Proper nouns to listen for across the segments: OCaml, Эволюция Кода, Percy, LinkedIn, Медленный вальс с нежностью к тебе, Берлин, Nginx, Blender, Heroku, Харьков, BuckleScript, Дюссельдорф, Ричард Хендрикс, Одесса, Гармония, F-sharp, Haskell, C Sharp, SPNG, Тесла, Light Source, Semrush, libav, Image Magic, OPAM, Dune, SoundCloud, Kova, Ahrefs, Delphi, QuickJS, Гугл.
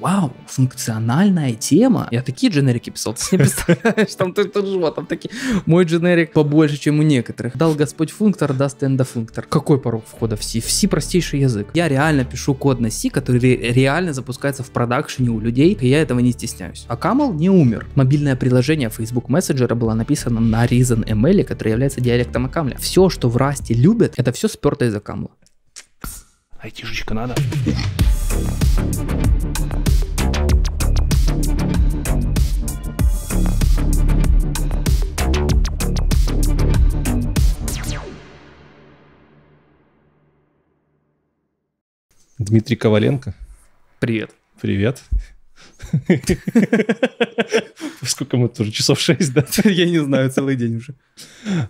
вау, функциональная тема. Я такие дженерики писал, ты себе представляешь, там такие, мой дженерик побольше, чем у некоторых. Дал Господь функтор, даст эндофунктор. Какой порог входа в C? В C простейший язык. Я реально пишу код на C, который реально запускается в продакшене у людей, и я этого не стесняюсь. А OCaml не умер. Мобильное приложение Facebook Messenger было написано на ReasonML, который является диалектом OCaml. Все, что в Rust любят, это все сперто из OCaml. Айтишечка надо. Дмитрий Коваленко. Привет. Привет. Сколько мы тоже? Часов 6, да? Я не знаю, целый день уже.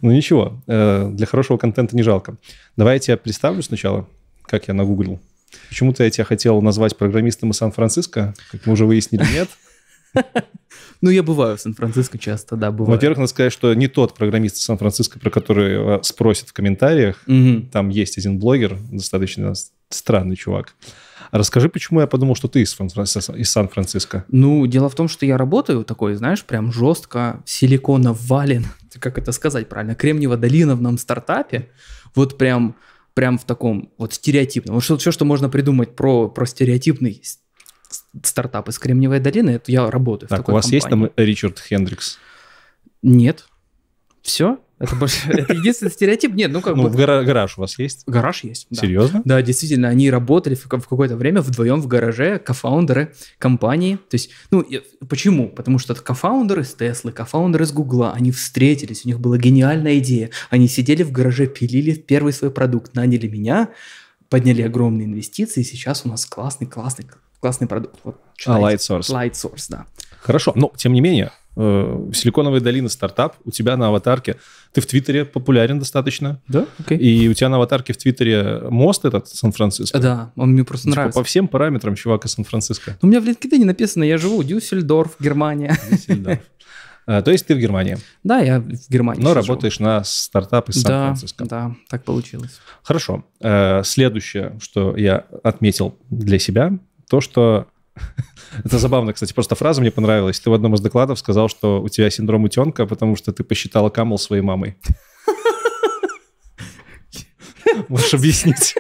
Ну ничего, для хорошего контента не жалко. Давай я тебя представлю сначала, как я нагуглил. Почему-то я тебя хотел назвать программистом из Сан-Франциско, как мы уже выяснили, нет. Ну, я бываю в Сан-Франциско часто, да, бываю. Во-первых, надо сказать, что не тот программист из Сан-Франциско, про который спросят в комментариях. Там есть один блогер, достаточно странный чувак. Расскажи, почему я подумал, что ты из Сан-Франциско. Ну, дело в том, что я работаю такой, знаешь, прям жестко, силиконовален, как это сказать правильно, кремниево-долиновом стартапе. Вот прям в таком вот стереотипном. Вот все, что можно придумать про стереотипный стартап из Кремниевой долины, это я работаю так, в такой у вас компании. Есть там Ричард Хендрикс? Нет. Все? Это единственный стереотип? Нет, ну как бы... Ну, гараж у вас есть? Гараж есть, да. Серьезно? Да, действительно, они работали в какое-то время вдвоем в гараже, кофаундеры компании. То есть, ну, почему? Потому что кофаундеры из Теслы, кофаундеры из Гугла, они встретились, у них была гениальная идея. Они сидели в гараже, пилили первый свой продукт, наняли меня, подняли огромные инвестиции, и сейчас у нас классный продукт. Вот, Light Source, да. Хорошо, но тем не менее... Силиконовая долина, стартап, у тебя на аватарке, ты в Твиттере популярен достаточно, да? Okay. И у тебя на аватарке в Твиттере мост этот Сан-Франциско. Да, он мне просто нравится. По всем параметрам чувак из Сан-Франциско. У меня в LinkedIn написано, я живу в Дюссельдорф, Германия. То есть ты в Германии? Да, я в Германии. Но работаешь на стартап из Сан-Франциско. Да, так получилось. Хорошо. Следующее, что я отметил для себя, то, что... Это забавно, кстати, просто фраза мне понравилась. Ты в одном из докладов сказал, что у тебя синдром утенка, потому что ты посчитала OCaml своей мамой. Можешь объяснить?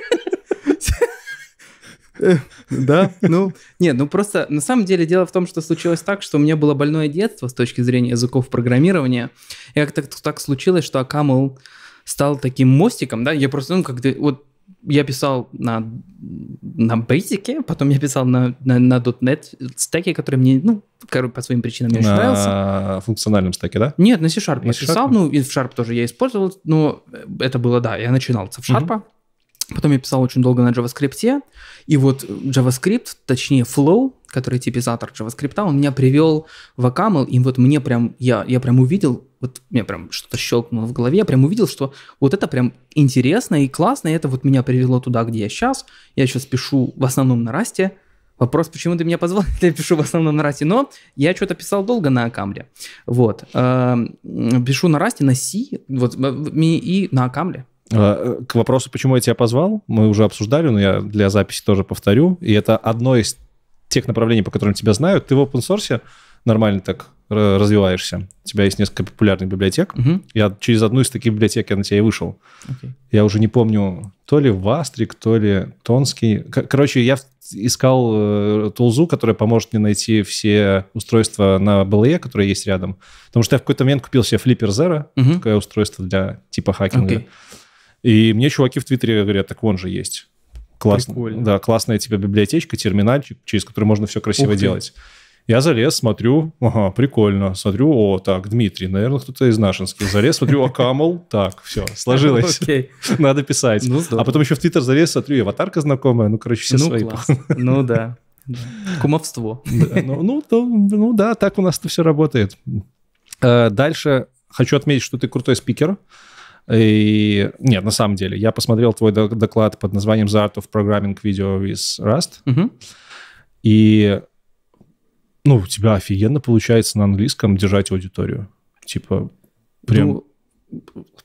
Да, ну, нет, ну просто на самом деле дело в том, что случилось так, что у меня было больное детство с точки зрения языков программирования. И как-то так случилось, что OCaml стал таким мостиком, да, я просто, ну, как-то вот... Я писал на Basic, потом я писал на .NET стеке, который мне, ну, по своим причинам мне очень нравился. На функциональном стеке, да? Нет, на C Sharp я писал, ну, и в Sharp тоже я использовал, но это было, да, я начинал с Sharp, потом я писал очень долго на JavaScript, и вот JavaScript, точнее Flow, который типизатор JavaScript, он меня привел в OCaml, и вот мне прям, я прям увидел, вот мне прям что-то щелкнуло в голове, я прям увидел, что вот это прям интересно и классно, и это вот меня привело туда, где я сейчас. Я сейчас пишу в основном на Rust. Вопрос, почему ты меня позвал, я пишу в основном на Rust, но я что-то писал долго на OCaml. Вот. Пишу на Rust, на C, вот, и на OCaml. К вопросу, почему я тебя позвал, мы уже обсуждали, но я для записи тоже повторю, и это одно из тех направлений, по которым тебя знают. Ты в open source нормально так развиваешься. У тебя есть несколько популярных библиотек. Я через одну из таких библиотек на тебя и вышел. Я уже не помню, то ли Вастрик, то ли Тонский. Короче, я искал тулзу, которая поможет мне найти все устройства на БЛЕ, которые есть рядом. Потому что я в какой-то момент купил себе Flipper Zero, такое устройство для типа хакинга. И мне чуваки в Твиттере говорят, так вон же есть. Классно. Да, классная тебе библиотечка, терминальчик, через который можно все красиво делать. Я залез, смотрю, ага, прикольно. Смотрю, о, так, Дмитрий, наверное, кто-то из нашинских. Залез, смотрю, OCaml, так, все, сложилось. Надо писать. А потом еще в Твиттер залез, смотрю, аватарка знакомая, ну, короче, все свои. Ну, да. Кумовство. Ну, да, так у нас-то все работает. Дальше хочу отметить, что ты крутой спикер. И... Нет, на самом деле, я посмотрел твой доклад под названием The Art of Programming Video with Rust. И, ну, у тебя офигенно получается на английском держать аудиторию. Типа, прям... Ну,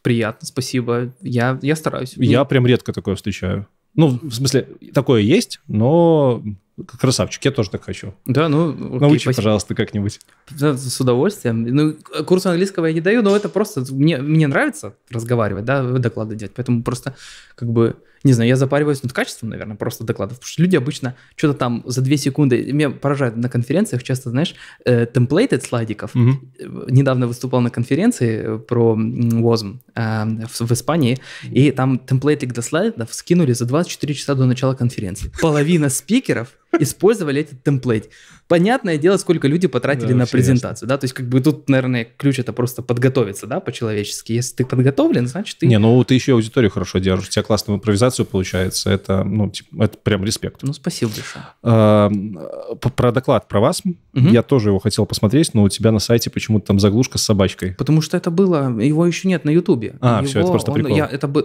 приятно, спасибо. Я стараюсь. Я прям редко такое встречаю. Ну, в смысле, такое есть, но Красавчик, я тоже так хочу. Да, ну... Окей, научи, спасибо, пожалуйста, как-нибудь. С удовольствием. Ну, курс английского я не даю, но это просто... Мне нравится разговаривать, да, доклады делать. Поэтому просто, как бы, не знаю, я запариваюсь над качеством, наверное, просто докладов. Потому что люди обычно что-то там за 2 секунды... Меня поражает на конференциях часто, знаешь, темплейты от слайдиков. Mm-hmm. Недавно выступал на конференции про WASM в Испании, и там темплейтик до слайдов скинули за 24 часа до начала конференции. Половина спикеров использовали этот темплейт. Понятное дело, сколько люди потратили, да, на презентацию, да, то есть как бы тут, наверное, ключ — это просто подготовиться, да, по-человечески. Если ты подготовлен, значит ты... Не, ну ты еще аудиторию хорошо держишь, у тебя классную импровизацию получается, это, ну, типа, это прям респект. Ну, спасибо большое. Про доклад про вас, угу, я тоже его хотел посмотреть, но у тебя на сайте почему-то там заглушка с собачкой. Потому что это было, его еще нет на Ютубе. А, его, все, это просто прикол.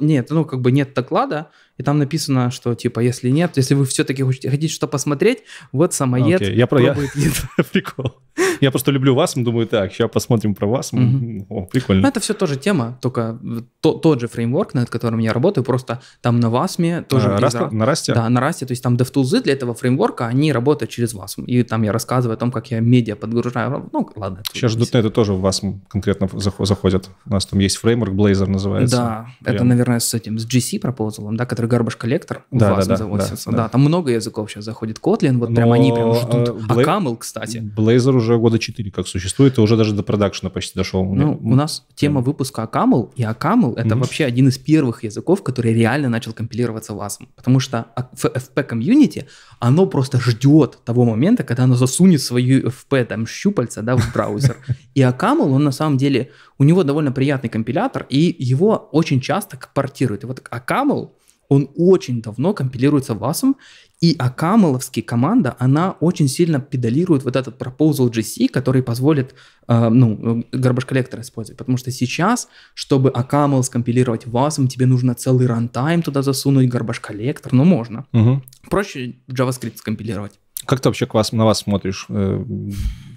Нет, ну, как бы нет доклада, и там написано, что, типа, если нет, если вы все-таки хотите что-то посмотреть, вот самоед. Okay. Прикол. Я просто люблю вас, думаю, так, сейчас посмотрим про вас. Mm-hmm. О, прикольно. Ну, это все тоже тема, только тот же фреймворк, над которым я работаю, просто там на Васме тоже... на Расте? Да, на Расте, то есть там DevTools для этого фреймворка, они работают через Васм. И там я рассказываю о том, как я медиа подгружаю. Ну, ладно. Сейчас ждут на это тоже в Васм конкретно заходят. У нас там есть фреймворк, Blazor называется. Да, прям. Это, наверное, с этим, с GC пропозалом, да, который Garbage Collector в Васм заводится. Да, там много языков сейчас заходит. Kotlin, вот прям они прям ждут. OCaml, кстати. Blazor уже года 4 как существует, и уже даже до продакшена почти дошел. Ну, у нас тема выпуска OCaml, и OCaml — это вообще один из первых языков, который реально начал компилироваться в Asm, потому что FP-комьюнити, оно просто ждет того момента, когда оно засунет свою FP, там, щупальца, да, в браузер. И OCaml, он на самом деле, у него довольно приятный компилятор, и его очень часто портируют. И вот OCaml, он очень давно компилируется в Asm, и окамеловская команда, она очень сильно педалирует вот этот proposal GC, который позволит, ну, garbage collector использовать. Потому что сейчас, чтобы окамел скомпилировать в Asm, тебе нужно целый рантайм туда засунуть, garbage collector, но можно. Угу. Проще JavaScript скомпилировать. Как ты вообще на вас смотришь?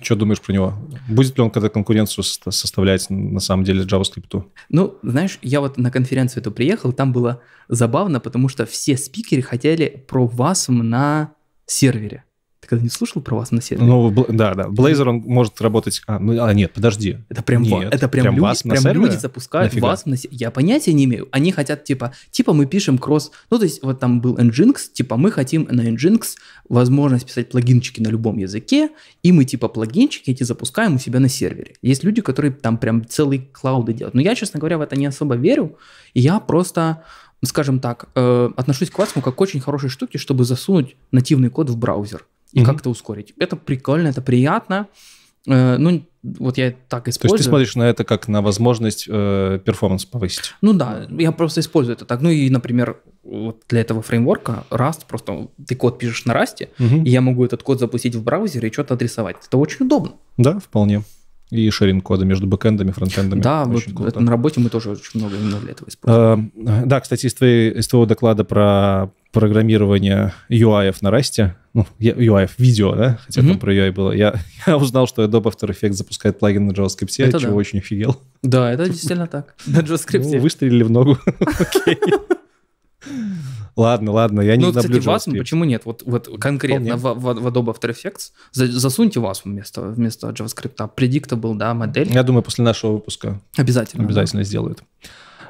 Что думаешь про него? Будет ли он когда-то конкуренцию составлять на самом деле JavaScript? Ну, знаешь, я вот на конференцию эту приехал, там было забавно, потому что все спикеры хотели про Wasm на сервере. Ты когда не слушал про Wasm на сервере? Ну, да. Blazor, он может работать... нет, подожди. Это прям, нет, это прям люди, прям люди запускают Wasm на сервере. Я понятия не имею. Они хотят, типа мы пишем кросс... Ну, то есть, вот там был Nginx, типа мы хотим на Nginx возможность писать плагинчики на любом языке, и мы типа плагинчики эти запускаем у себя на сервере. Есть люди, которые там прям целые клауды делают. Но я, честно говоря, в это не особо верю. И я просто, скажем так, отношусь к Wasm как к очень хорошей штуке, чтобы засунуть нативный код в браузер и как-то ускорить. Это прикольно, это приятно. Ну, вот я так использую. То есть ты смотришь на это как на возможность перформанс повысить? Ну да, я просто использую это так. Ну и, например, вот для этого фреймворка Rust, просто ты код пишешь на Rust, и я могу этот код запустить в браузере и что-то адресовать. Это очень удобно. Да, вполне. И шеринг кода между бэкэндами, фронтендами. Да, очень вот это на работе мы тоже очень много именно для этого используем. Да, кстати, из твоего доклада про программирование UI-ов на Rust, ну, UI-ов видео, да, хотя там про UI было, я узнал, что Adobe After Effects запускает плагин на JavaScript, от чего очень офигел. Да, это действительно так. На JavaScript. Ну, выстрелили в ногу. Ладно, я не люблю JavaScript. Ну, кстати, Wasm почему нет? Вот конкретно в Adobe After Effects засуньте Wasm вместо JavaScript. Predictable, да, модель. Я думаю, после нашего выпуска обязательно сделают.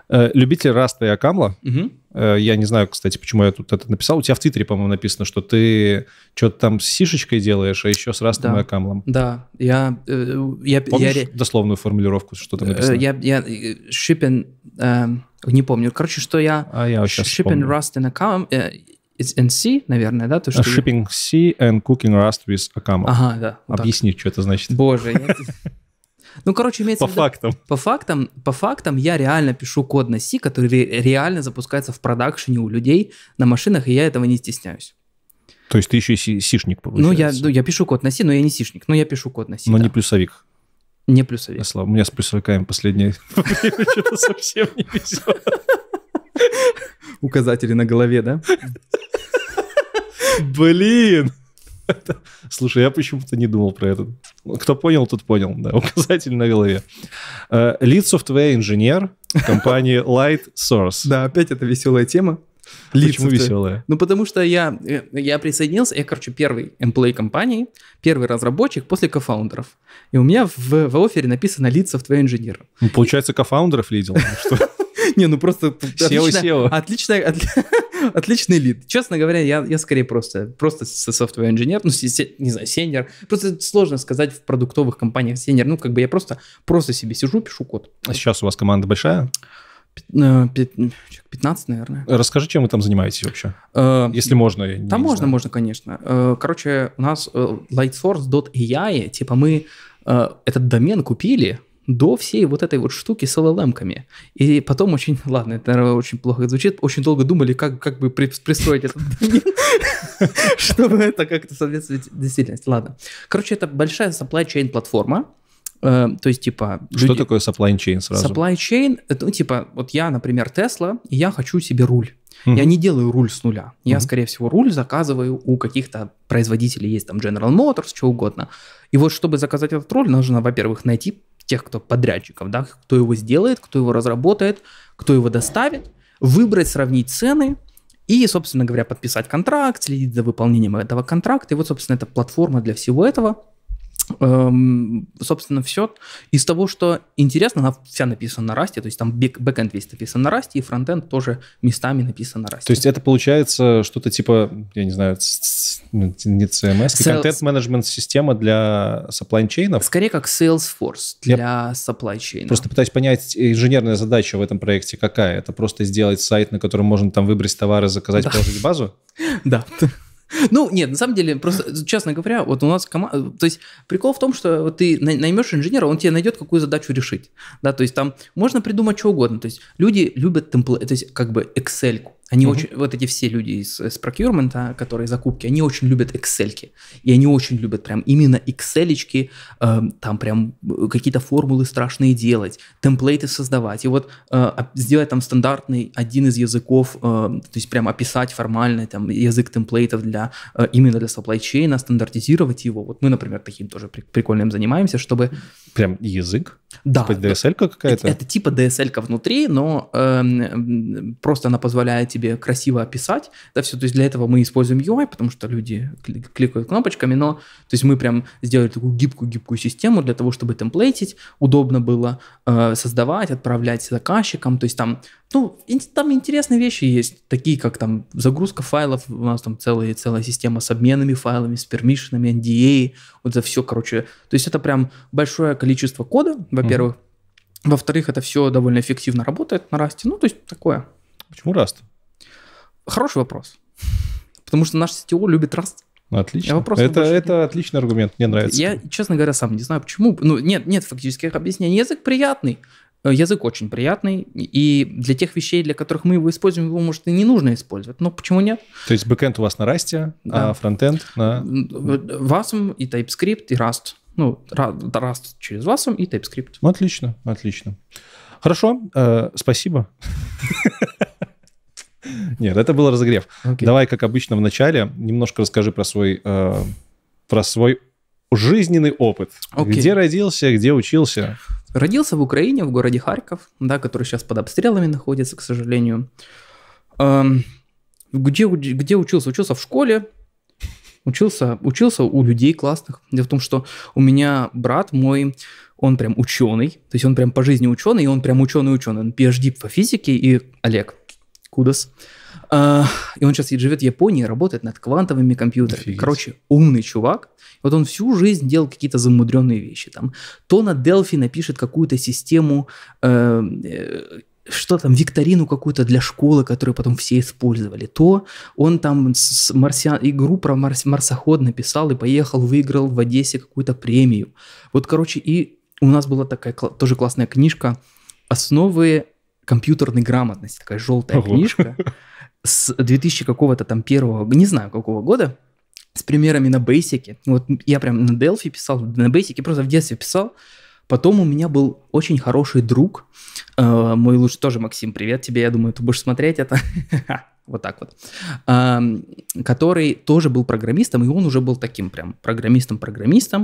Любитель Rust и OCaml. Я не знаю, кстати, почему я тут это написал. У тебя в Твиттере, по-моему, написано, что ты что-то там с сишечкой делаешь, а еще с Rust и OCaml. Да, я... Помнишь дословную формулировку, что там написано? Не помню. Короче, что я shipping Rust and OCaml and C, наверное, да? То, что shipping C and cooking Rust with OCaml. Ага, да. Вот объясни, что это значит. Боже, ну, короче, имеется в виду... По фактам я реально пишу код на C, который реально запускается в продакшене у людей на машинах, и я этого не стесняюсь. То есть ты еще и сишник, получается? Ну, я пишу код на C, но я не сишник, но я пишу код на C. Но не плюсовик. Не плюсовик. Слава, у меня с плюсовиками последнее время что-то совсем не везет. Указатели на голове, да? Блин! Слушай, я почему-то не думал про это. Кто понял, тот понял. Да, указатель на голове. Lead software инженер компании Light Source. Да, опять это веселая тема. Почему веселая? Ну, потому что я присоединился, я, короче, первый employee компании, первый разработчик после кофаундеров. И у меня в оффере написано «Лица в твоего инженера». Ну, получается, кофаундеров лидил. Не, ну просто отличный лид. Честно говоря, я скорее просто software инженер, ну, не знаю, сеньор. Просто сложно сказать в продуктовых компаниях сеньор. Ну, как бы я просто себе сижу, пишу код. А сейчас у вас команда большая? 15, наверное. Расскажи, чем вы там занимаетесь вообще? Если можно. Да, можно, конечно. Короче, у нас Light Source, Date.io, типа мы этот домен купили до всей вот этой вот штуки с LLM-ками. И потом очень, ладно, это, наверное, очень плохо звучит, очень долго думали, как бы пристроить этот домен, чтобы это как-то соответствовать действительности. Ладно. Короче, это большая supply chain платформа. То есть, типа... Что такое supply chain сразу? Supply chain, ну, типа, вот я, например, Тесла, и я хочу себе руль. Я не делаю руль с нуля. Я, скорее всего, руль заказываю у каких-то производителей. Есть там General Motors, что угодно. И вот, чтобы заказать этот руль, нужно, во-первых, найти тех, кто подрядчиков, да, кто его сделает, кто его разработает, кто его доставит, выбрать, сравнить цены и, собственно говоря, подписать контракт, следить за выполнением этого контракта. И вот, собственно, это платформа для всего этого. Собственно, все из того, что интересно, она вся написана на Rust, то есть там бэкэнд весь написан на Rust, и фронтенд тоже местами написан на Rust. То есть это получается что-то типа, я не знаю, не CMS, контент-менеджмент-система для supply-чейнов? Скорее как Salesforce для supply-чейна. Просто пытаюсь понять, инженерная задача в этом проекте какая? Это просто сделать сайт, на котором можно там выбрать товары, заказать, положить базу? Да. Ну, нет, на самом деле, просто, честно говоря, вот у нас команда... То есть прикол в том, что вот ты наймешь инженера, он тебе найдет, какую задачу решить. Да, то есть там можно придумать что угодно. То есть люди любят темплейт, то есть как бы Excel-ку. Они очень... Вот эти все люди из procurement, которые закупки, они очень любят Excel-ки. И они очень любят прям именно Excel-очки, там прям какие-то формулы страшные делать, темплейты создавать. И вот сделать там стандартный один из языков, то есть прям описать формально там язык темплейтов для, именно для supply-чейна, стандартизировать его. Вот мы, например, таким тоже прикольным занимаемся, чтобы... Прям язык? Да. Типа DSL-ка какая-то? Это типа DSL-ка внутри, но просто она позволяет тебе красиво описать. Да, все. То есть для этого мы используем UI, потому что люди кликают кнопочками, но то есть мы прям сделали такую гибкую систему для того, чтобы темплейтить удобно было, создавать, отправлять заказчикам. То есть там, ну, там интересные вещи есть, такие как там загрузка файлов, у нас там целая система с обменными файлами, с пермишенами, NDA, вот за все, короче. То есть это прям большое количество кода, во-первых. Во-вторых, это все довольно эффективно работает на Rust. Ну, то есть такое. Почему Rust? Хороший вопрос. Потому что наш CTO любит Rust. Отлично. Это отличный аргумент, мне нравится. Я, честно говоря, сам не знаю, почему. Ну, нет фактических объяснений. Язык приятный. Язык очень приятный, и для тех вещей, для которых мы его используем, его, может, и не нужно использовать, но почему нет? То есть бэкэнд у вас на Rust, да. А фронтенд на... WASM и TypeScript, и Rust. Ну, Rust через WASM и TypeScript. Ну, отлично. Хорошо, спасибо. Нет, это был разогрев. Давай, как обычно, в начале немножко расскажи про свой жизненный опыт. Где родился, где учился? Родился в Украине, в городе Харьков, да, который сейчас под обстрелами находится, к сожалению. Где учился? Учился в школе, учился у людей классных. Дело в том, что у меня брат мой, он прям ученый, то есть он прям по жизни ученый, и он прям ученый-ученый. Он PhD по физике, и Олег, кудос. И он сейчас живет в Японии, работает над квантовыми компьютерами. Офигеть. Короче, умный чувак. Вот он всю жизнь делал какие-то замудренные вещи. Там, то на Delphi напишет какую-то систему, что там, викторину какую-то для школы, которую потом все использовали. То он там игру про марсоход написал и поехал, выиграл в Одессе какую-то премию. Вот, короче, и у нас была такая тоже классная книжка «Основы компьютерной грамотности», такая желтая книжка с 2000 какого-то там первого, не знаю какого года, с примерами на Basic. Вот я прям на Delphi писал, на Basic просто в детстве писал. Потом у меня был очень хороший друг, мой лучший, тоже Максим, привет тебе, я думаю, ты будешь смотреть это. вот так вот, который тоже был программистом, и он уже был таким прям программистом,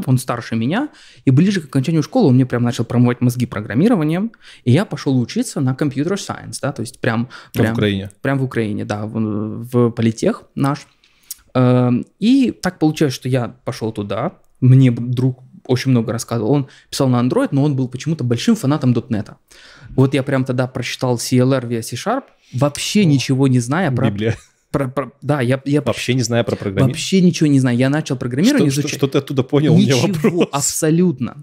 он старше меня, и ближе к окончанию школы он мне прям начал промывать мозги программированием, и я пошел учиться на computer science, да, то есть прям в Украине. Прям в Украине, да, в политех наш. И так получилось, что я пошел туда, мне друг очень много рассказывал, он писал на Android, но он был почему-то большим фанатом .NET. Вот я прям тогда прочитал CLR via C Sharp, вообще ничего не зная про программирование. Вообще ничего не знаю. Я начал программирование изучать. Что ты оттуда понял? Ничего, у меня вопрос.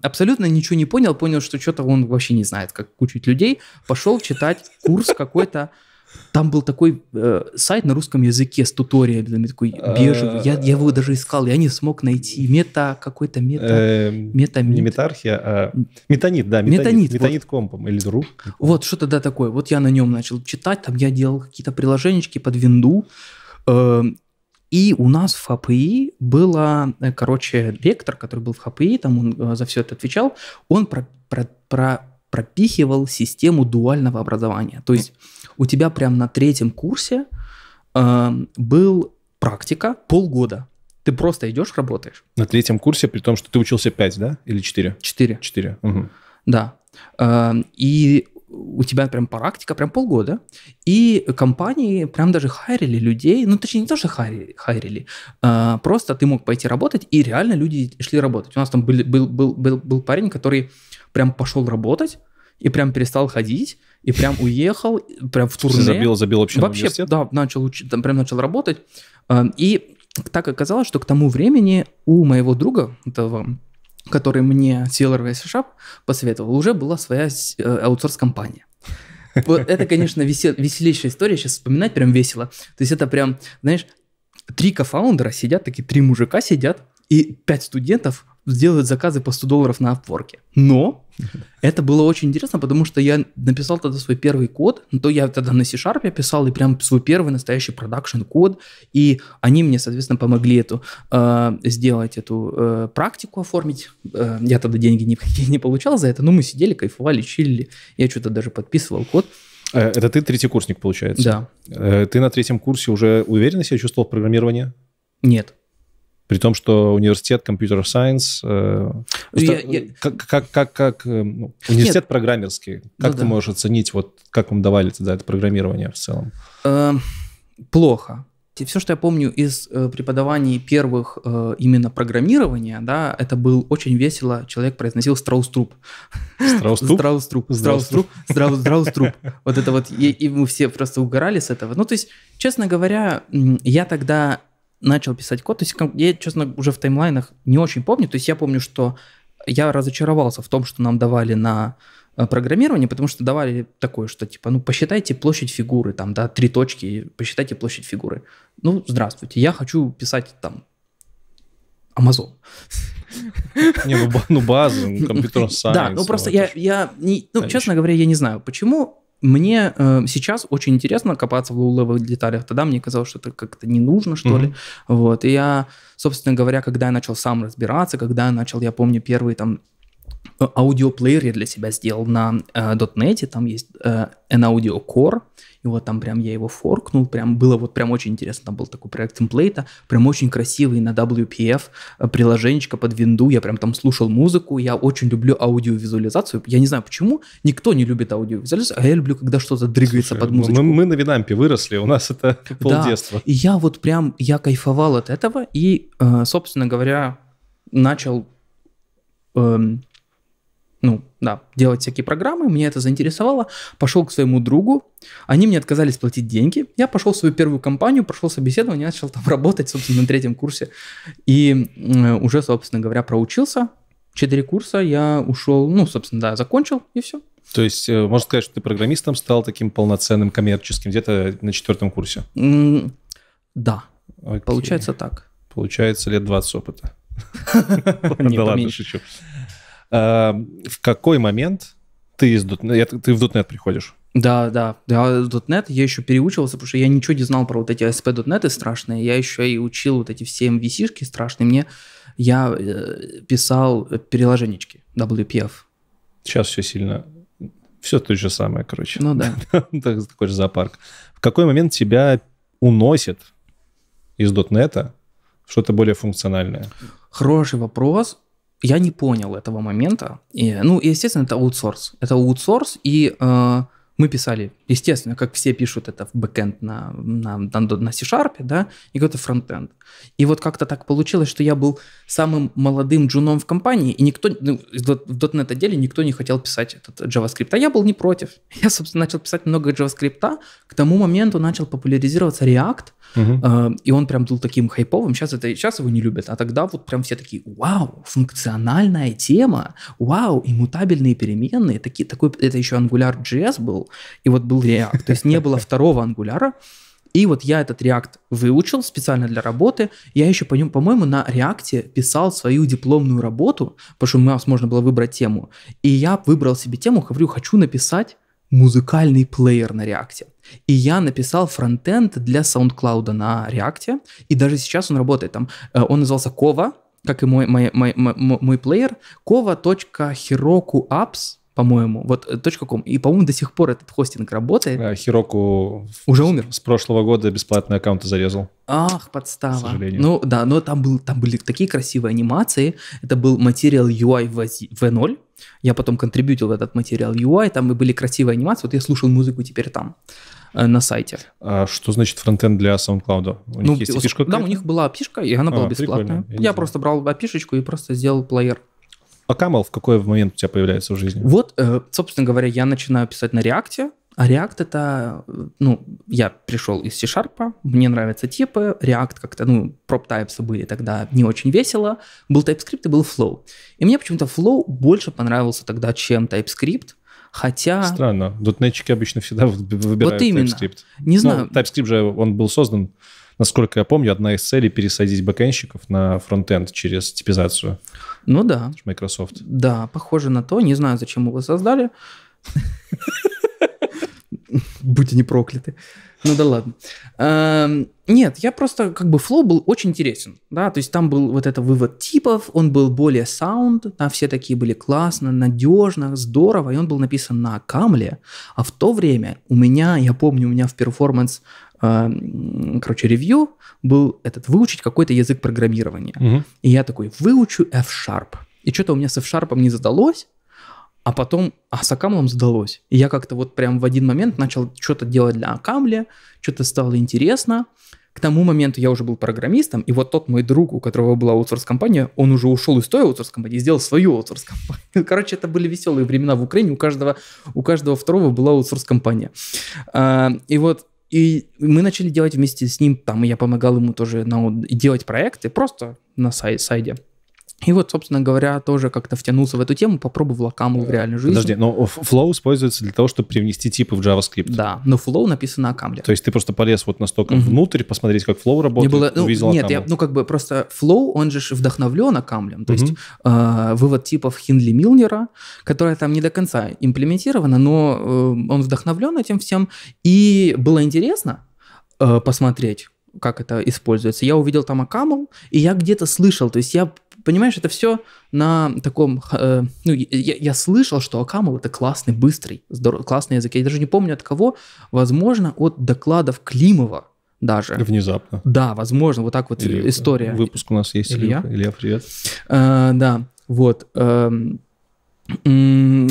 Абсолютно ничего не понял. Понял, что что-то он вообще не знает, как учить людей. Пошел читать курс какой-то. Там был такой сайт на русском языке с туториалами, такой бежевый. Я его даже искал, я не смог найти. Не метархия, а метанит, да, метанит. Метанит компом или друг. Вот, что-то да такое. Вот я на нем начал читать, там я делал какие-то приложенечки под винду. И у нас в ХПИ было, короче, ректор, который был в ХПИ, там он за все это отвечал, он пропихивал систему дуального образования. То есть у тебя прям на третьем курсе был практика полгода. Ты просто идешь, работаешь. На третьем курсе, при том, что ты учился 5, да? Или 4? 4. 4, угу. Да. И у тебя прям практика, прям полгода. И компании прям даже хайрили людей. Ну, точнее, не то, что хайрили. Просто ты мог пойти работать, и реально люди шли работать. У нас там был парень, который прям пошел работать, и прям перестал ходить, и прям уехал, прям в турне. Забил вообще на университет? Да, прям начал работать. И так оказалось, что к тому времени у моего друга, этого, который мне CLR via C Sharp посоветовал, уже была своя аутсорс-компания. Вот это, конечно, веселейшая история, сейчас вспоминать прям весело. То есть это прям, знаешь, 3 кофаундера сидят, такие 3 мужика сидят, и 5 студентов сделают заказы по $100 на Upwork. Но это было очень интересно, потому что я написал тогда свой первый код, то я тогда на C-Sharp писал, и прям свой первый настоящий продакшн-код, и они мне, соответственно, помогли сделать эту практику, оформить. Я тогда деньги никакие не получал за это, но мы сидели, кайфовали, чилили, я что-то даже подписывал код. Это ты третий курсник, получается? Да. Ты на третьем курсе уже уверенно себя чувствовал в программировании? Нет. При том, что университет Computer Science, университет программерский, как ты можешь оценить, вот как вам давали тогда это программирование в целом? Плохо. Все, что я помню из преподаваний первых именно программирования, да, это был очень весело, человек произносил страуструп. Страуструп. Вот это вот, и мы все просто угорали с этого. Ну, то есть, честно говоря, я тогда начал писать код, то есть я, честно, уже в таймлайнах не очень помню, то есть я помню, что я разочаровался в том, что нам давали на программирование, потому что давали такое, что типа, ну, посчитайте площадь фигуры, там, да, 3 точки, посчитайте площадь фигуры. Ну, здравствуйте, я хочу писать там Amazon. Не, ну базу, компьютер сайт. Да, ну просто я, честно говоря, я не знаю, почему. Мне сейчас очень интересно копаться в лоу-левелых деталях. Тогда мне казалось, что это как-то не нужно, что ли. Вот. И я, собственно говоря, когда я начал сам разбираться, когда я начал, я помню, первый там аудиоплеер я для себя сделал на .NET, там есть N-Audio Core, и вот там прям я его форкнул, прям было вот прям очень интересно, там был такой проект темплейта, прям очень красивый на WPF, приложенечко под винду, я прям там слушал музыку, я очень люблю аудиовизуализацию, я не знаю почему, никто не любит аудиовизуализацию, а я люблю, когда что-то дрыгается под музыку. Мы на Винампе выросли, у нас это полдетства. Да, и я вот прям, я кайфовал от этого, и, собственно говоря, начал... делать всякие программы, меня это заинтересовало, пошел к своему другу, они мне отказались платить деньги, я пошел в свою первую компанию, прошел собеседование, начал там работать, собственно, на третьем курсе, и уже, собственно говоря, проучился, 4 курса, я ушел, закончил, и все. То есть, можно сказать, что ты программистом стал таким полноценным коммерческим где-то на 4-м курсе? Да, окей. Получается так. Получается лет 20 опыта. Да ладно, шучу. В какой момент ты в .NET приходишь? Да, в .NET я еще переучивался, потому что я ничего не знал про вот эти ASP.NET страшные, я еще и учил вот эти все MVC-шки страшные, я писал приложенечки WPF. Сейчас все то же самое, короче. Ну да. Такой же зоопарк. В какой момент тебя уносит из .NET что-то более функциональное? Хороший вопрос. Я не понял этого момента. И, ну, естественно, это аутсорс. Это аутсорс, и мы писали, естественно, как все пишут это в бэкэнд на C Sharp, да, и какой-то фронтенд. И вот как-то так получилось, что я был самым молодым джуном в компании, и никто, ну, в .NET отделе никто не хотел писать этот JavaScript. А я был не против. Я, собственно, начал писать много JavaScript. К тому моменту начал популяризироваться React, и он прям был таким хайповым. Сейчас его не любят, а тогда вот прям все такие: вау, функциональная тема, вау, иммутабельные переменные. Это еще Angular.js был, и вот был React. То есть не было второго Angular. И вот я этот React выучил специально для работы. Я еще, по-моему, на React писал свою дипломную работу, потому что у нас можно было выбрать тему. И я выбрал себе тему, говорю, хочу написать музыкальный плеер на React. И я написал фронтенд для SoundCloud на React. И даже сейчас он работает там. Он назывался Kova, как и мой плеер. Kova.herokuapps, по-моему, вот .com. И, по-моему, до сих пор этот хостинг работает. Хироку уже умер. С прошлого года бесплатные аккаунты зарезал. Ах, подстава. К сожалению. Ну да, но там были такие красивые анимации. Это был материал UI V0. Я потом контрибьютил в этот материал UI. Там и были красивые анимации. Вот я слушал музыку теперь там на сайте. А что значит фронтенд для SoundCloud? У них есть API-шка? Да, у них была API-шка, и она была бесплатная. Я просто брал API-шечку и просто сделал плеер. OCaml в какой момент у тебя появляется в жизни? Вот, собственно говоря, я начинаю писать на React, а React это, ну, я пришел из C-Sharp, мне нравятся типы, React как-то, ну, prop-types были тогда не очень весело, был TypeScript и был Flow. И мне почему-то Flow больше понравился тогда, чем TypeScript, хотя... Странно, дотнетчики обычно всегда выбирают TypeScript. Не знаю. Ну, TypeScript же, он был создан, насколько я помню, одна из целей — пересадить бэкэндщиков на фронтенд через типизацию. Ну да. Microsoft. Да, похоже на то. Не знаю, зачем его создали. Будьте не прокляты. Ну да ладно. Нет, я просто как бы Flow был очень интересен. Да, то есть там был вот этот вывод типов, он был более sound, там все такие были классно, надежно, здорово, и он был написан на OCaml. А в то время я помню, у меня в перформанс, короче, ревью был этот выучить какой-то язык программирования. И я такой, выучу F-Sharp. И что-то у меня с F-Sharp не задалось, а потом с OCaml задалось. И я как-то вот прям в один момент начал что-то делать для OCaml, что-то стало интересно. К тому моменту я уже был программистом, и вот тот мой друг, у которого была аутсорс-компания, он уже ушел из той аутсорс-компании и сделал свою аутсорс-компанию. Короче, это были веселые времена в Украине, у каждого второго была аутсорс-компания. И мы начали делать вместе с ним, там я помогал ему тоже делать проекты просто на сайде. И вот, собственно говоря, тоже как-то втянулся в эту тему, попробовал OCaml в реальную жизнь. Подожди, но Flow используется для того, чтобы привнести типы в JavaScript. Да, но Flow написано на OCaml. То есть ты просто полез вот настолько внутрь, посмотреть, как Flow работает, увидел OCaml. Нет, я, ну как бы просто Flow, он же вдохновлен OCaml. То есть вывод типов Hindley-Milner, которая там не до конца имплементирована, но он вдохновлен этим всем. И было интересно посмотреть, как это используется. Я увидел там OCaml, и я где-то слышал, то есть я... Понимаешь, это все на таком... я слышал, что OCaml — это классный, быстрый, классный язык. Я даже не помню от кого. Возможно, от докладов Климова даже. Внезапно. Да, возможно. Вот так вот Илья, история. Выпуск у нас есть. Илья, привет. Да, вот... И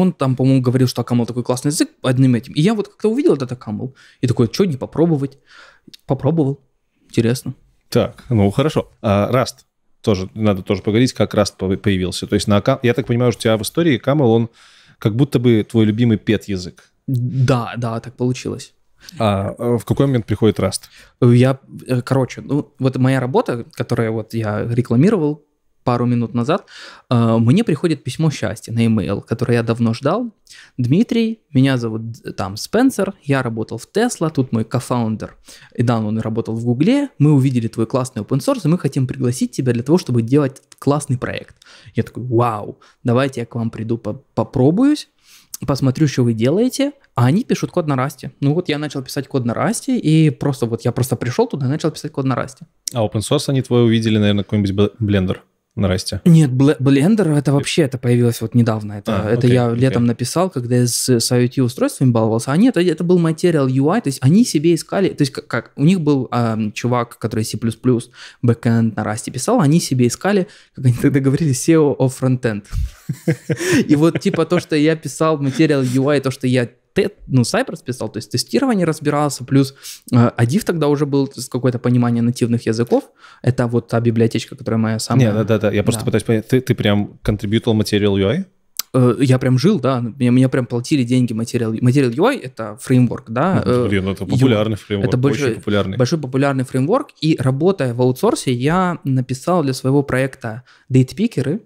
он там, по-моему, говорил, что OCaml такой классный язык одним этим. И я вот как-то увидел этот OCaml и такой, что не попробовать? Попробовал. Интересно. Так, ну хорошо. Rust. Надо тоже поговорить, как Rust появился. То есть на OCaml, я так понимаю, что у тебя в истории OCaml, он как будто бы твой любимый пет-язык. Да, так получилось. А в какой момент приходит Rust? Вот моя работа, которую вот я рекламировал пару минут назад, мне приходит письмо счастья на e-mail, которое я давно ждал. Дмитрий, меня зовут там Спенсер, я работал в Тесла, тут мой кофаундер, и да, он работал в Гугле, мы увидели твой классный open source, и мы хотим пригласить тебя для того, чтобы делать классный проект. Я такой, вау, давайте я к вам приду, попробуюсь, посмотрю, что вы делаете, а они пишут код на расте. Ну вот я начал писать код на расте, и просто вот я пришел туда и начал писать код на расте. А open source они твой увидели, наверное, какой-нибудь Blender? на Rust? Нет, Blender это вообще это появилось вот недавно. Это я летом написал, когда я с IoT устройствами баловался. А нет, это был Material UI, то есть они себе искали, то есть как у них был чувак, который C++, бэкэнд на Rust писал, они себе искали, как они тогда говорили, SEO of frontend. И вот типа то, что я писал Material UI, то, что я Cypress писал, то есть тестирование разбирался, плюс Адив тогда уже был какое-то понимание нативных языков. Это вот та библиотечка, которая моя самая... Я просто пытаюсь понять. Ты прям contributed Material UI? Я прям жил, да. Мне прям платили деньги Material UI. Material UI — это фреймворк, да. Блин, это популярный фреймворк. Это большой популярный фреймворк. И работая в аутсорсе, я написал для своего проекта дейтпикеры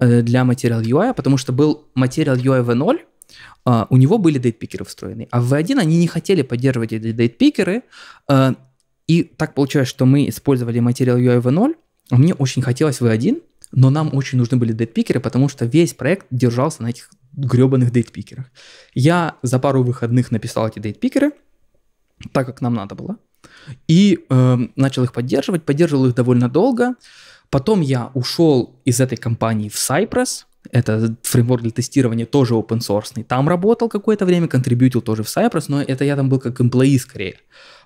для Material UI, потому что был Material UI V0, у него были дейтпикеры встроены, а в V1 они не хотели поддерживать эти дейтпикеры, и так получилось, что мы использовали материал UI V0, мне очень хотелось V1, но нам очень нужны были дейтпикеры, потому что весь проект держался на этих гребаных дейтпикерах. Я за пару выходных написал эти дейтпикеры, так как нам надо было, и начал их поддерживать, поддерживал их довольно долго, потом я ушел из этой компании в Cypress. Это фреймворк для тестирования, тоже open-source. Там работал какое-то время, контрибьютил тоже в Cypress, но это я там был как employee скорее.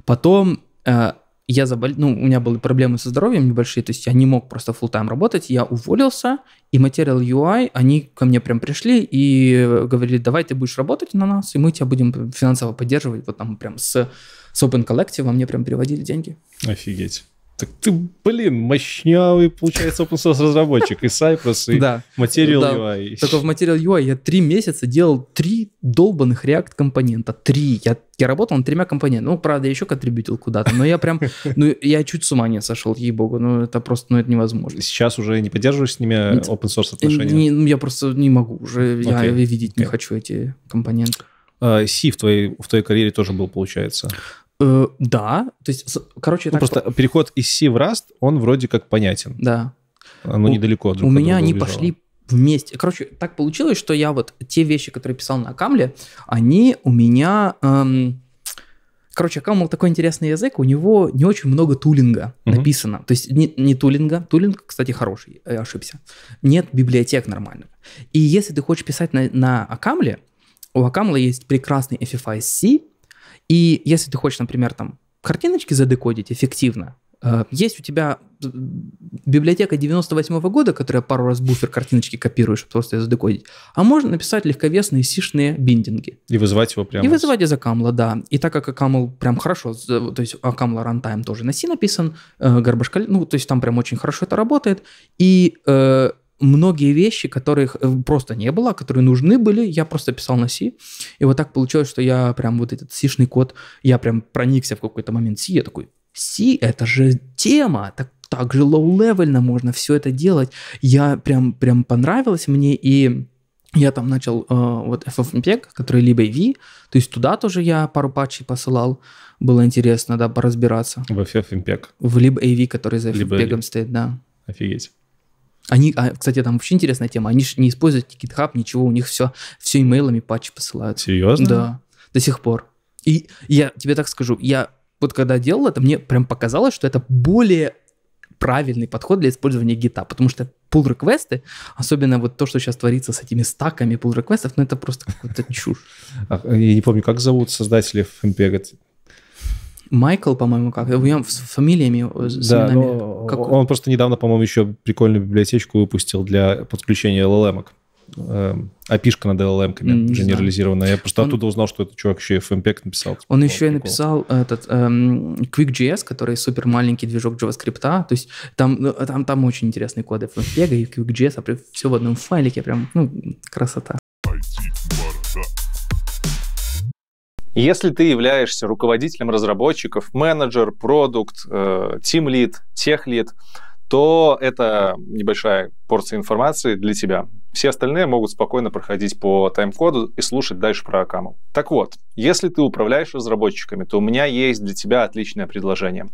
Потом я заболел, ну, у меня были проблемы со здоровьем небольшие, то есть я не мог просто full-time работать, я уволился, и Material UI, они ко мне прям пришли и говорили, давай ты будешь работать на нас, и мы тебя будем финансово поддерживать, вот там прям с Open Collective мне прям переводили деньги. Офигеть. Так ты, блин, мощнявый, получается, open-source разработчик. И Cypress, и Material UI. Только в Material UI я 3 месяца делал 3 долбанных React-компонента. 3. Я работал над 3 компонентами. Ну, правда, я еще контрибьютил куда-то. Но я прям... Ну, я чуть с ума не сошел, ей-богу. Ну, это просто... Ну, это невозможно. Сейчас уже не поддерживаешь с ними open-source отношения? Я просто не могу уже. Я видеть не хочу эти компоненты. C в твоей карьере тоже был, получается? Да, то есть, короче... Просто переход из C в Rust, он вроде как понятен. Да. Оно недалеко друг от друга. У меня они пошли вместе. Короче, так получилось, что я вот те вещи, которые писал на OCaml, они у меня... Короче, OCaml такой интересный язык, у него не очень много тулинга написано. То есть не тулинга. Тулинг, кстати, хороший, я ошибся. Нет библиотек нормальных. И если ты хочешь писать на OCaml, у OCaml есть прекрасный FFI C. И если ты хочешь, например, там картиночки задекодить эффективно, есть у тебя библиотека 98-го года, которая пару раз буфер картиночки копируешь, чтобы просто ее задекодить, а можно написать легковесные сишные биндинги. И вызывать его прямо. И вызывать из OCaml, да. И так как OCaml прям хорошо, то есть OCaml Runtime тоже на C написан, то есть там прям очень хорошо это работает, и... Многие вещи, которых просто не было, которые нужны были, я просто писал на C. И вот так получилось, что я прям вот этот C-шный код, я прям проникся в какой-то момент C. Я такой, C — это же тема, так же low-levelно можно все это делать. Я прям понравилось мне, и я там начал вот FFmpeg, который libAV, то есть туда тоже я пару патчей посылал. Было интересно, да, поразбираться. В FFmpeg? В libAV, который за FFmpeg стоит, да. Офигеть. Они, кстати, там вообще интересная тема. Они же не используют GitHub, ничего, у них все имейлами патчи посылают. Серьезно? Да, до сих пор. И я тебе так скажу, я вот когда делал это, мне прям показалось, что это более правильный подход для использования GitHub, потому что pull-реквесты, особенно вот то, что сейчас творится с этими стаками pull-реквестов, ну это просто какая-то чушь. Я не помню, как зовут создателей FFmpeg? Майкл, по-моему, как? С фамилиями, с именами. Да, он просто недавно, по-моему, еще прикольную библиотечку выпустил для подключения LLM-ок. API-шка над LLM-ками генерализированная. Я просто оттуда узнал, что этот чувак еще и FFmpeg написал. Он еще и написал этот QuickJS, который супер маленький движок JavaScript. То есть там очень интересные коды FFmpeg и QuickJS, все в одном файлике. Прям, ну, красота. Если ты являешься руководителем разработчиков, менеджер, продукт, тимлид, техлид, то это небольшая порция информации для тебя. Все остальные могут спокойно проходить по тайм-коду и слушать дальше про OCaml. Так вот, если ты управляешь разработчиками, то у меня есть для тебя отличное предложение.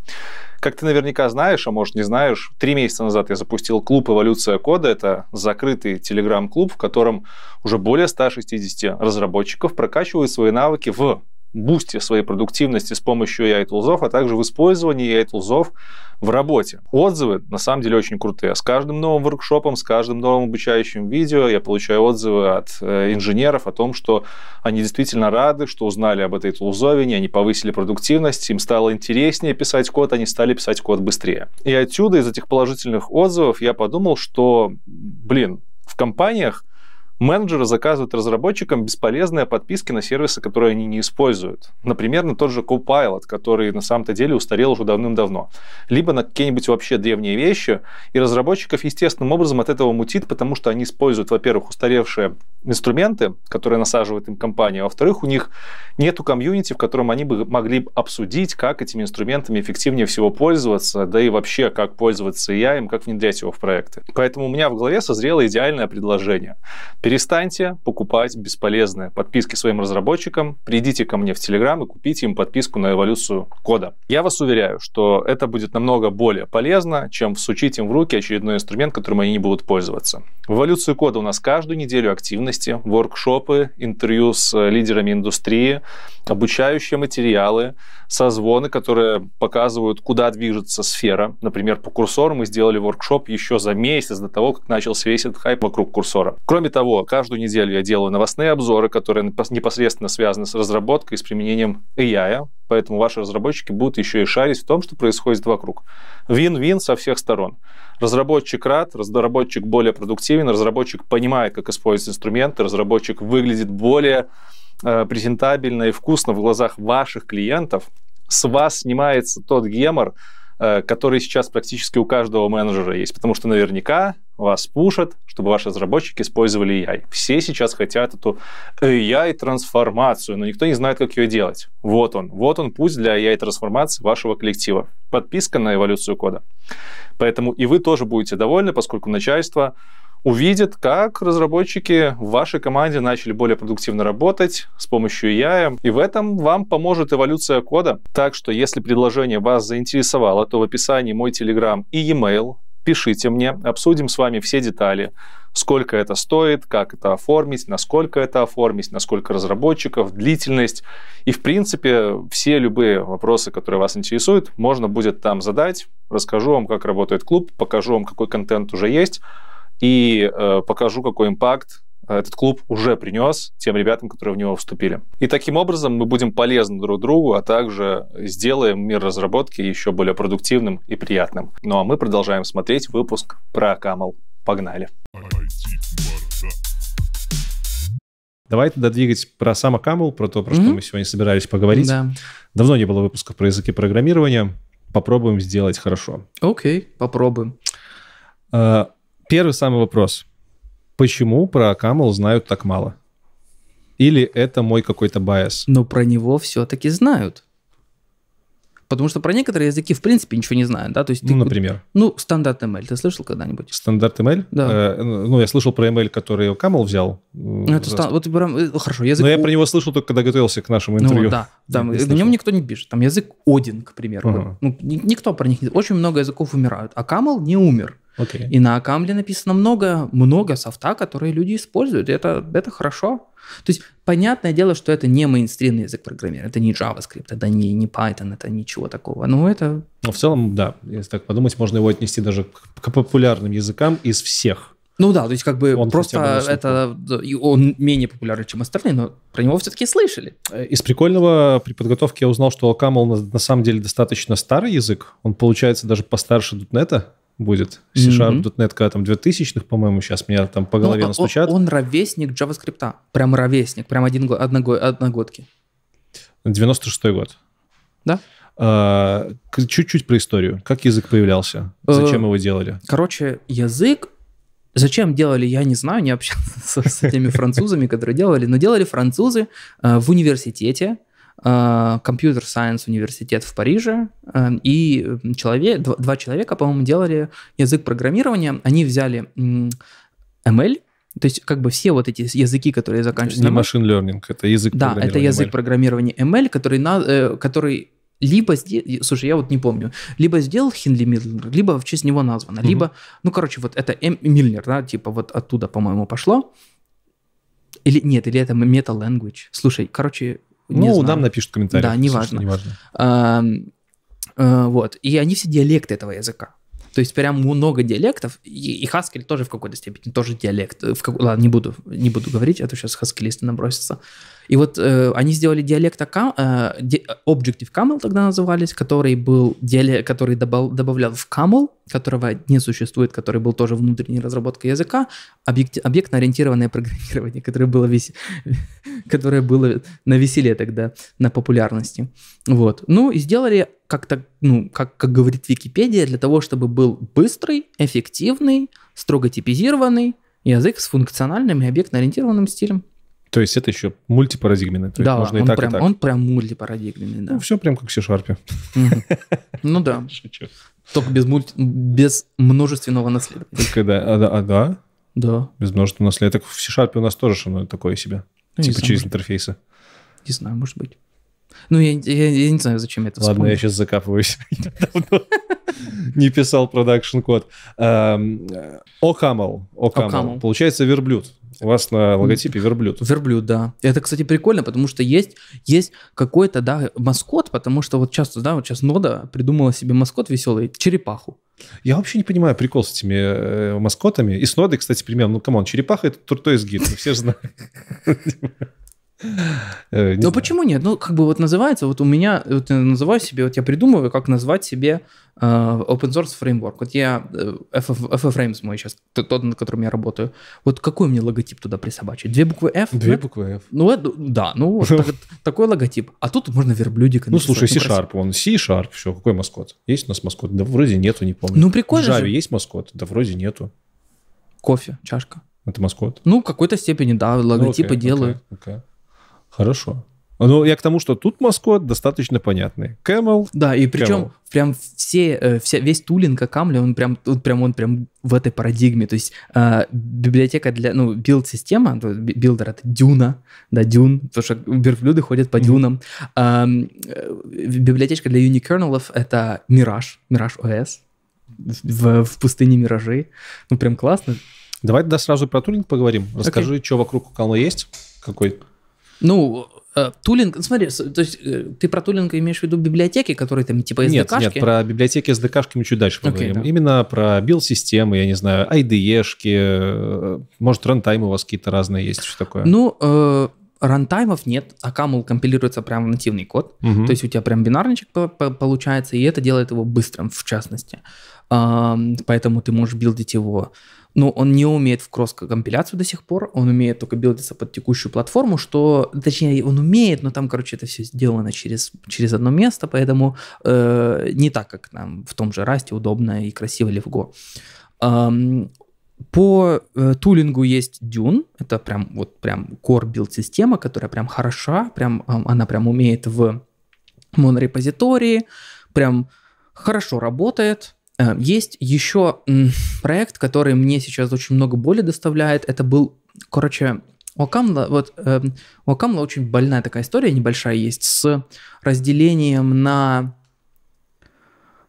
Как ты наверняка знаешь, а может не знаешь, 3 месяца назад я запустил клуб «Эволюция кода». Это закрытый телеграм-клуб, в котором уже более 160 разработчиков прокачивают свои навыки в бусте своей продуктивности с помощью AI-тулзов, а также в использовании AI-тулзов в работе. Отзывы, на самом деле, очень крутые. С каждым новым воркшопом, с каждым новым обучающим видео я получаю отзывы от инженеров о том, что они действительно рады, что узнали об этой тулзовине, они повысили продуктивность, им стало интереснее писать код, они стали писать код быстрее. И отсюда, из этих положительных отзывов, я подумал, что, блин, в компаниях менеджеры заказывают разработчикам бесполезные подписки на сервисы, которые они не используют. Например, на тот же Copilot, который на самом-то деле устарел уже давным-давно. Либо на какие-нибудь вообще древние вещи. И разработчиков естественным образом от этого мутит, потому что они используют, во-первых, устаревшие инструменты, которые насаживает им компания, а во-вторых, у них нету комьюнити, в котором они бы могли обсудить, как этими инструментами эффективнее всего пользоваться, да и вообще, как пользоваться AI, им, как внедрять его в проекты. Поэтому у меня в голове созрело идеальное предложение. Перестаньте покупать бесполезные подписки своим разработчикам, придите ко мне в Telegram и купите им подписку на эволюцию кода. Я вас уверяю, что это будет намного более полезно, чем всучить им в руки очередной инструмент, которым они не будут пользоваться. В эволюцию кода у нас каждую неделю активности, воркшопы, интервью с лидерами индустрии, обучающие материалы, созвоны, которые показывают, куда движется сфера. Например, по курсору мы сделали воркшоп еще за месяц до того, как начался весь этот хайп вокруг курсора. Кроме того, каждую неделю я делаю новостные обзоры, которые непосредственно связаны с разработкой и с применением AI, поэтому ваши разработчики будут еще и шарить в том, что происходит вокруг. Вин-вин со всех сторон. Разработчик рад, разработчик более продуктивен, разработчик понимает, как использовать инструменты, разработчик выглядит более презентабельно и вкусно в глазах ваших клиентов. С вас снимается тот гемор, который сейчас практически у каждого менеджера есть, потому что наверняка вас пушат, чтобы ваши разработчики использовали AI. Все сейчас хотят эту AI-трансформацию, но никто не знает, как ее делать. Вот он путь для AI-трансформации вашего коллектива. Подписка на эволюцию кода. Поэтому и вы тоже будете довольны, поскольку начальство увидит, как разработчики в вашей команде начали более продуктивно работать с помощью AI, и в этом вам поможет эволюция кода. Так что, если предложение вас заинтересовало, то в описании мой Telegram и e-mail. Пишите мне, обсудим с вами все детали, сколько это стоит, как это оформить, насколько разработчиков, длительность. И, в принципе, все любые вопросы, которые вас интересуют, можно будет там задать. Расскажу вам, как работает клуб, покажу вам, какой контент уже есть, и покажу, какой импакт этот клуб уже принес тем ребятам, которые в него вступили. И таким образом мы будем полезны друг другу, а также сделаем мир разработки еще более продуктивным и приятным. Ну а мы продолжаем смотреть выпуск про OCaml. Погнали! Давай тогда двигать про сам OCaml, про то, про что мы сегодня собирались поговорить. Да. Давно не было выпусков про языки программирования. Попробуем сделать хорошо. Окей, попробуем. Первый самый вопрос. Почему про OCaml знают так мало? Или это мой какой-то байас? Но про него все-таки знают. Потому что про некоторые языки в принципе ничего не знают. Да? То есть ты, например? Стандарт ML. Ты слышал когда-нибудь? Стандарт ML? Да. Я слышал про ML, который OCaml взял. Хорошо, язык... Но я про него слышал только когда готовился к нашему интервью. О нем никто не пишет. Там язык Один, к примеру. Никто про них не знает. Очень много языков умирают. OCaml не умер. Okay. И на OCaml написано много софта, которые люди используют. Это хорошо. То есть, понятное дело, что это не мейнстримный язык программирования. Это не JavaScript, это не Python, это ничего такого. Но в целом, да. Если так подумать, можно его отнести даже к популярным языкам из всех. То есть как бы он просто это... Он менее популярный, чем остальные, но про него все-таки слышали. Из прикольного при подготовке я узнал, что OCaml на самом деле достаточно старый язык. Он получается даже постарше .NET. Будет. C Sharp, .NET, когда там 2000-х, по-моему, сейчас меня там по голове настучат. Он ровесник JavaScript. Прям ровесник. Прям одногодки. 96-й год. Да? Чуть-чуть про историю. Как язык появлялся? Зачем его делали? Короче, язык... Зачем делали, я не знаю, не общался с этими французами, которые делали. Но делали французы в университете. Компьютер-сайенс университет в Париже, и два человека, по-моему, делали язык программирования. Они взяли ML, то есть как бы все вот эти языки, которые заканчиваются... Не машин learning, это язык программирования. Да, это язык программирования ML, который либо... Слушай, я вот не помню. Либо сделал Hindley-Milner, либо в честь него названо. Либо... вот это Milner, да, типа вот оттуда, по-моему, пошло. Или это meta-language. Слушай, Ну, нам напишут в комментариях. Да, неважно. Вот. И они все диалекты этого языка. То есть прям много диалектов, и Haskell тоже в какой-то степени, тоже диалект. Ладно, не буду говорить, а то сейчас хаскелисты набросятся. И вот они сделали диалект Objective-Camel тогда назывались, который был который добавлял в Camel, которого не существует, который был тоже внутренней разработкой языка, объектно-ориентированное программирование, которое было на веселье тогда, на популярности. Вот. Ну и сделали как-то, ну, как говорит Википедия, для того, чтобы был быстрый, эффективный, строго типизированный язык с функциональным и объектно-ориентированным стилем. То есть это еще мультипарадигменный. Да, можно и так, прям, и так. Он прям мультипарадигменный, да. Ну, все прям как в C Sharp. Ну да. Шучу. Только без множественного наследия. Только да. Да. Без множественного наследия. Так в C Sharp у нас тоже оно такое себе. Типа через интерфейсы. Не знаю, может быть. Ну, я не знаю, зачем я это вспомнил. Ладно, я сейчас закапываюсь. Я давно не писал продакшн-код. OCaml. Получается верблюд. У вас на логотипе верблюд. Верблюд, да. Это, кстати, прикольно, потому что есть какой-то, да, маскот, потому что вот часто, да, вот сейчас Нода придумала себе маскот веселый, черепаху. Я вообще не понимаю прикол с этими маскотами. И с Нодой, кстати, примерно, ну, камон, черепаха — это Tortoise Git, все же знают. Ну почему нет? Ну как бы вот называется, вот у меня, вот я называю себе, вот я придумываю, как назвать себе open source framework. Вот я, FFrames мой сейчас, тот, над которым я работаю. Вот какой мне логотип туда присобачить? Две буквы F? Две буквы F. Ну это, да, ну вот такой логотип. А тут можно верблюдика написать. Ну слушай, C-Sharp, он C-Sharp, все, какой маскот? Есть у нас маскот? Да вроде нету, не помню. Ну прикольно же. В Java есть маскот? Да вроде нету. Кофе, чашка. Это маскот? Ну в какой-то степени, да, логотипы делаю. Хорошо. Ну, я к тому, что тут маскот достаточно понятный. Camel. Да, и причем Camel. Прям весь тулинг Камля, он прям в этой парадигме. То есть библиотека для, ну, билд-система, билдер — это Dune, да, Dune, потому что верблюды ходят по дюнам. Библиотечка для юникернелов — это Mirage OS, в пустыне Миражи. Ну, прям классно. Давай тогда сразу про тулинг поговорим. Расскажи, что вокруг Камла есть, какой... Ну, тулинг, смотри, то есть ты про тулинг имеешь в виду библиотеки, которые там типа SDK-шки? Нет, про библиотеки SDK-шки мы чуть дальше поговорим. Да. Именно про билд-системы, я не знаю, IDE-шки, может, рантаймы у вас какие-то разные есть, что такое? Ну, рантаймов нет, а Caml компилируется прямо в нативный код, то есть у тебя прям бинарничек получается, и это делает его быстрым, в частности. Поэтому ты можешь билдить его. Но он не умеет в кросс-компиляцию до сих пор, он умеет только билдиться под текущую платформу, что, точнее, он умеет, но там, короче, это все сделано через одно место, поэтому не так, как там в том же Rust удобно и красиво легко. По тулингу есть Dune, это прям core билд-система, которая прям хороша, она прям умеет в монорепозитории, прям хорошо работает. Есть еще проект, который мне сейчас очень много боли доставляет. Это был, короче, у OCaml очень больная такая история, небольшая есть, с разделением на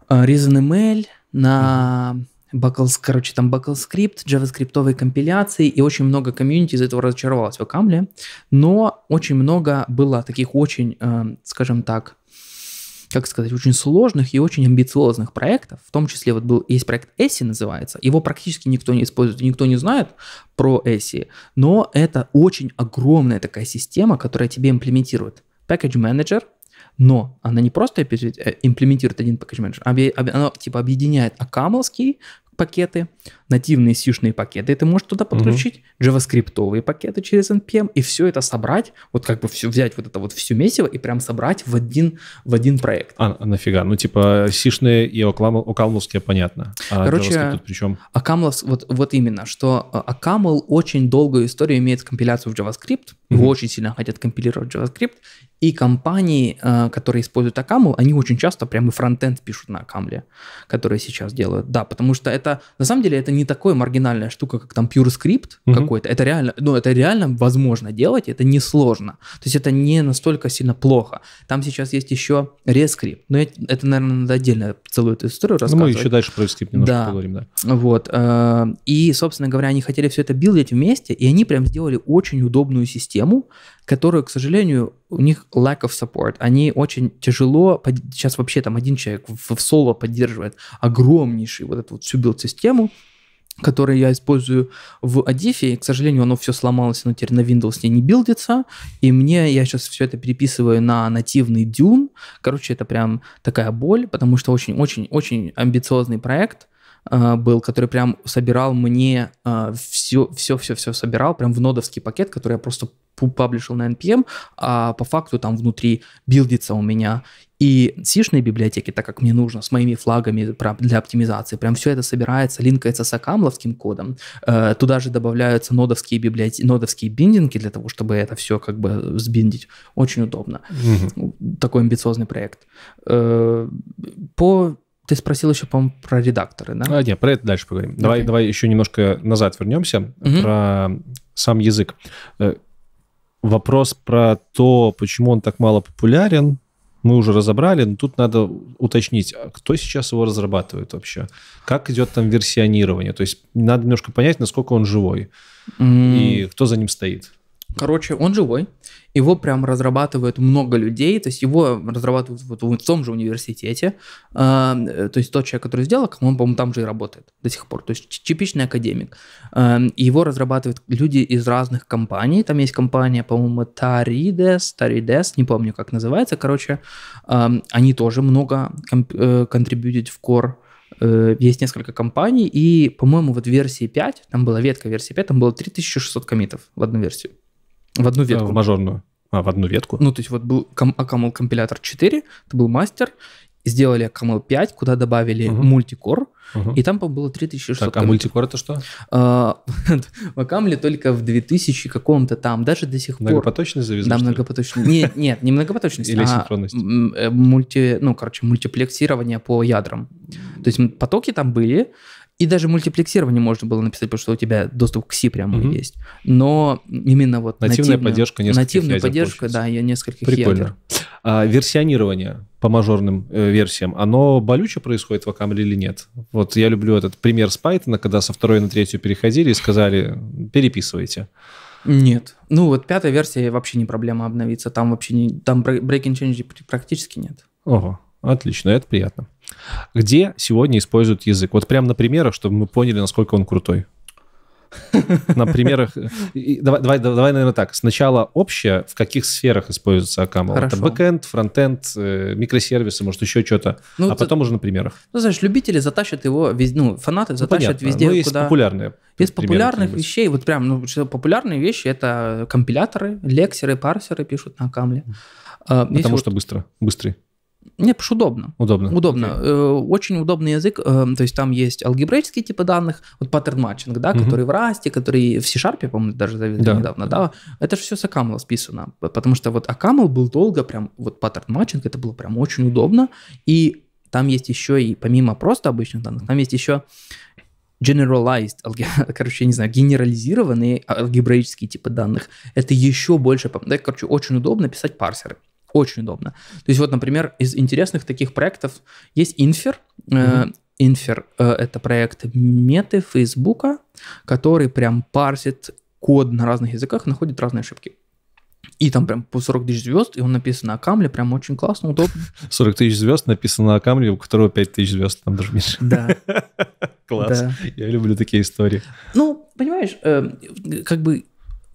ReasonML, на BuckleScript, JavaScript-овые компиляции, и очень много комьюнити из этого разочаровалось в OCaml, но очень много было таких очень, скажем так, как сказать, очень сложных и очень амбициозных проектов, в том числе вот есть проект Essie называется, его практически никто не использует, никто не знает про Essie, но это очень огромная такая система, которая тебе имплементирует package manager, но она не просто имплементирует один package manager, она типа объединяет окамловские пакеты, нативные сишные пакеты, и ты можешь туда подключить JavaScript-овые пакеты через NPM, и все это собрать, вот как бы все взять вот это вот все месиво и прям собрать в один проект. А нафига? Ну типа сишные и окамловские, понятно. А короче, тут причем? Вот именно, что OCaml очень долгую историю имеет компиляцию в JavaScript, его очень сильно хотят компилировать в JavaScript, и компании, которые используют OCaml, они очень часто прямо и фронтенд пишут на OCaml, которые сейчас делают. Да, потому что это, на самом деле, это не не такая маргинальная штука, как там PureScript какой-то. Это реально, ну, это реально возможно делать, это несложно. То есть это не настолько сильно плохо. Там сейчас есть еще ReScript. Но это, наверное, надо отдельно целую эту историю рассказывать. Ну, мы еще дальше про ReScript немножко поговорим. Да. Вот. И, собственно говоря, они хотели все это билдить вместе, и они прям сделали очень удобную систему, которую, к сожалению, у них lack of support. Они очень тяжело, сейчас вообще там один человек в соло поддерживает огромнейший вот эту вот всю билд-систему, которую я использую в Adif, и, к сожалению, оно все сломалось, но теперь на Windows не билдится, и я сейчас все это переписываю на нативный Dune. Короче, это прям такая боль, потому что очень-очень-очень амбициозный проект был, который прям собирал мне все собирал прям в нодовский пакет, который я просто паблишил на NPM, а по факту там внутри билдится у меня и сишные библиотеки, так как мне нужно, с моими флагами для оптимизации. Прям все это собирается, линкается с окамловским кодом. Туда же добавляются нодовские биндинги для того, чтобы это все как бы сбиндить. Очень удобно. Такой амбициозный проект. Ты спросил еще, по-моему, про редакторы, да? Нет, про это дальше поговорим. Давай еще немножко назад вернемся, про сам язык. Вопрос про то, почему он так мало популярен, мы уже разобрали, но тут надо уточнить, кто сейчас его разрабатывает вообще, как идет там версионирование. То есть надо немножко понять, насколько он живой и кто за ним стоит. Короче, он живой, его прям разрабатывают много людей, то есть его разрабатывают в том же университете, то есть тот человек, который сделал, он, по-моему, там же и работает до сих пор, то есть типичный академик. Его разрабатывают люди из разных компаний, там есть компания, по-моему, Tarides, не помню, как называется, короче, они тоже много контрибьютят в Core. Есть несколько компаний, и, по-моему, вот версии 5, там была ветка версии 5, там было 3600 коммитов в одну версию. В одну ветку. В мажорную. В одну ветку. Ну, то есть вот был OCaml компилятор 4, это был мастер, сделали OCaml 5, куда добавили мультикор, и там, по-моему, было 3600 коммитов. А мультикор это что? В OCaml только в 2000 каком-то там, даже до сих пор. Многопоточность завезли? Да, многопоточность. Нет, не многопоточность. Или синхронность? Мультиплексирование по ядрам. То есть потоки там были, и даже мультиплексирование можно было написать, потому что у тебя доступ к C прямо есть. Но именно вот нативная поддержка нескольких ядер. А версионирование по мажорным версиям, оно болюче происходит в OCaml или нет? Вот я люблю этот пример с Python, когда со второй на третью переходили и сказали, переписывайте. Нет. Ну вот пятая версия вообще не проблема обновиться, там вообще там breaking change практически нет. Ого. Отлично, это приятно. Где сегодня используют язык? Вот прям на примерах, чтобы мы поняли, насколько он крутой. На примерах... Давай, наверное, так. Сначала общее, в каких сферах используется OCaml? Это бэкэнд, фронтенд, микросервисы, может, еще что-то. Ну, потом уже на примерах. Ну, знаешь, любители затащат его везде, ну, фанаты затащат везде, есть куда... Из популярных вещей, вот прям, популярные вещи — это компиляторы, лексеры, парсеры пишут на OCaml. Потому что быстрый. Мне потому что удобно. Удобно. Okay. Очень удобный язык. То есть там есть алгебраические типы данных, вот паттерн-матчинг, да, который в Rust, который в C Sharp, по-моему, даже завезли недавно. Да. Это же все с OCaml списано. Потому что вот OCaml был долго, прям вот паттерн-матчинг, это было прям очень удобно. И там есть еще, и помимо просто обычных данных, там есть еще генерализированные алгебраические типы данных. Это еще больше... Да, короче, очень удобно писать парсеры. Очень удобно. То есть вот, например, из интересных таких проектов есть Infer. Infer — это проект меты Фейсбука, который прям парсит код на разных языках и находит разные ошибки. И там прям по 40 тысяч звезд, и он написан на OCaml, прям очень классно, удобно. 40 тысяч звезд написано на OCaml, у которого 5 тысяч звезд, там даже меньше. Да. Класс. Да. Я люблю такие истории. Ну, понимаешь, как бы...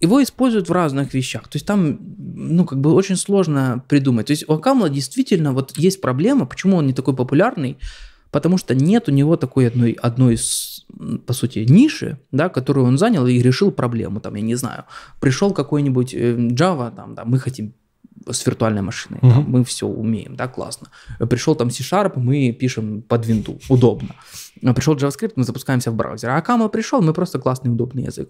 Его используют в разных вещах. То есть там, ну, как бы очень сложно придумать. То есть у OCaml действительно вот есть проблема, почему он не такой популярный, потому что нет у него такой одной по сути, ниши, да, которую он занял и решил проблему. Там, я не знаю, пришел какой-нибудь Java, мы хотим с виртуальной машиной, мы все умеем, да, классно. Пришел там C-Sharp, мы пишем под винду, удобно. Пришел JavaScript, мы запускаемся в браузер. А OCaml пришел, мы просто классный, удобный язык.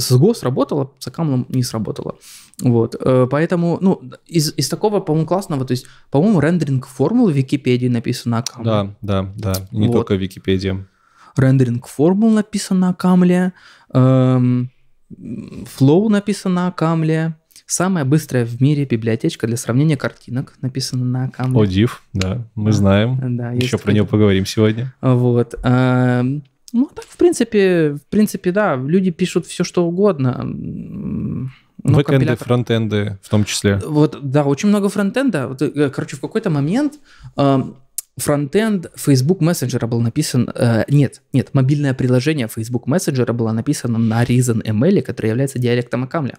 С Go сработало, с OCaml не сработало. Вот. Поэтому, ну, из такого, по-моему, классного, то есть, по-моему, рендеринг формул в Википедии написано OCaml. Да. Не только в Википедии. рендеринг формул написан на OCaml, Flow написан на OCaml, самая быстрая в мире библиотечка для сравнения картинок написана на OCaml. ODIV, да, мы знаем. Да, еще про нее поговорим сегодня. Вот. Ну, так, в принципе, да, люди пишут все, что угодно. Бэкэнды, фронтенды в том числе. Вот, да, очень много фронтенда. Короче, в какой-то момент фронтенд Facebook Messenger был написан... Нет, мобильное приложение Facebook Messenger было написано на ReasonML, который является диалектом OCaml.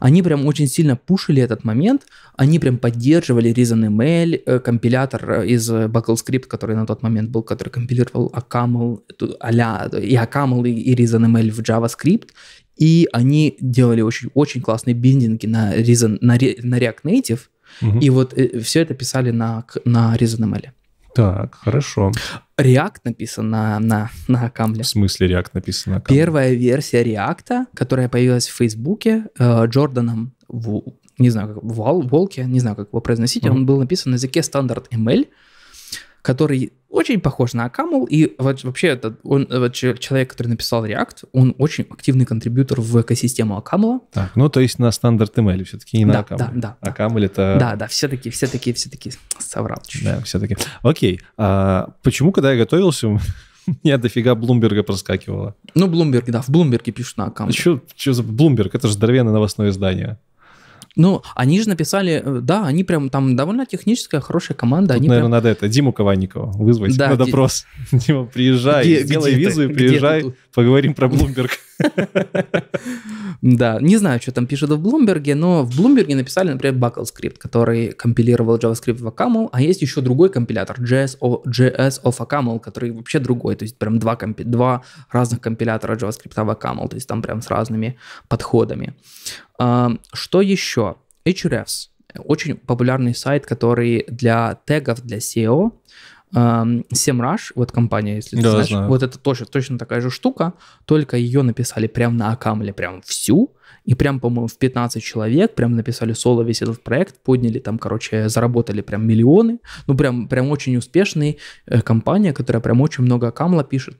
Они прям очень сильно пушили этот момент, они прям поддерживали ReasonML, компилятор из BuckleScript, который на тот момент был, который компилировал OCaml, и OCaml, и ReasonML в JavaScript, и они делали очень классные биндинги на React Native, и вот все это писали на ReasonML. Так, хорошо. React написан на OCaml. В смысле React написан на OCaml? Первая версия React, которая появилась в Фейсбуке, Джорданом, не знаю, Волке, не знаю, как его произносить, он был написан на языке стандарт ML, который очень похож на OCaml, и вообще человек, который написал React, он очень активный контрибьютор в экосистему OCaml. Так, ну то есть на стандарт ML все-таки, не на OCaml. Да. OCaml это... Да, все-таки соврал. Да, все-таки. Окей, почему, когда я готовился... Меня дофига Блумберга проскакивало. Ну, Bloomberg, да, в Блумберге пишут на OCaml. Что за Bloomberg? Это же здоровенное новостное издание. Ну, они же написали, да, они прям там довольно техническая, хорошая команда. Тут, они наверное, надо это, Диму Ковальникова вызвать на допрос. Дима, приезжай, сделай визу и приезжай, поговорим про Bloomberg. Да, не знаю, что там пишут в Блумберге, но в Блумберге написали, например, BuckleScript, который компилировал JavaScript в OCaml, а есть еще другой компилятор, JS of OCaml, который вообще другой, то есть прям два разных компилятора JavaScript в OCaml, то есть там прям с разными подходами. Что еще? Ahrefs. Очень популярный сайт, который для тегов, для SEO. Semrush, вот компания, если ты знаешь, знаю. Вот это точно такая же штука, только ее написали прям на OCaml, прям всю, и прям, по-моему, в 15 человек прям написали соло весь этот проект, подняли там, короче, заработали прям миллионы, ну прям очень успешная компания, которая прям очень много OCaml пишет.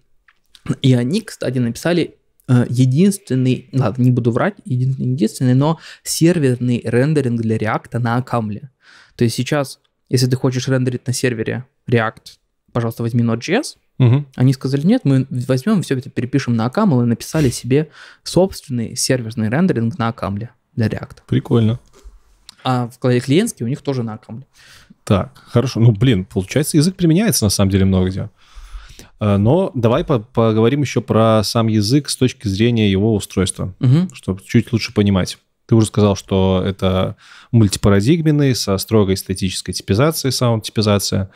И они, кстати, написали единственный, ладно, не буду врать, единственный, но серверный рендеринг для React на OCaml. То есть сейчас, если ты хочешь рендерить на сервере React, пожалуйста, возьми Node.js. Они сказали, нет, мы возьмем, все это перепишем на OCaml и написали себе собственный серверный рендеринг на OCaml для React. Прикольно. А в клиентский у них тоже на OCaml. Так, хорошо. Ну, блин, получается, язык применяется на самом деле много где. Но давай поговорим еще про сам язык с точки зрения его устройства, чтобы чуть лучше понимать. Ты уже сказал, что это мультипарадигменный, со строгой статической типизацией, саунд-типизация.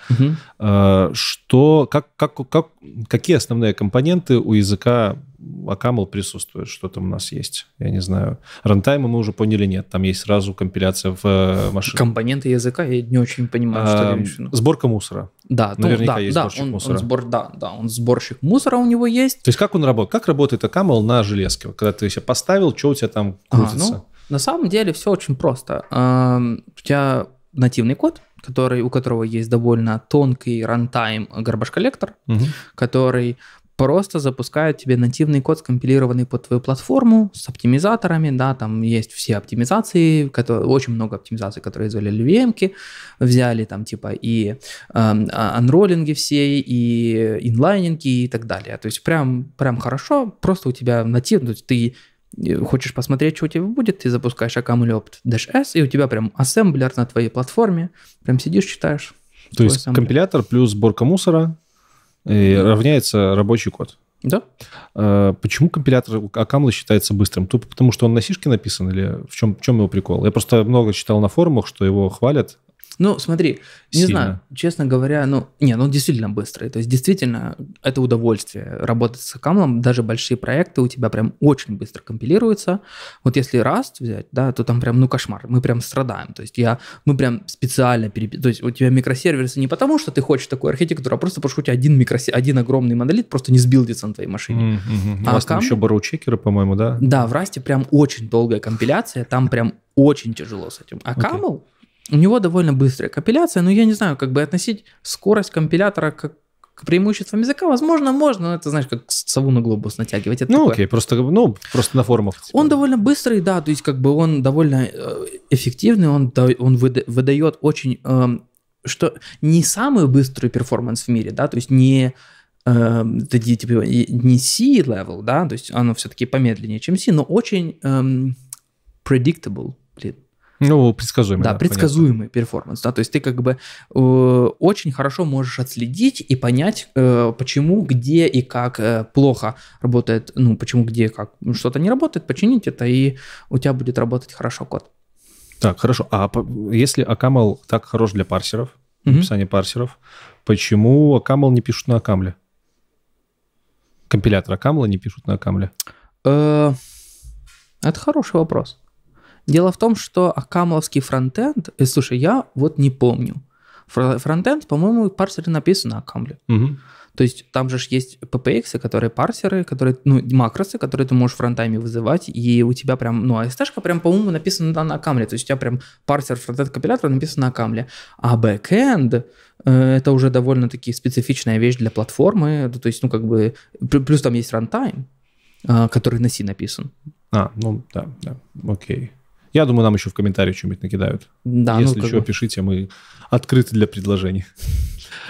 Какие основные компоненты у языка OCaml присутствуют? Что там у нас есть? Я не знаю. Рантаймы мы уже поняли, нет. Там есть сразу компиляция в машине. Компоненты языка, я не очень понимаю, что я вижу. Сборка мусора. Да, наверняка есть сборщик мусора. Да, он сборщик мусора, у него есть. То есть как он работает? Как работает OCaml на железке? Когда ты себе поставил, что у тебя там крутится? На самом деле все очень просто. У тебя нативный код, у которого есть довольно тонкий рантайм гарбаж-коллектор, который просто запускает тебе нативный код, скомпилированный под твою платформу, с оптимизаторами, да, там есть все оптимизации, очень много оптимизаций, которые взяли LVM-ки, взяли там типа и анроллинги все, и инлайнинги и так далее. То есть прям хорошо, просто у тебя нативно, ты хочешь посмотреть, что у тебя будет, ты запускаешь OCaml opt-s, и у тебя прям ассемблер на твоей платформе, прям сидишь, читаешь. То есть ассемблер. Компилятор плюс сборка мусора равняется рабочий код. Да. Почему компилятор OCaml считается быстрым? Тупо потому, что он на сишке написан, или в чем его прикол? Я просто много читал на форумах, что его хвалят. Ну, смотри, не знаю, честно говоря, он действительно быстрый. То есть, действительно, это удовольствие работать с OCaml. Даже большие проекты у тебя прям очень быстро компилируются. Вот если Rust взять, да, то там прям, кошмар. Мы прям страдаем. То есть, мы прям специально переписываем. То есть, у тебя микросервисы не потому, что ты хочешь такую архитектуру, а просто потому, что у тебя один огромный монолит просто не сбилдится на твоей машине. У вас там еще бароу-чекеры, по-моему, да? Да, в Rust прям очень долгая компиляция. Там прям очень тяжело с этим. OCaml... У него довольно быстрая компиляция, но я не знаю, как бы относить скорость компилятора к преимуществам языка, возможно, можно, но это, знаешь, как сову на глобус натягивать. Это окей, просто на форумах. Типа. Он довольно быстрый, да, то есть как бы он довольно эффективный, он выдает очень, что не самый быстрый перформанс в мире, да, то есть не... типа, не C-level, да, то есть оно все-таки помедленнее, чем C, но очень predictable. Ну, предсказуемый. Да, предсказуемый перформанс, да, то есть ты как бы очень хорошо можешь отследить и понять, почему, где и как плохо работает, ну, почему, где, как что-то не работает, починить это, и у тебя будет работать хорошо код. Так, хорошо. А если OCaml так хорош для парсеров, написание парсеров, почему OCaml не пишут на OCaml? Компилятор OCaml не пишут на OCaml? Это хороший вопрос. Дело в том, что OCaml-овский фронтенд... Слушай, я вот не помню. Фронтенд, по-моему, парсеры написаны на OCaml. То есть там же есть PPX, которые парсеры, которые, ну, макросы, которые ты можешь фронтами вызывать, и у тебя прям, ну, AST-шка прям, по-моему, написана на OCaml. То есть у тебя прям парсер фронтенд компилятора написан на OCaml. А бэкэнд это уже довольно-таки специфичная вещь для платформы. То есть, ну, как бы, плюс там есть рантайм, который на C написан. А, ну, да, да, окей. Я думаю, нам еще в комментариях что-нибудь накидают. Да, если ну, что, бы... пишите, мы открыты для предложений.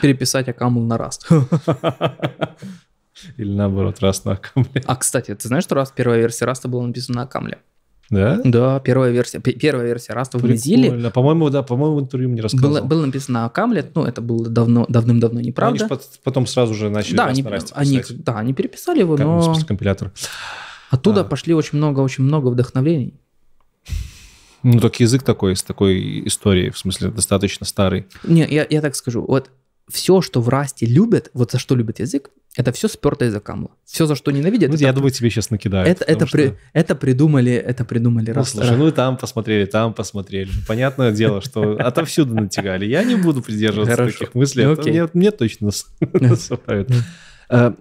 Переписать OCaml на Rust. Или наоборот, Rust на OCaml. А, кстати, ты знаешь, что Rust, первая версия Rust была написана на OCaml? Да? Да, первая версия Rust в Mozilla. По-моему, да, в интервью мне рассказывал. Было написано на OCaml, ну, это было давным-давно неправда. Они же потом сразу же начали Rust на Rust писать. Да, они переписали его, но... компилятор. Оттуда пошли очень много вдохновений. Ну, так язык такой, с такой историей, в смысле, достаточно старый. Не, я так скажу, вот все, что в Расте любят, вот за что любят язык, это все спёрто из OCaml. Все, за что ненавидят... Ну, я думаю, тебе сейчас накидают. Это придумали Раст. Ну, слушай, ну, там посмотрели. Понятное дело, что отовсюду натягали. Я не буду придерживаться таких мыслей. Мне точно насыпают.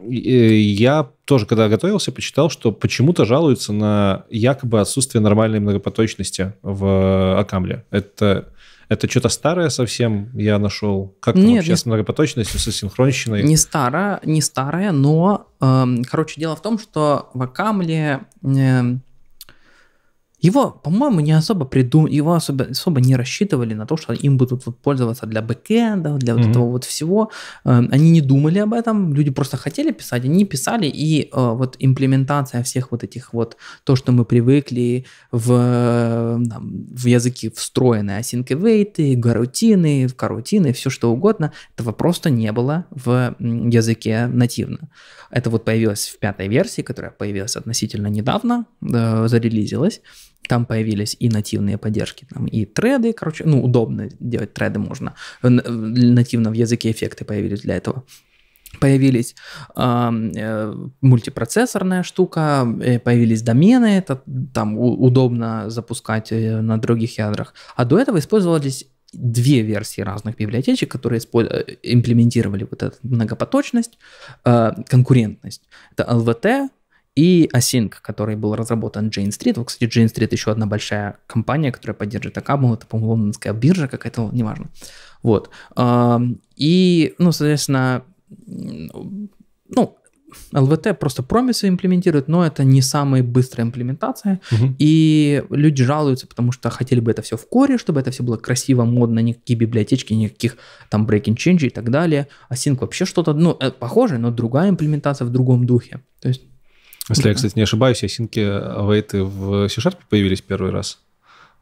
Я тоже, когда готовился, почитал, что почему-то жалуются на якобы отсутствие нормальной многопоточности в OCaml. Это что-то старое совсем я нашел. Как там вообще с многопоточностью, со синхронщиной? Не старая, но, короче, дело в том, что в OCaml его, по-моему, не особо его особо не рассчитывали на то, что им будут вот пользоваться для бэкэнда, для вот этого вот всего. Они не думали об этом, люди просто хотели писать, они писали, и вот имплементация всех вот этих вот, то, что мы привыкли в языке встроенные async await, горутины, все что угодно, этого просто не было в языке нативно. Это вот появилось в 5-й версии, которая появилась относительно недавно, зарелизилась. Там появились и нативные поддержки, там и треды, короче, ну, удобно делать треды можно. Нативно в языке эффекты появились для этого. Появились мультипроцессорная штука, появились домены, это там удобно запускать на других ядрах. А до этого использовались две версии разных библиотечек, которые имплементировали вот эту многопоточность, конкурентность. Это LVT, и Async, который был разработан Jane Street. Вот, кстати, Jane Street еще одна большая компания, которая поддерживает OCaml. Это, по-моему, лондонская биржа какая-то, неважно. Вот. И, ну, соответственно, ну, LVT просто промисы имплементирует, но это не самая быстрая имплементация. И люди жалуются, потому что хотели бы это все в коре, чтобы это все было красиво, модно, никакие библиотечки, никаких там breaking change и так далее. Async вообще что-то, ну, похоже, но другая имплементация в другом духе. То есть если я, кстати, не ошибаюсь, асинки await в C Sharp появились первый раз.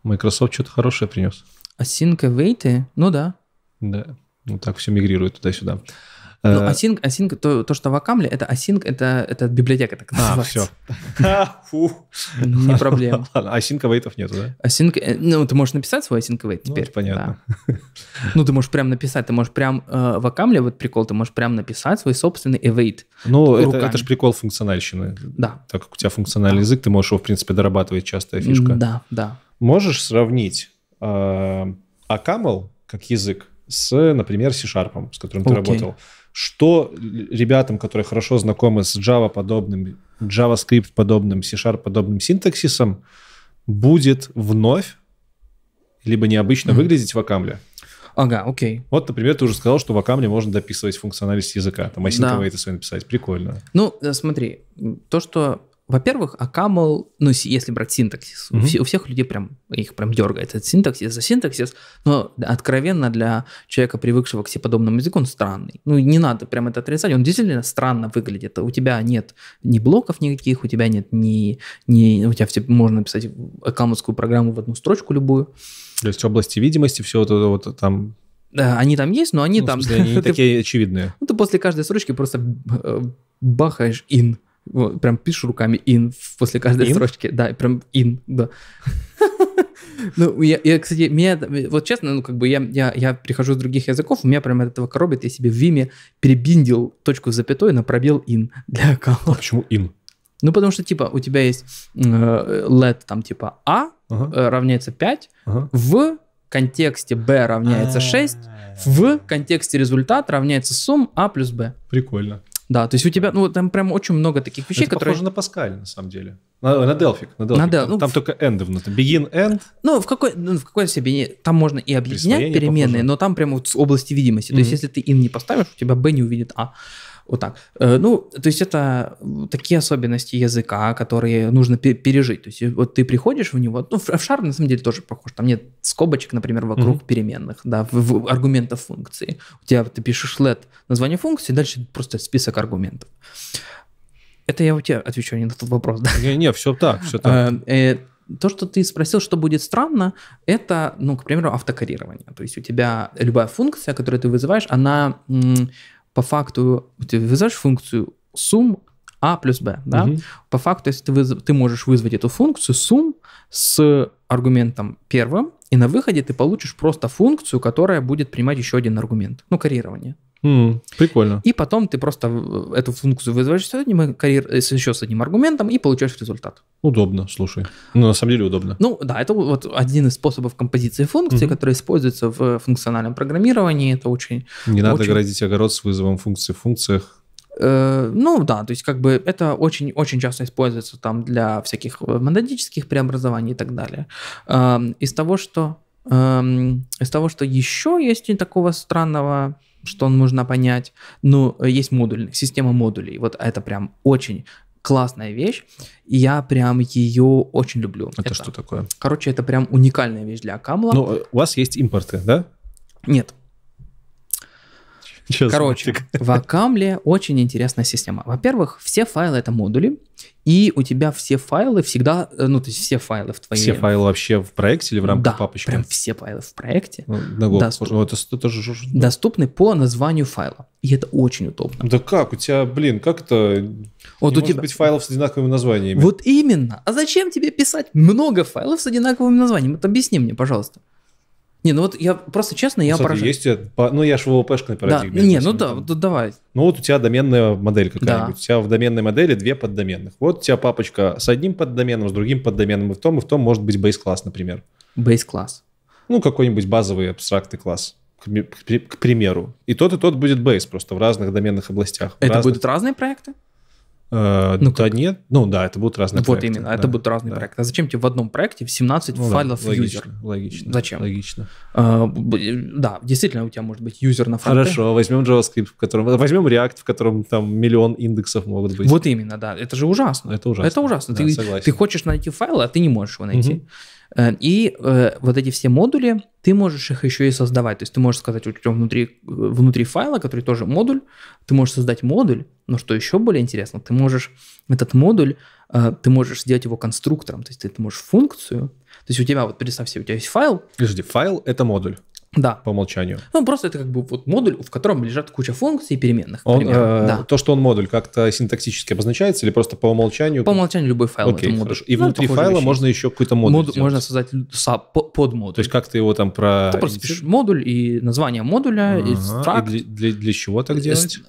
Microsoft что-то хорошее принес. Async await? Ну да. Да. Ну так все мигрирует туда-сюда. Ну, async то, что в OCaml, это async, это библиотека, так называется. А, все. Не проблема. Async await нету, да? Async, ну, ты можешь написать свой async await теперь. Понятно. Ну, ты можешь прям написать, ты можешь прям в OCaml, вот прикол, ты можешь прям написать свой собственный await. Ну, это же прикол функциональщины. Да. Так как у тебя функциональный язык, ты можешь его, в принципе, дорабатывать, частая фишка. Да, да. Можешь сравнить OCaml как язык с, например, C-Sharp, с которым ты работал. Что ребятам, которые хорошо знакомы с Java-подобным, JavaScript-подобным, C-Sharp-подобным синтаксисом, будет вновь либо необычно выглядеть в OCaml? Ага, окей. Вот, например, ты уже сказал, что в OCaml можно дописывать функциональность языка, там async-await да. свои написать, прикольно. Ну, смотри, то, что, во-первых, OCaml, ну, если брать синтаксис, у всех людей прям, их прям дергает этот синтаксис за синтаксис, но откровенно для человека, привыкшего к себе подобному языку, он странный. Ну, не надо прям это отрицать, он действительно странно выглядит. У тебя нет ни блоков никаких, у тебя нет ни у тебя все, можно написать OCaml-скую программу в одну строчку любую. То есть области видимости, все вот это вот там... Да, они там есть, но они ну, там... В смысле, они такие очевидные. Ну, ты после каждой строчки просто бахаешь in. Вот, прям пишешь руками in после каждой строчки. Да, прям in, да. Ну, я, кстати, меня... Вот честно, ну, как бы я прихожу с других языков, у меня прям от этого коробит. Я себе в Vim перебиндил точку с запятой на пробел in для аккаунта. Почему in? Ну, потому что, типа, у тебя есть let, там, типа, a равняется 5, в контексте b равняется 6, в контексте результат равняется сумм a плюс b. Прикольно. Да, то есть у тебя, ну, там прям очень много таких вещей, это которые... похоже на Паскаль, на самом деле. На Delphi. Там только end внутри. Begin, end. Ну, в какой степени... Там можно и объединять переменные, но там прямо в области видимости. То есть если ты in не поставишь, у тебя b не увидит a. Вот так. Ну, то есть это такие особенности языка, которые нужно пережить. То есть вот ты приходишь в него, ну, в Sharp на самом деле тоже похож. Там нет скобочек, например, вокруг переменных, да, в аргументов функции. У тебя ты пишешь let название функции, дальше просто список аргументов. Это я у тебя отвечу не на тот вопрос. Да? Не, все так, все так. То, что ты спросил, что будет странно, это, ну, к примеру, автокоррирование. То есть у тебя любая функция, которую ты вызываешь, она... По факту, ты вызываешь функцию сумм a плюс b, да? По факту, если ты можешь вызвать эту функцию сумм с аргументом первым, и на выходе ты получишь просто функцию, которая будет принимать еще один аргумент, ну, коррирование. Прикольно. И потом ты просто эту функцию вызываешь еще с одним аргументом и получаешь результат. Удобно, слушай. Ну, на самом деле удобно. Ну, да, это вот один из способов композиции функции, который используется в функциональном программировании. Это очень... Не надо градить огород с вызовом функции в функциях. Ну да, то есть как бы это очень-очень часто используется там для всяких монадических преобразований и так далее. Из того, что еще есть и такого странного, что нужно понять, ну, есть модульная система модулей. Вот это прям очень классная вещь, и я прям ее очень люблю. Это что такое? Короче, это прям уникальная вещь для OCaml. Ну, у вас есть импорты, да? Нет. Короче, в OCaml очень интересная система. Во-первых, все файлы — это модули, и у тебя все файлы всегда, ну, то есть все файлы в твоей... Все файлы вообще в проекте или в рамках папочки? Да, прям все файлы в проекте доступны по названию файла. И это очень удобно. Да как? У тебя, блин, как это... Вот не у может тебя... быть файлов с одинаковыми названиями. Вот именно. А зачем тебе писать много файлов с одинаковыми названиями? Вот объясни мне, пожалуйста. Не, ну вот я просто честно, я поражаюсь. Есть у тебя, ну я же в ООПшной парадигме. Да, не, ну да, вот, давай. Ну вот у тебя доменная модель какая-нибудь. Да. У тебя в доменной модели две поддоменных. Вот у тебя папочка с одним поддоменом, с другим поддоменом, и в том может быть бейс-класс, например. Бейс-класс. Ну какой-нибудь базовый абстрактный класс, к примеру. И тот будет бейс просто в разных доменных областях. Это будут разные проекты? Ну, да как? Нет. Ну да, это будут разные проекты. Вот именно, да, это будут разные проекты. А зачем тебе в одном проекте 17 файлов юзер? Логично. Зачем? Логично. Да, действительно, у тебя может быть юзер на фронте. Хорошо, возьмем JavaScript, в котором... Возьмем React, в котором там миллион индексов могут быть. Вот именно, да. Это же ужасно. Это ужасно. Это ужасно. Да, ты хочешь найти файл, а ты не можешь его найти. И вот эти все модули, ты можешь их еще и создавать. То есть ты можешь сказать, у тебя внутри файла, который тоже модуль, ты можешь создать модуль, но что еще более интересно, ты можешь этот модуль, ты можешь сделать его конструктором, то есть ты можешь функцию, то есть у тебя, вот представь себе, у тебя есть файл. Подожди, файл — это модуль? Да. По умолчанию. Ну, просто это как бы вот модуль, в котором лежат куча функций и переменных. То, что он модуль, как-то синтаксически обозначается или просто по умолчанию? По умолчанию любой файл это модуль. Хорошо. И внутри файла можно еще какой-то модуль. Можно создать подмодуль. То есть как ты его там про... Ты просто пишешь модуль и название модуля, и для чего так делать?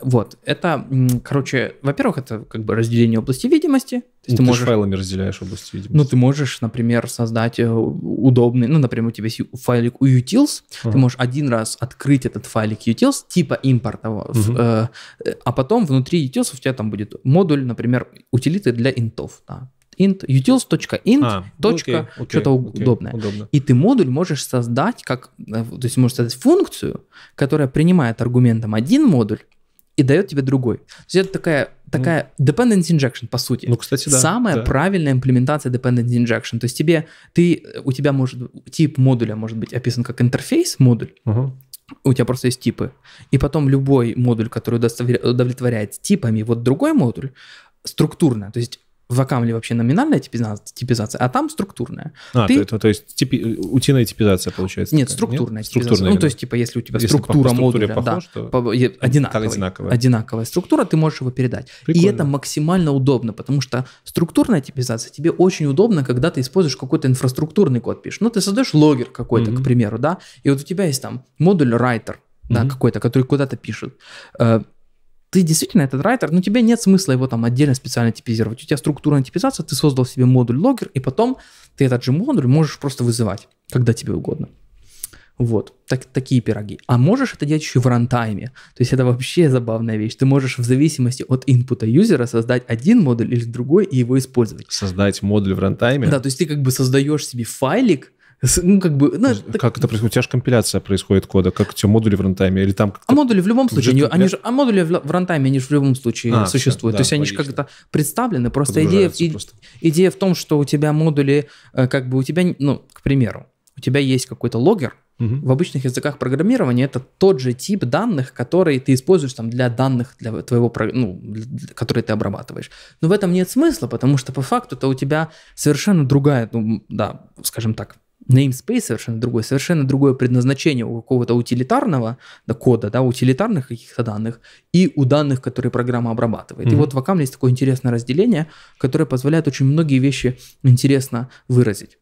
Вот. Это, короче, во-первых, это как бы разделение области видимости. Ты же файлами разделяешь области видимости. Ну, ты можешь, например, создать удобный... Ну, например, у тебя есть файлик utils, ты можешь один раз открыть этот файлик utils, типа импорта, а потом внутри utils у тебя там будет модуль, например, утилиты для интов, да. int, utils.int, точка, что-то удобное. Удобно. И ты модуль можешь создать, как, то есть можешь создать функцию, которая принимает аргументом один модуль и дает тебе другой. То есть это такая dependency injection, по сути. Ну, кстати, да. Самая правильная имплементация dependency injection. То есть у тебя может, тип модуля может быть описан как интерфейс модуль, у тебя просто есть типы. И потом любой модуль, который удовлетворяет типами вот другой модуль, структурно, то есть в OCaml вообще номинальная типизация, а там структурная. Утиная типизация получается? Нет, структурная типизация. Ну, то есть, типа, если у тебя структура модуля одинаковая структура, ты можешь его передать. Прикольно. И это максимально удобно, потому что структурная типизация тебе очень удобно, когда ты используешь какой-то инфраструктурный код, пишешь. Ну, ты создаешь логер какой-то, к примеру, да, и вот у тебя есть там модуль writer, да, какой-то, который куда-то пишет. Ты действительно этот райтер, но тебе нет смысла его там отдельно специально типизировать. У тебя структурная типизация, ты создал себе модуль логер, и потом ты этот же модуль можешь просто вызывать, когда тебе угодно. Вот, такие пироги. А можешь это делать еще в рантайме. То есть это вообще забавная вещь. Ты можешь в зависимости от инпута юзера создать один модуль или другой и его использовать. Создать модуль в рантайме? Да, то есть ты как бы создаешь себе файлик. Ну, как бы, ну, как это происходит? У тебя же компиляция происходит кода, как у тебя модули в рантайме или там как-то... А модули в любом случае, модули в рантайме, они же в любом случае существуют. Да, то есть они же как-то представлены. Просто идея в том, что у тебя модули, как бы у тебя, ну, к примеру, у тебя есть какой-то логер. В обычных языках программирования это тот же тип данных, которые ты используешь там, для данных, для твоего, которые ты обрабатываешь. Но в этом нет смысла, потому что по факту-то у тебя совершенно другая, ну, да, скажем так, namespace совершенно другое предназначение у какого-то утилитарного кода, да, утилитарных каких-то данных и у данных, которые программа обрабатывает. И вот в OCaml есть такое интересное разделение, которое позволяет очень многие вещи интересно выразить.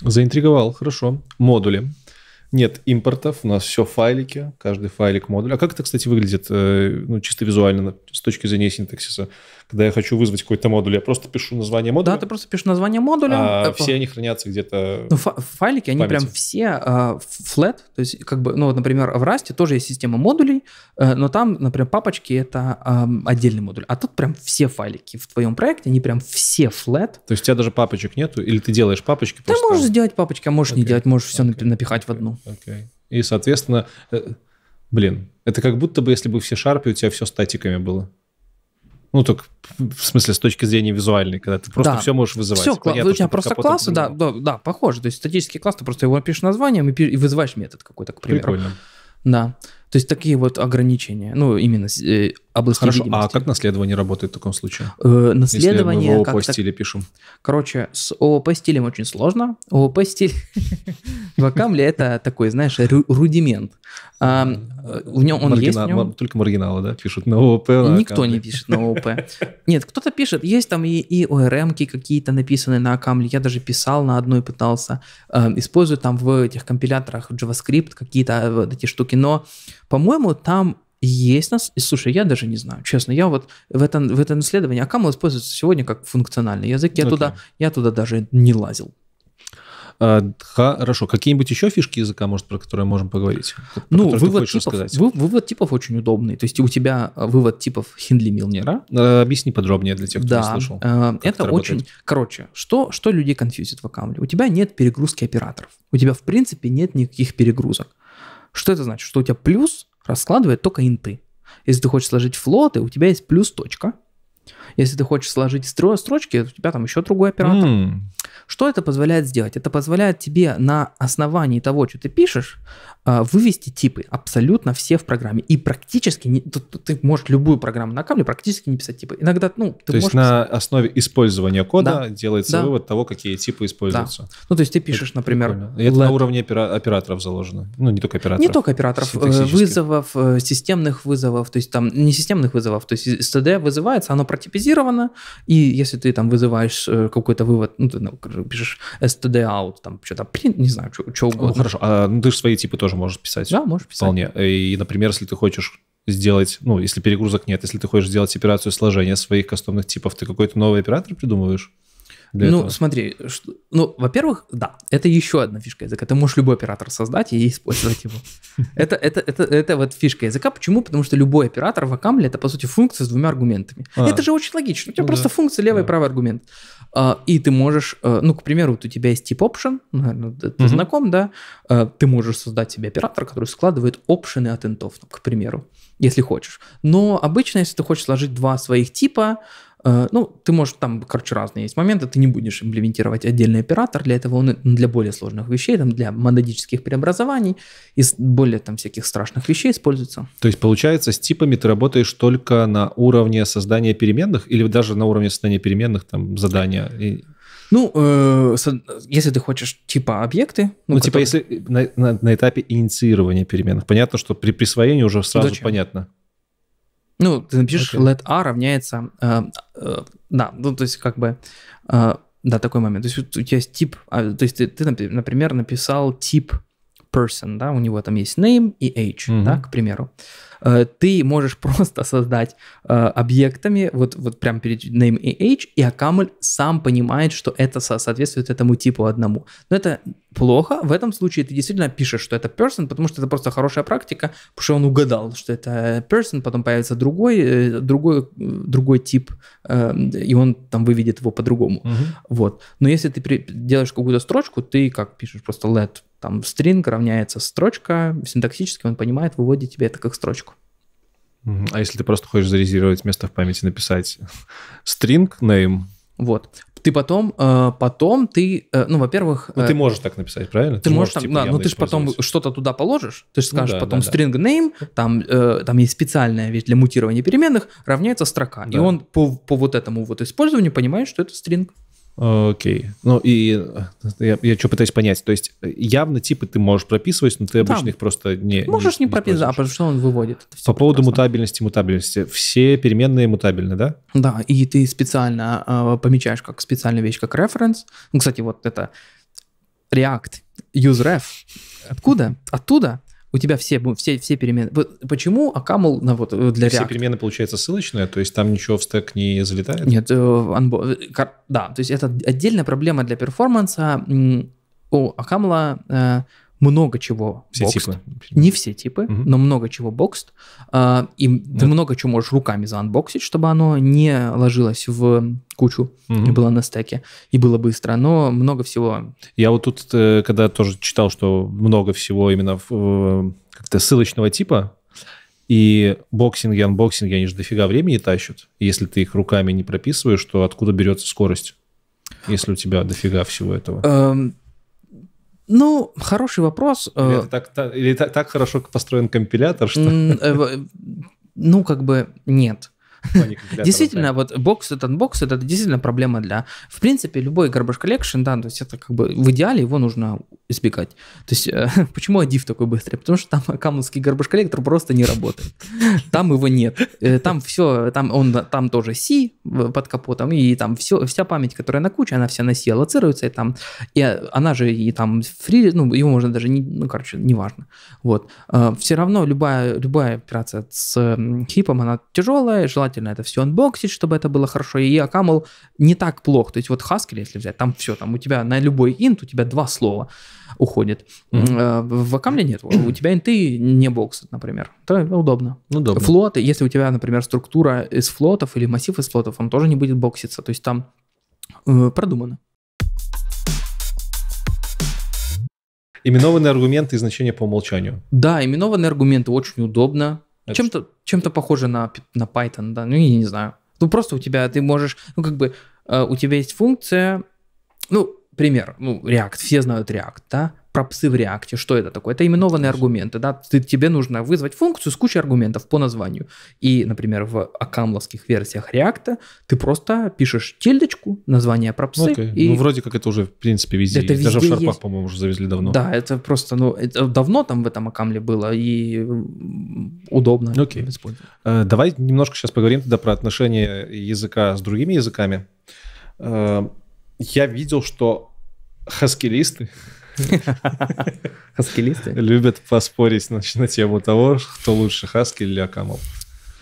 Заинтриговал, хорошо. Модули. Нет импортов, у нас все файлики, каждый файлик модуль. А как это, кстати, выглядит ну, чисто визуально с точки зрения синтаксиса? Когда я хочу вызвать какой-то модуль, я просто пишу название модуля? Да, ты просто пишешь название модуля. А все они хранятся где-то в памяти? Файлики, они прям все flat, то есть как бы, ну вот, например, в Rust тоже есть система модулей, но там, например, папочки — это отдельный модуль, а тут прям все файлики в твоем проекте, они прям все flat. То есть у тебя даже папочек нету? Или ты делаешь папочки? Ты можешь сделать папочки, а можешь не делать, можешь все напихать в одну. И, соответственно, блин, это как будто бы, если бы в C Sharp у тебя все статиками было. Ну, только в смысле с точки зрения визуальной, когда ты просто все можешь вызывать. Все, понятно, у тебя просто классы, да, похоже. То есть статический класс, ты просто его пишешь названием и вызываешь метод какой-то, к примеру. Прикольно. Да, то есть такие вот ограничения, ну, именно области видимости. Хорошо, а как наследование работает в таком случае? Наследование... Если мы в ООП-стиле пишем. Короче, с ООП-стилем очень сложно. ООП-стиль в OCaml — это такой, знаешь, рудимент. В нем он есть. Только маргиналы, да, пишут на ООП. Никто не пишет на ООП. Нет, кто-то пишет. Есть там и ORM-ки какие-то написанные на OCaml. Я даже писал на одной, пытался. Использую там в этих компиляторах JavaScript какие-то вот эти штуки. Но, по-моему, там есть нас... Слушай, я даже не знаю, честно. Я вот в это наследование OCaml используется сегодня как функциональный язык. Я туда даже не лазил. Хорошо. Какие-нибудь еще фишки языка, может, про которые можем поговорить? Ну, вывод типов очень удобный. То есть у тебя вывод типов Hindley-Milner. Объясни подробнее для тех, кто не слышал. Это очень... Короче, что людей конфьюзит в OCaml? У тебя нет перегрузки операторов. У тебя, в принципе, нет никаких перегрузок. Что это значит? Что у тебя плюс раскладывает только инты. Если ты хочешь сложить флоты, у тебя есть плюс точка. Если ты хочешь сложить строчки, у тебя там еще другой оператор. Что это позволяет сделать? Это позволяет тебе на основании того, что ты пишешь, вывести типы абсолютно все в программе. И практически, ты можешь любую программу на OCaml практически не писать типы. Иногда, ну, ты можешь... То есть на основе использования кода делается вывод того, какие типы используются. Да. Ну, то есть ты пишешь, например... Прикольно. И это на уровне операторов заложено. Ну, не только операторов. Не только операторов. Вызовов, системных вызовов. То есть там не системных вызовов. То есть std вызывается, оно протипизировано. И если ты там вызываешь какой-то вывод, ну, ты пишешь std out, там что-то print, не знаю, что угодно. Ну, хорошо. Ну, ты же свои типы тоже можешь писать. Да, можешь писать. Вполне. И, например, если ты хочешь сделать, ну, если перегрузок нет, если ты хочешь сделать операцию сложения своих кастомных типов, ты какой-то новый оператор придумываешь? Ну, смотри, ну, во-первых, да, это еще одна фишка языка. Ты можешь любой оператор создать и использовать его. Это вот фишка языка. Почему? Потому что любой оператор в OCaml — это, по сути, функция с двумя аргументами. Это же очень логично. У тебя просто функция левый и правый аргумент. И ты можешь, ну, к примеру, вот у тебя есть тип option, наверное, ты знаком, да? Ты можешь создать себе оператор, который складывает опшены от интов, к примеру, если хочешь. Но обычно, если ты хочешь сложить два своих типа, ну, ты можешь, там, короче, разные есть моменты, ты не будешь имплементировать отдельный оператор, для этого он для более сложных вещей, там, для монадических преобразований и более, там, всяких страшных вещей используется. То есть, получается, с типами ты работаешь только на уровне создания переменных или даже на уровне создания переменных, там, задания? Ну, если ты хочешь типа объекты... Ну, которые... типа если на этапе инициирования переменных. Понятно, что при присвоении уже сразу понятно. Ну, ты напишешь let a равняется... да, ну, то есть как бы... да, такой момент. То есть у тебя есть тип... то есть ты, например, написал тип person, да, у него там есть name и age, да, к примеру. Ты можешь просто создать объектами, вот прям перед name и age, и OCaml сам понимает, что это соответствует этому типу одному. Но это плохо, в этом случае ты действительно пишешь, что это person, потому что это просто хорошая практика, потому что он угадал, что это person, потом появится другой тип, и он там выведет его по-другому. Вот. Но если ты делаешь какую-то строчку, ты как пишешь просто let, там string равняется строчка, синтаксически он понимает, выводит тебе это как строчку. А если ты просто хочешь зарезервировать место в памяти, написать string name? Вот. Ты потом ты, ну, во-первых... Ну, ты можешь так написать, правильно? Ты можешь там, типа, да, но ты же потом что-то туда положишь, ты же скажешь, ну, да, потом да, string name, там есть специальная вещь для мутирования переменных, равняется строка. Да. И он по вот этому вот использованию понимает, что это string. Окей. Ну, и я что пытаюсь понять. То есть явно типы ты можешь прописывать, но ты обычно их просто не... Можешь не прописывать, а потому что он выводит. По поводу мутабельности. Все переменные мутабельны, да? Да, и ты специально помечаешь как специальную вещь, как reference. Ну, кстати, вот это React, useRef. Откуда? Оттуда. У тебя все перемены. Почему OCaml для React? Все перемены, получается, ссылочные, то есть там ничего в стэк не залетает? Нет, да, то есть это отдельная проблема для перформанса. У OCaml много чего бокст. Не все типы, но много чего бокст. И ты много чего можешь руками заанбоксить, чтобы оно не ложилось в кучу, и было на стеке, и было быстро, но много всего. Я вот тут, когда тоже читал, что много всего именно как-то ссылочного типа, и боксинги, анбоксинги, они же дофига времени тащат. И если ты их руками не прописываешь, то откуда берется скорость, если у тебя дофига всего этого? Ну, хороший вопрос. Или так хорошо построен компилятор, что... Ну, как бы нет. Действительно, вот бокс, этот бокс, это действительно проблема для... В принципе, любой garbage collection, да, то есть это как бы в идеале его нужно избегать. То есть почему аддив такой быстрый? Потому что там камловский garbage collector просто не работает. Там его нет. Там все, там тоже C под капотом, и там вся память, которая на куче, она вся на C аллоцируется, и там, и она же и там фри, ну, его можно даже, ну, короче, неважно. Вот. Все равно любая операция с хипом, она тяжелая, желательно это все анбоксить, чтобы это было хорошо. И OCaml не так плохо. То есть вот Haskell, если взять, там все, там у тебя на любой int у тебя два слова уходит. В OCaml нет. У тебя инты не боксят, например. Это удобно. Флоты, если у тебя, например, структура из флотов или массив из флотов, он тоже не будет бокситься. То есть там продумано. Именованные аргументы и значения по умолчанию. Да, именованные аргументы очень удобно. Чем-то похоже на Python, да, ну, я не знаю. Ну, просто у тебя, ты можешь, ну, как бы, у тебя есть функция, ну, пример, ну, React, все знают React, да, пропсы в React, что это такое? Это именованные аргументы, да, тебе нужно вызвать функцию с кучей аргументов по названию. И, например, в окамловских версиях React ты просто пишешь тильдочку, название пропсы. Okay. И... Ну, вроде как это уже, в принципе, везде это есть. Даже везде в шарпах, по-моему, уже завезли давно. Да, это просто, ну, это давно там в этом окамле было и удобно использовать. Давай немножко сейчас поговорим тогда про отношения языка с другими языками. Я видел, что хаскилисты любят поспорить на тему того, кто лучше, Haskell или OCaml.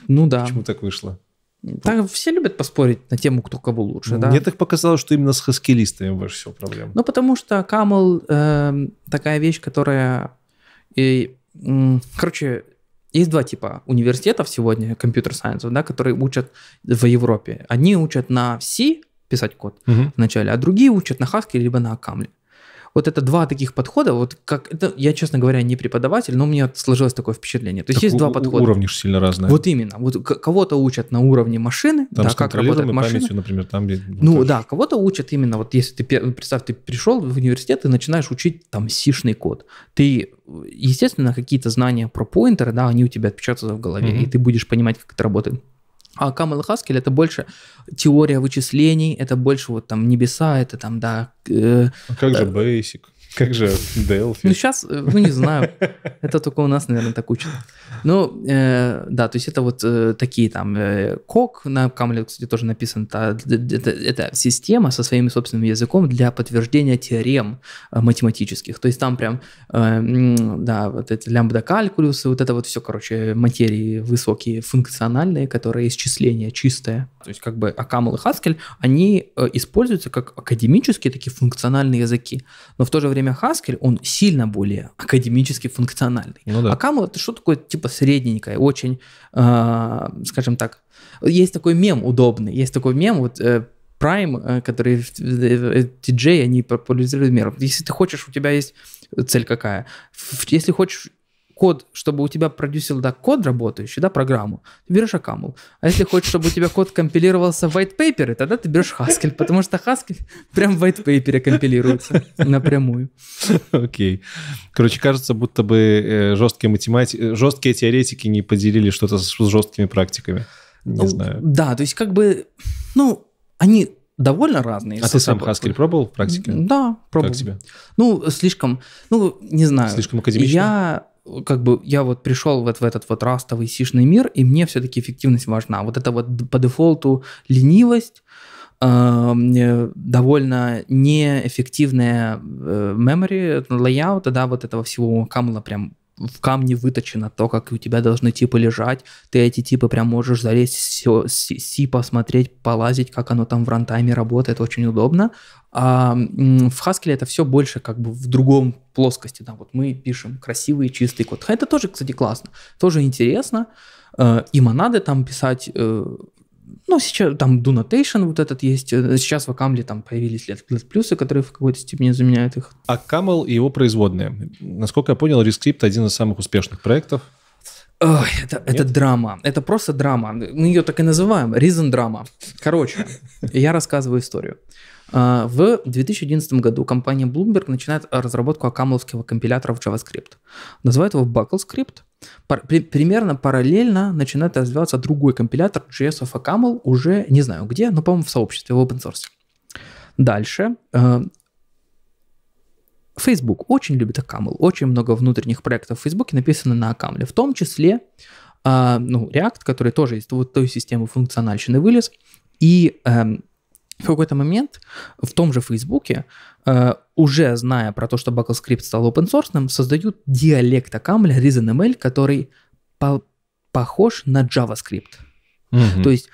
Ну да. Почему так вышло? Так, все любят поспорить на тему, кто кого лучше. Ну, да? Мне так показалось, что именно с хаскилистами больше всего проблем. Ну, потому что OCaml такая вещь, которая... короче, есть два типа университетов сегодня, компьютер-сайенсов, да, которые учат в Европе. Одни учат на C писать код вначале, а другие учат на Haskell либо на OCaml. Вот это два таких подхода, вот как это, я, честно говоря, не преподаватель, но у меня сложилось такое впечатление. То есть есть два подхода. Уровни же сильно разные. Вот именно. Вот кого-то учат на уровне машины, там да, как работает машина. Памятью, например, там, где, ну да, кого-то учат именно, вот если ты, представь, ты пришел в университет и начинаешь учить там C-шный код. Ты, естественно, какие-то знания про поинтеры, да, они у тебя отпечатаются в голове, и ты будешь понимать, как это работает. А OCaml и Haskell — это больше теория вычислений, это больше вот там небеса, это там, да... как же Basic, как же Delphi? Ну, сейчас, ну, не знаю, это только у нас, наверное, так учат. Ну, да, то есть это вот такие там... Кок на OCaml, кстати, тоже написан. Это система со своим собственным языком для подтверждения теорем математических. То есть там прям, да, вот эти лямбда-калькулюсы, вот это вот все, короче, материи высокие, функциональные, которые исчисления чистые. То есть как бы OCaml и Haskell, они используются как академические такие функциональные языки. Но в то же время Haskell, он сильно более академически функциональный. Ну, да. OCaml — это что такое типа средненькое, очень, скажем так, есть такой мем удобный, есть такой мем, вот Prime, который в TJ, они популяризируют мем. Если ты хочешь, у тебя есть цель какая? Если хочешь код, чтобы у тебя продюсил, да, код работающий, да, программу, ты берешь OCaml. А если хочешь, чтобы у тебя код компилировался в white paper, тогда ты берешь Haskell, потому что Haskell прям в white paper компилируется напрямую. Окей. Короче, кажется, будто бы жесткие теоретики не поделили что-то с жесткими практиками. Не знаю. Да, то есть как бы, ну, они... довольно разные. А ты сам Haskell пробовал в практике? Да, пробовал. Как тебе? Ну, слишком, ну, не знаю. Слишком академично? Я как бы, я вот пришел вот в этот вот растовый сишный мир, и мне все-таки эффективность важна. Вот это вот по дефолту ленивость, довольно неэффективная memory, layout, да, вот этого всего камла прям в камне выточено то, как у тебя должны типы лежать. Ты эти типы прям можешь залезть, все, посмотреть, полазить, как оно там в рантайме работает, очень удобно. А в Haskell это все больше как бы в другом плоскости. Да, вот мы пишем красивый чистый код. Это тоже, кстати, классно, тоже интересно. И монады там писать... Ну, сейчас там do notation вот этот есть. Сейчас в OCaml там появились плюсы, которые в какой-то степени заменяют их. OCaml и его производные. Насколько я понял, ReScript — один из самых успешных проектов. Ой, это драма. Это просто драма. Мы ее так и называем. Reason драма. Короче, я рассказываю историю. В 2011 году компания Bloomberg начинает разработку OCaml-овского компилятора в JavaScript. Называют его Bucklescript. Примерно параллельно начинает развиваться другой компилятор JS of OCaml, уже не знаю где, но, по-моему, в сообществе, в open source. Дальше. Facebook очень любит OCaml. Очень много внутренних проектов в Facebook написано на OCaml. В том числе ну, React, который тоже из вот той системы функциональщины вылез. И... в какой-то момент в том же Фейсбуке, уже зная про то, что Bucklescript стал open-source, создают диалект OCaml, ReasonML, который похож на JavaScript. То есть,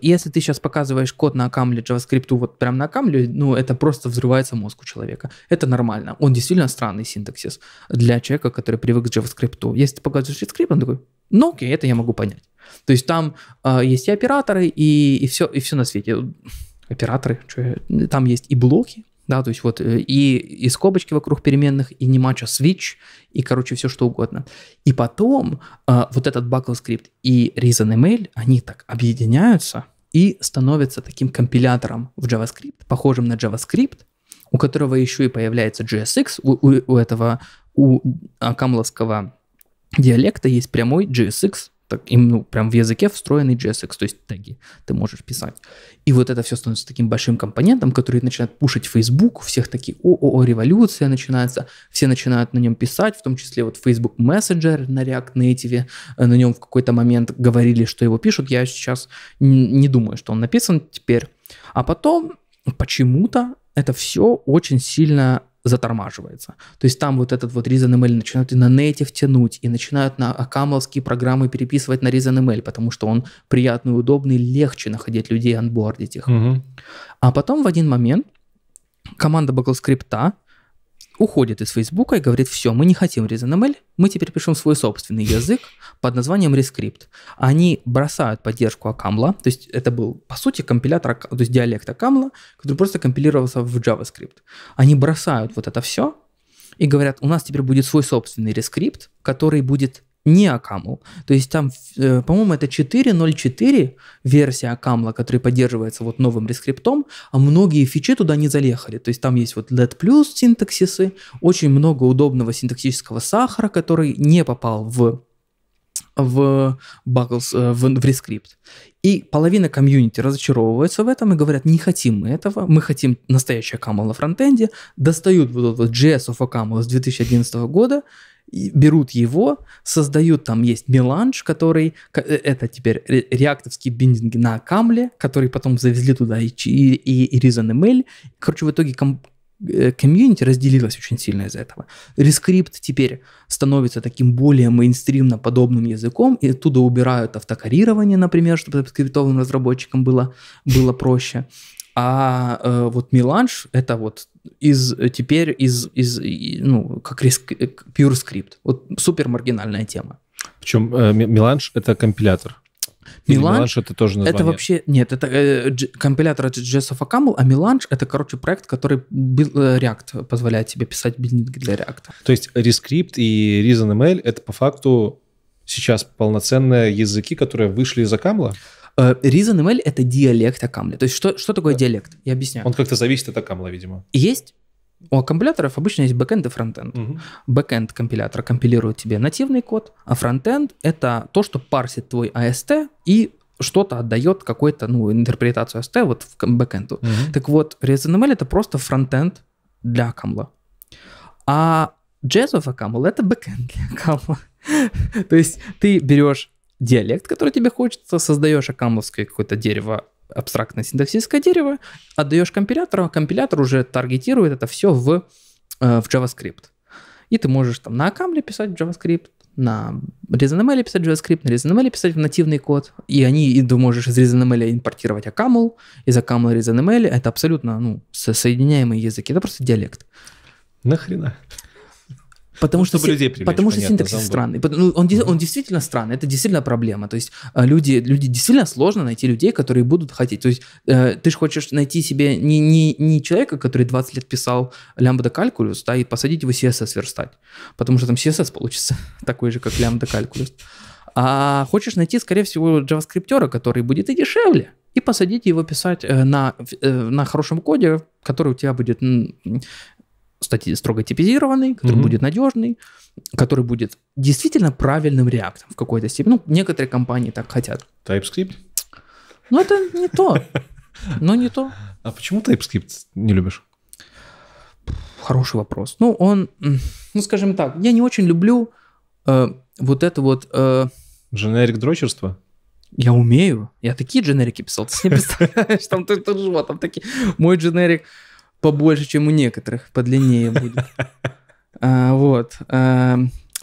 если ты сейчас показываешь код на OCaml, JavaScript, вот прям на OCaml, ну, это просто взрывается мозг у человека. Это нормально. Он действительно странный синтаксис для человека, который привык к JavaScript. Если ты показываешь JavaScript, он такой... Ну окей, это я могу понять. То есть там есть и операторы, и все на свете. Операторы, там есть и блоки, да, то есть вот и скобочки вокруг переменных, и немача switch, и, короче, все что угодно. И потом вот этот Bucklescript и ReasonML, они так объединяются и становятся таким компилятором в JavaScript, похожим на JavaScript, у которого еще и появляется JSX, у этого, у OCaml-овского диалекта есть прямой JSX, так, им, ну, прям в языке встроенный JSX, то есть теги ты можешь писать. И вот это все становится таким большим компонентом, который начинает пушить Facebook, всех такие, о-о-о, революция начинается, все начинают на нем писать, в том числе вот Facebook Messenger на React Native, на нем в какой-то момент говорили, что его пишут, я сейчас не думаю, что он написан теперь. А потом почему-то это все очень сильно затормаживается. То есть там вот этот вот ReasonML начинают и на native тянуть, и начинают на OCaml-ские программы переписывать на ReasonML, потому что он приятный, удобный, легче находить людей, анбордить их. Угу. А потом в один момент команда Google-скрипта уходит из Facebook и говорит: все, мы не хотим ReasonML, мы теперь пишем свой собственный язык под названием ReScript. Они бросают поддержку OCaml, то есть это был, по сути, компилятор, то есть диалект OCaml, который просто компилировался в JavaScript. Они бросают вот это все и говорят: у нас теперь будет свой собственный ReScript, который будет не OCaml. То есть там, по-моему, это 4.0.4 версия OCaml, которая поддерживается вот новым рескриптом, а многие фичи туда не заехали. То есть там есть вот LED плюс синтаксисы, очень много удобного синтаксического сахара, который не попал в рескрипт. И половина комьюнити разочаровывается в этом и говорят: не хотим мы этого, мы хотим настоящий OCaml на фронтенде. Достают вот JS of OCaml с 2011 года, берут его, создают, там есть Melange, который, это теперь реактовские биндинги на OCaml, который потом завезли туда и ReasonML. Короче, в итоге комьюнити разделилось очень сильно из-за этого. ReScript теперь становится таким более мейнстримно подобным языком, и оттуда убирают автокоррирование, например, чтобы скриптовым разработчикам было проще. А вот Melange, это вот как pure script. Вот супер маргинальная тема. Причем Melange это компилятор. Melange это тоже название. Это вообще, нет, это компилятор от JS of OCaml, а Melange это, короче, проект, который React позволяет тебе писать биндинги для React. То есть ReScript и ReasonML это по факту сейчас полноценные языки, которые вышли из OCaml? ReasonML — это диалект OCaml. То есть что такое диалект? Я объясняю. Он как-то зависит от OCaml, видимо. Есть. У компиляторов обычно есть бэкэнд и фронтенд. Угу. Бэкэнд компилятора компилирует тебе нативный код, а фронтенд — это то, что парсит твой AST и что-то отдает какую-то интерпретацию AST вот в бэкэнду. Угу. Так вот, ReasonML — это просто фронтенд для OCaml. А JS of OCaml — это бэкэнд для OCaml. То есть ты берешь диалект, который тебе хочется, создаешь окамловское какое-то дерево, абстрактное синтаксическое дерево, отдаешь компилятору, а компилятор уже таргетирует это все в JavaScript. И ты можешь там на окамле писать JavaScript, на ReasonML писать JavaScript, на ReasonML писать в нативный код, и ты можешь из ReasonML импортировать OCaml, из OCaml ReasonML, это абсолютно соединяемые языки, это просто диалект. Нахрена? Потому что синтаксис странный. Он действительно странный, это действительно проблема. То есть люди действительно сложно найти людей, которые будут хотеть. То есть ты же хочешь найти себе не человека, который 20 лет писал лямбда-калькулюс, да, и посадить его CSS верстать. Потому что там CSS получится такой же, как лямбда-калькулюс. А хочешь найти, скорее всего, JavaScript-ера, который будет и дешевле, и посадить его писать на хорошем коде, который у тебя будет... кстати, строго типизированный, который будет надежный, который будет действительно правильным реактом в какой-то степени. Некоторые компании так хотят. TypeScript? Это не то. А почему TypeScript не любишь? Хороший вопрос. Скажем так, я не очень люблю вот это вот... Дженерик дрочерство? Я умею. Я такие дженерики писал. Ты не представляешь, там такие... Мой дженерик... побольше, чем у некоторых, подлиннее будет.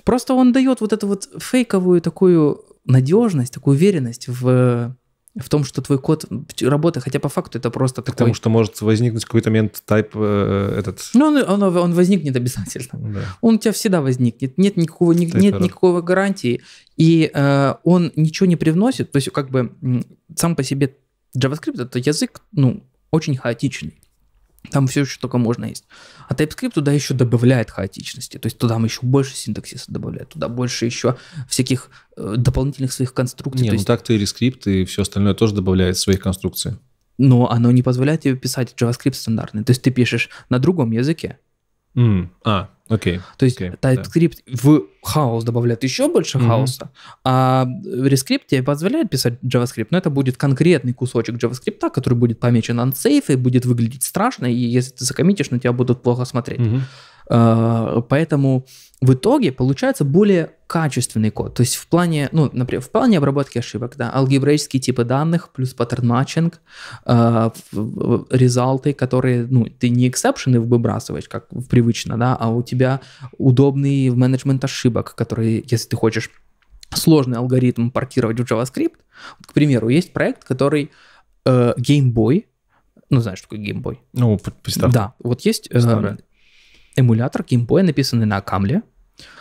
Просто он дает вот эту вот фейковую такую надежность, такую уверенность в том, что твой код работает, хотя по факту это просто такой... Потому что может возникнуть какой-то момент тайп этот... Он возникнет обязательно. Да. Он у тебя всегда возникнет. Нет никакого гарантии. И он ничего не привносит. То есть как бы сам по себе JavaScript это язык, очень хаотичный. Там все, что только можно есть. А TypeScript туда еще добавляет хаотичности. То есть туда еще больше синтаксиса добавляет, туда больше еще всяких дополнительных своих конструкций. Так-то и ReScript, и все остальное тоже добавляет своих конструкций. Но оно не позволяет тебе писать JavaScript стандартный. То есть ты пишешь на другом языке. Окей. То есть TypeScript в хаос добавляет еще больше хаоса, а ReScript тебе позволяет писать JavaScript, но это будет конкретный кусочек JavaScript, который будет помечен unsafe и будет выглядеть страшно, и если ты закоммитишь, на тебя будут плохо смотреть. Поэтому в итоге получается более качественный код. То есть в плане, ну, например, в плане обработки ошибок, да, алгебраические типы данных плюс паттерн-матчинг, результаты, которые, ну, ты не эксепшены выбрасываешь, как привычно, да, а у тебя удобный менеджмент ошибок, который, если ты хочешь сложный алгоритм портировать в JavaScript, к примеру, есть проект, который Game Boy, ну, знаешь, что такое Game Boy? Ну, представь. Да, вот есть эмулятор Game Boy, написанный на OCaml,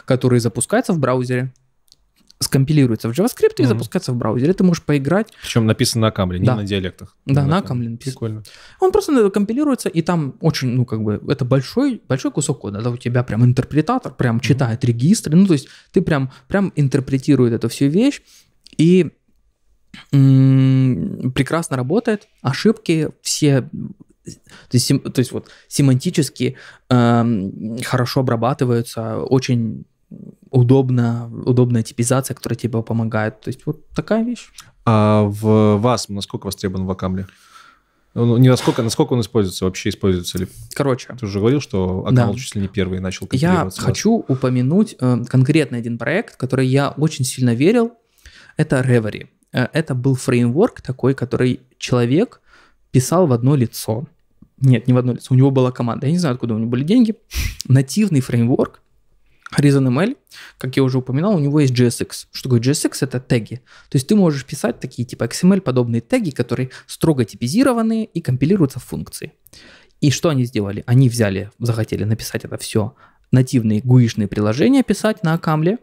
который запускается в браузере, скомпилируется в JavaScript и запускается в браузере. Ты можешь поиграть. Причем написано на OCaml, не на диалектах. Да, на OCaml написано. Прикольно. Он просто компилируется, и там очень, ну, как бы, это большой кусок кода. Да, у тебя прям интерпретатор прям читает регистры, ну, то есть ты прям интерпретирует эту всю вещь, и прекрасно работает. Ошибки все... То есть вот семантически хорошо обрабатываются, очень удобная типизация, которая тебе помогает. То есть вот такая вещь. А в вас насколько востребован в OCaml? Ну, не насколько он используется, вообще используется ли? Короче. Ты уже говорил, что OCaml чуть ли не первый начал компилироваться. Я хочу упомянуть конкретно один проект, который я очень сильно верил. Это Reverie. Это был фреймворк такой, который человек писал в одно лицо. Нет, не в одно лицо, у него была команда. Я не знаю, откуда у него были деньги. Нативный фреймворк ReasonML, как я уже упоминал, у него есть JSX. Что такое JSX? Это теги. То есть ты можешь писать такие типа XML-подобные теги, которые строго типизированы и компилируются в функции. И что они сделали? Они захотели написать это все, нативные гуишные приложения писать на OCaml,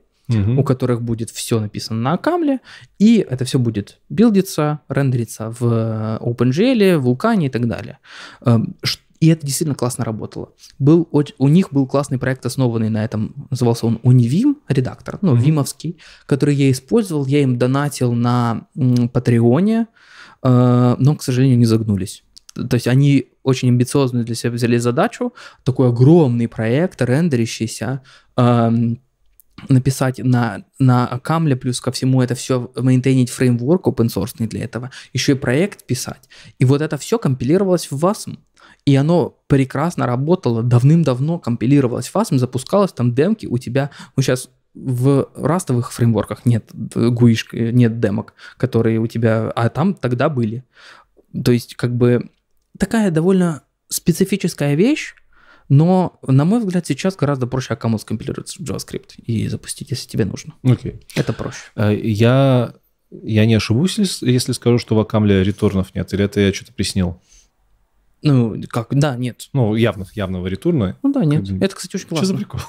у которых будет все написано на OCaml, и это все будет билдиться, рендериться в OpenGL, в Vulkan и так далее. И это действительно классно работало. У них был классный проект, основанный на этом, назывался он UniVim, редактор, ну, вимовский, который я использовал, я им донатил на Патреоне, но, к сожалению, не загнулись. То есть они очень амбициозно для себя взяли задачу, такой огромный проект, рендерящийся, написать на OCaml, плюс ко всему это все мейнтейнить фреймворк open-source для этого, еще и проект писать. И вот это все компилировалось в WASM, и оно прекрасно работало, давным-давно компилировалось в WASM, запускалось там демки у тебя. Ну, сейчас в растовых фреймворках нет гуишек, нет демок, которые у тебя, а там тогда были. То есть как бы такая довольно специфическая вещь, но, на мой взгляд, сейчас гораздо проще OCaml скомпилировать в JavaScript и запустить, если тебе нужно. Окей. Это проще. Я не ошибусь, если скажу, что в OCaml реторнов нет? Или это я что-то приснил? Ну, как? Да, нет. Ну, явного реторна. Ну да, нет. Это, кстати, очень классно. Что за прикол?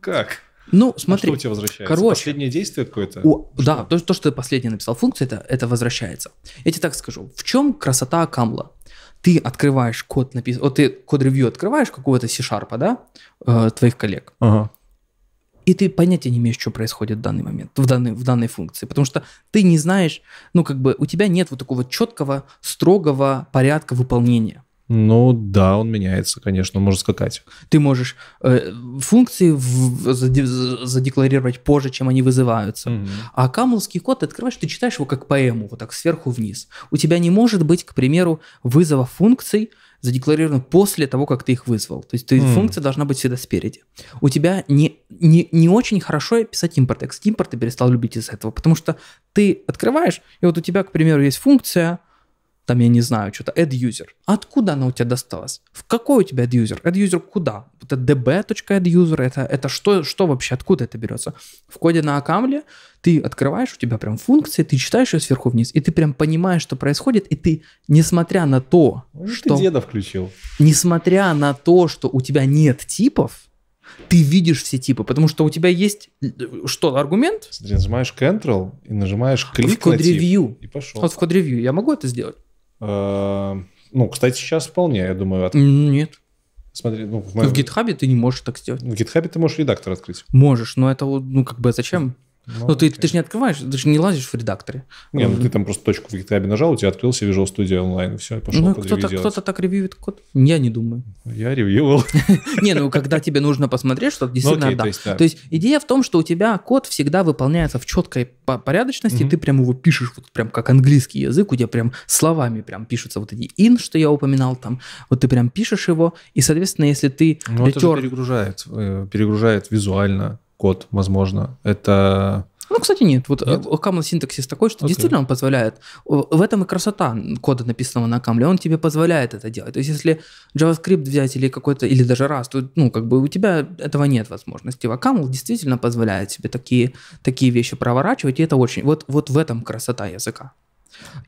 Как? Ну, смотри. Что у тебя возвращается? Короче. Последнее действие какое-то? Да, то, что ты последнее написал функцию, это возвращается. Я тебе так скажу. В чем красота OCaml? Ты открываешь код, ты код-ревью открываешь какого-то C Sharp, да, твоих коллег, и ты понятия не имеешь, что происходит в данный момент, в данной функции, потому что ты не знаешь, ну, как бы у тебя нет вот такого четкого, строгого порядка выполнения. Ну да, он меняется, конечно, он может скакать. Ты можешь функции задекларировать позже, чем они вызываются. А камловский код ты открываешь, ты читаешь его как поэму, вот так сверху вниз. У тебя не может быть, к примеру, вызова функций, задекларированных после того, как ты их вызвал. То есть функция должна быть всегда спереди. У тебя не очень хорошо писать импорт-экс. Импорт ты перестал любить из-за этого, потому что ты открываешь, и вот у тебя, к примеру, есть функция... Там, я не знаю, что-то, adduser. Откуда она у тебя досталась? В какой у тебя adduser? Adduser куда? Это db.adduser, это что вообще, откуда это берется? В коде на OCaml ты открываешь, у тебя прям функции, ты читаешь ее сверху вниз, и ты прям понимаешь, что происходит, и ты, несмотря на то, что... Ты деда включил. Несмотря на то, что у тебя нет типов, ты видишь все типы, потому что у тебя есть что, аргумент? Смотри, нажимаешь Ctrl и нажимаешь клик на тип, и пошел. Вот в код-ревью я могу это сделать? Ну, кстати, сейчас вполне, я думаю. Нет. Смотри, ну, в GitHub ты не можешь так сделать. В GitHub ты можешь редактор открыть. Можешь, но это, ну, как бы, зачем? Ну, ты же не открываешь, ты же не лазишь в редакторе. Не, ну ты там просто точку в GitHub нажал, у тебя открылся Visual Studio онлайн, и все, пошел под ревью делать. Кто-то так ревьюет код? Я не думаю. Я ревьювал. Не, ну когда тебе нужно посмотреть, что действительно да. То есть идея в том, что у тебя код всегда выполняется в четкой порядочности, ты прям его пишешь, вот прям как английский язык, у тебя прям словами прям пишутся вот эти in, что я упоминал там, вот ты прям пишешь его, и, соответственно, если ты... Ну это же перегружает визуально. Код, возможно, это... Ну, кстати, нет. Вот OCaml синтаксис такой, что действительно он позволяет. В этом и красота кода, написанного на OCaml. Он тебе позволяет это делать. То есть, если JavaScript взять или какой-то, или даже Rust, то, ну, как бы у тебя этого нет возможности. OCaml действительно позволяет себе такие вещи проворачивать, и это очень... Вот в этом красота языка.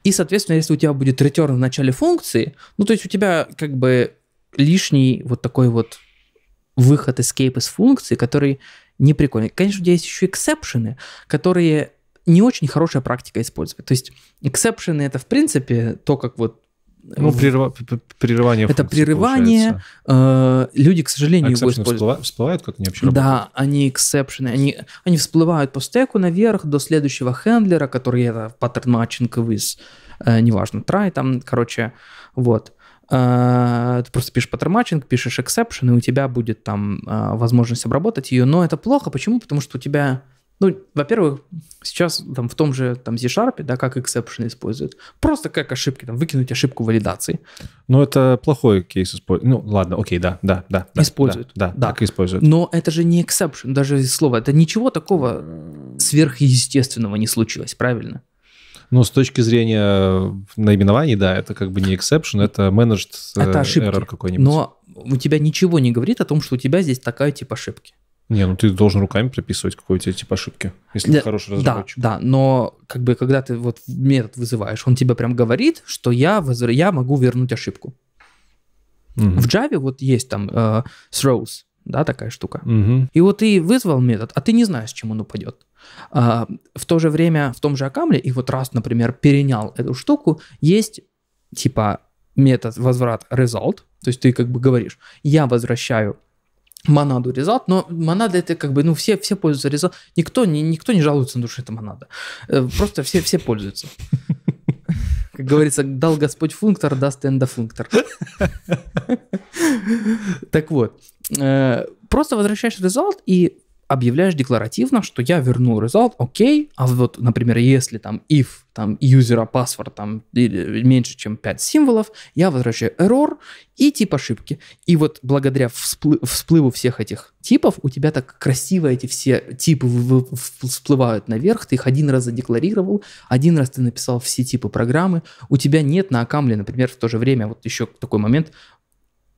И, соответственно, если у тебя будет return в начале функции, ну, то есть у тебя как бы лишний вот такой вот выход, escape из функции, который... не прикольно. Конечно, есть еще эксепшены, которые не очень хорошая практика использовать. То есть эксепшены — это, в принципе, то, как вот... Ну, прерывание функции. Это прерывание. Люди, к сожалению, его используют. Всплывают, как они вообще работают? Да, они эксепшены. Они всплывают по стеку наверх до следующего хендлера, который это паттерн матчинг из, неважно, try, там, короче, вот. Ты просто пишешь pattern matching, пишешь exception, и у тебя будет там возможность обработать ее, но это плохо. Почему? Потому что у тебя, ну, во-первых, сейчас там в том же там C Sharp, да, как exception используют, просто как ошибки, там, выкинуть ошибку валидации. Ну, это плохой кейс используют. Ну, ладно, окей, да. Используют. Да, так и используют. Но это же не exception, даже слово, это ничего такого сверхъестественного не случилось, правильно? Ну, с точки зрения наименований, да, это как бы не exception, это managed error какой-нибудь. Но у тебя ничего не говорит о том, что у тебя здесь такая типа ошибки. Не, ну ты должен руками прописывать, какой у тебя тип ошибки, если ты хороший разработчик. Да, но как бы когда ты вот метод вызываешь, он тебе прям говорит, что я могу вернуть ошибку. В Java вот есть там throws, да, такая штука. И вот ты вызвал метод, а ты не знаешь, чем он упадет. В то же время, в том же OCaml, и вот Rust, например, перенял эту штуку, есть типа метод возврат result, то есть ты как бы говоришь, я возвращаю монаду result, но монада это как бы, ну все пользуются result, никто не жалуется на то, что это монада, просто все пользуются. Как говорится, дал Господь функтор, даст эндофунктор. Так вот, просто возвращаешь result и объявляешь декларативно, что я вернул result, окей, а вот, например, если там if там user password там меньше, чем 5 символов, я возвращаю error и тип ошибки. И вот благодаря всплыву всех этих типов у тебя так красиво эти все типы всплывают наверх, ты их один раз задекларировал, один раз ты написал все типы программы, у тебя нет на OCaml, например, в то же время, вот еще такой момент,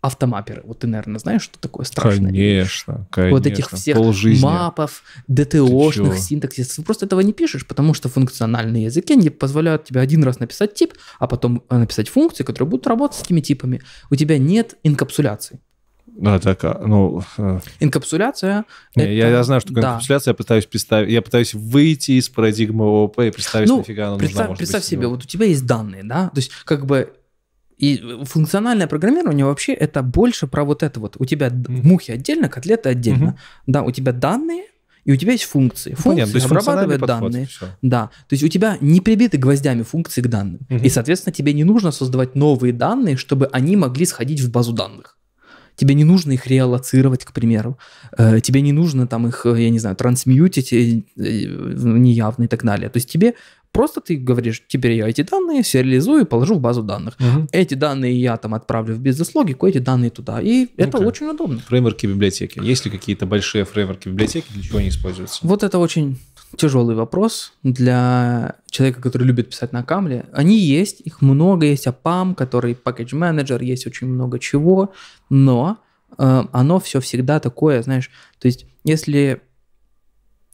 автомапперы. Вот ты, наверное, знаешь, что такое страшное? Конечно. Вот этих всех мапов, ДТОшных, синтаксисов. Ты просто этого не пишешь, потому что функциональные языки не позволяют тебе один раз написать тип, а потом написать функции, которые будут работать с этими типами. У тебя нет инкапсуляции. Да, так, ну... Инкапсуляция... Не, это... я знаю, что инкапсуляция, я пытаюсь выйти из парадигмы ООП и представить, нафига она нужна. Представь себе, вот у тебя есть данные, да? То есть, как бы... И функциональное программирование вообще это больше про вот это вот. У тебя мухи отдельно, котлеты отдельно. Да, у тебя данные, и у тебя есть функции. Функции обрабатывают данные. Да, то есть у тебя не прибиты гвоздями функции к данным. И, соответственно, тебе не нужно создавать новые данные, чтобы они могли сходить в базу данных. Тебе не нужно их реалоцировать, к примеру. Тебе не нужно там их, я не знаю, трансмьютить неявно и так далее. То есть тебе... Просто ты говоришь, теперь я эти данные сериализую и положу в базу данных. Эти данные я там отправлю в бизнес-логику, эти данные туда. И это очень удобно. Фреймворки библиотеки. Есть ли какие-то большие фреймворки библиотеки, для чего они используются? Вот это очень тяжелый вопрос для человека, который любит писать на OCaml. Они есть, их много. Есть OPAM, который package manager, есть очень много чего. Но оно все всегда такое, знаешь, то есть если...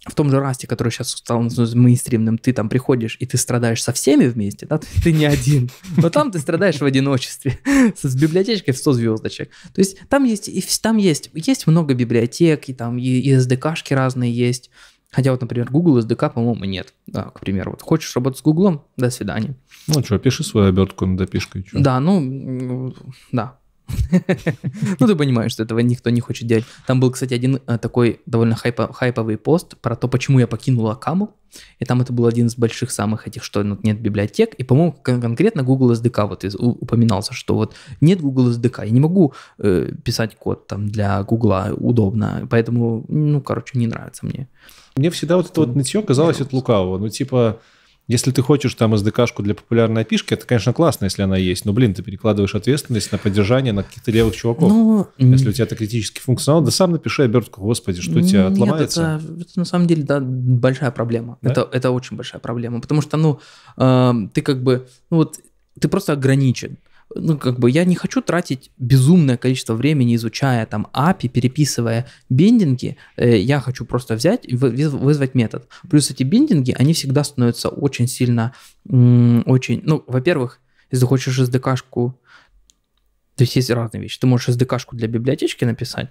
В том же Расте, который сейчас стал мейнстримным, ты там приходишь, и ты страдаешь со всеми вместе, да? Ты не один. Но там ты страдаешь в одиночестве с библиотечкой в 100 звездочек. То есть там есть много библиотек, и там и SDK-шки разные есть. Хотя вот, например, Google SDK, по-моему, нет. Да, к примеру, вот хочешь работать с Гуглом, до свидания. Ну что, пиши свою обертку над API-шкой. Да, ну, да. Ну, ты понимаешь, что этого никто не хочет делать. Там был, кстати, один такой довольно хайповый пост про то, почему я покинул OCaml. И там это был один из больших самых этих, что нет библиотек. И, по-моему, конкретно Google SDK вот упоминался, что вот нет Google SDK. Я не могу писать код там для Google удобно. Поэтому, ну, короче, не нравится мне. Мне всегда вот это вот нытье казалось от лукавого. Ну, типа... Если ты хочешь там SDK-шку для популярной API-шки, это, конечно, классно, если она есть. Но, блин, ты перекладываешь ответственность на поддержание на каких-то левых чуваков. Но... Если у тебя это критический функционал, да сам напиши обертку, господи, что у тебя отломается. Это на самом деле, да, большая проблема. Да? Это очень большая проблема. Потому что, ну, ты как бы, ну вот, ты просто ограничен. Ну, как бы я не хочу тратить безумное количество времени, изучая там API, переписывая бендинги, я хочу просто взять и вызвать метод. Плюс эти бендинги, они всегда становятся очень сильно, очень... Ну, во-первых, если хочешь SDK-шку... То есть есть разные вещи. Ты можешь SDK-шку для библиотечки написать,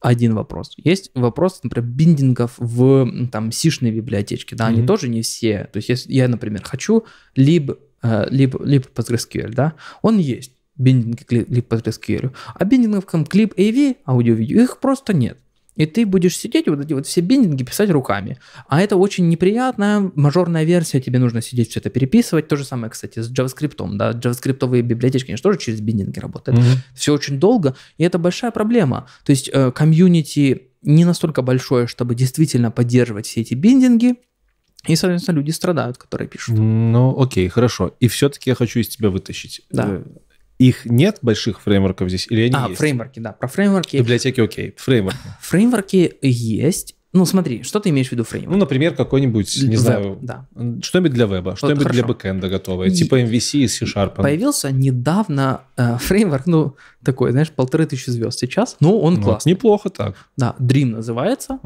один вопрос. Есть вопрос, например, биндингов в там сишной библиотечке, да, они тоже не все. То есть я, например, хочу либо PostgreSQL, да, он есть, биндинги к PostgreSQL, а биндингов к Clip-AV, аудио-видео, их просто нет. И ты будешь сидеть вот эти вот все биндинги писать руками. А это очень неприятная мажорная версия, тебе нужно сидеть все это переписывать. То же самое, кстати, с JavaScript, да, JavaScript-овые библиотечки, конечно, тоже через биндинги работают. Все очень долго, и это большая проблема. То есть комьюнити не настолько большое, чтобы действительно поддерживать все эти биндинги, и, соответственно, люди страдают, которые пишут. Ну, окей, хорошо. И все-таки я хочу из тебя вытащить. Да. Их нет больших фреймворков здесь или они есть? Фреймворки, да. Про фреймворки. Библиотеки, окей. Фреймворки. Фреймворки есть. Ну, смотри, что ты имеешь в виду фреймворк? Ну, например, какой-нибудь, не знаю, да. Что-нибудь для веба, что-нибудь для бэкэнда готовое, типа MVC и C Sharp. Появился недавно фреймворк, ну, такой, знаешь, 1500 звезд сейчас, но он классный. Неплохо так. Да, Dream называется.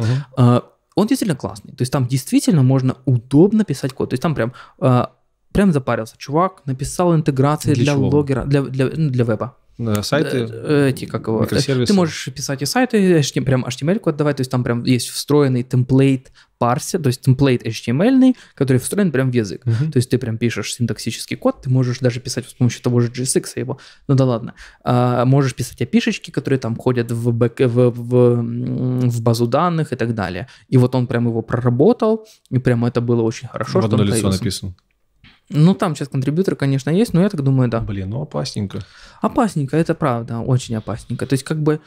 Он действительно классный. То есть там действительно можно удобно писать код. То есть там прям запарился. Чувак написал интеграции для логгера, для веба. Сайты, микросервисы. Ты можешь писать и сайты, прям HTML-ку отдавать. То есть там прям есть встроенный темплейт парсер, то есть темплейт HTML-ный, который встроен прям в язык. То есть ты прям пишешь синтаксический код, ты можешь даже писать с помощью того же JSX его. Ну да ладно. Можешь писать API-шечки, которые там ходят в базу данных и так далее. И вот он прям его проработал, и прямо это было очень хорошо. В одно лицо написано. Ну, там сейчас контрибьюторы, конечно, есть, но я так думаю, да. Блин, ну опасненько. Опасненько, это правда, очень опасненько. То есть, как бы,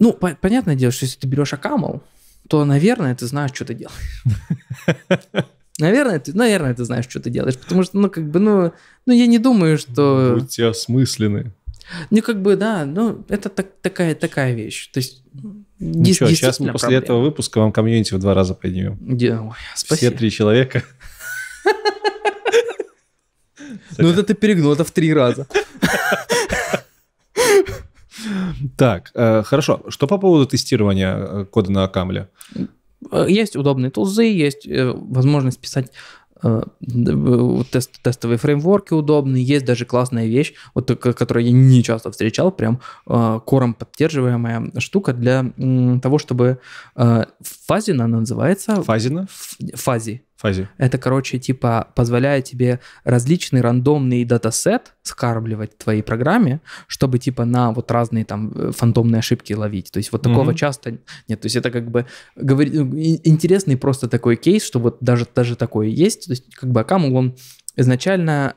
ну, понятное дело, что если ты берешь OCaml, то, наверное, ты знаешь, что ты делаешь. Наверное, ты знаешь, что ты делаешь, потому что, ну, как бы, ну, я не думаю, что... Будьте осмысленны. Ну, как бы, да, ну, это такая вещь, то есть... Ничего, сейчас мы после этого выпуска вам комьюнити в 2 раза поднимем. Ой, спасибо. Все 3 человека... Ну это ты перегнул, это в 3 раза. Так, хорошо. Что по поводу тестирования кода на OCaml? Есть удобные тулзы, есть возможность писать тестовые фреймворки удобные, есть даже классная вещь, вот которую я не часто встречал, прям кором поддерживаемая штука для того, чтобы фазина называется. Фазина? Фази. Это, короче, типа позволяет тебе различный рандомный датасет скармливать в твоей программе, чтобы типа на вот разные там фантомные ошибки ловить. То есть вот такого часто нет. То есть это как бы интересный просто такой кейс, что вот даже такое есть. То есть как бы OCaml, он изначально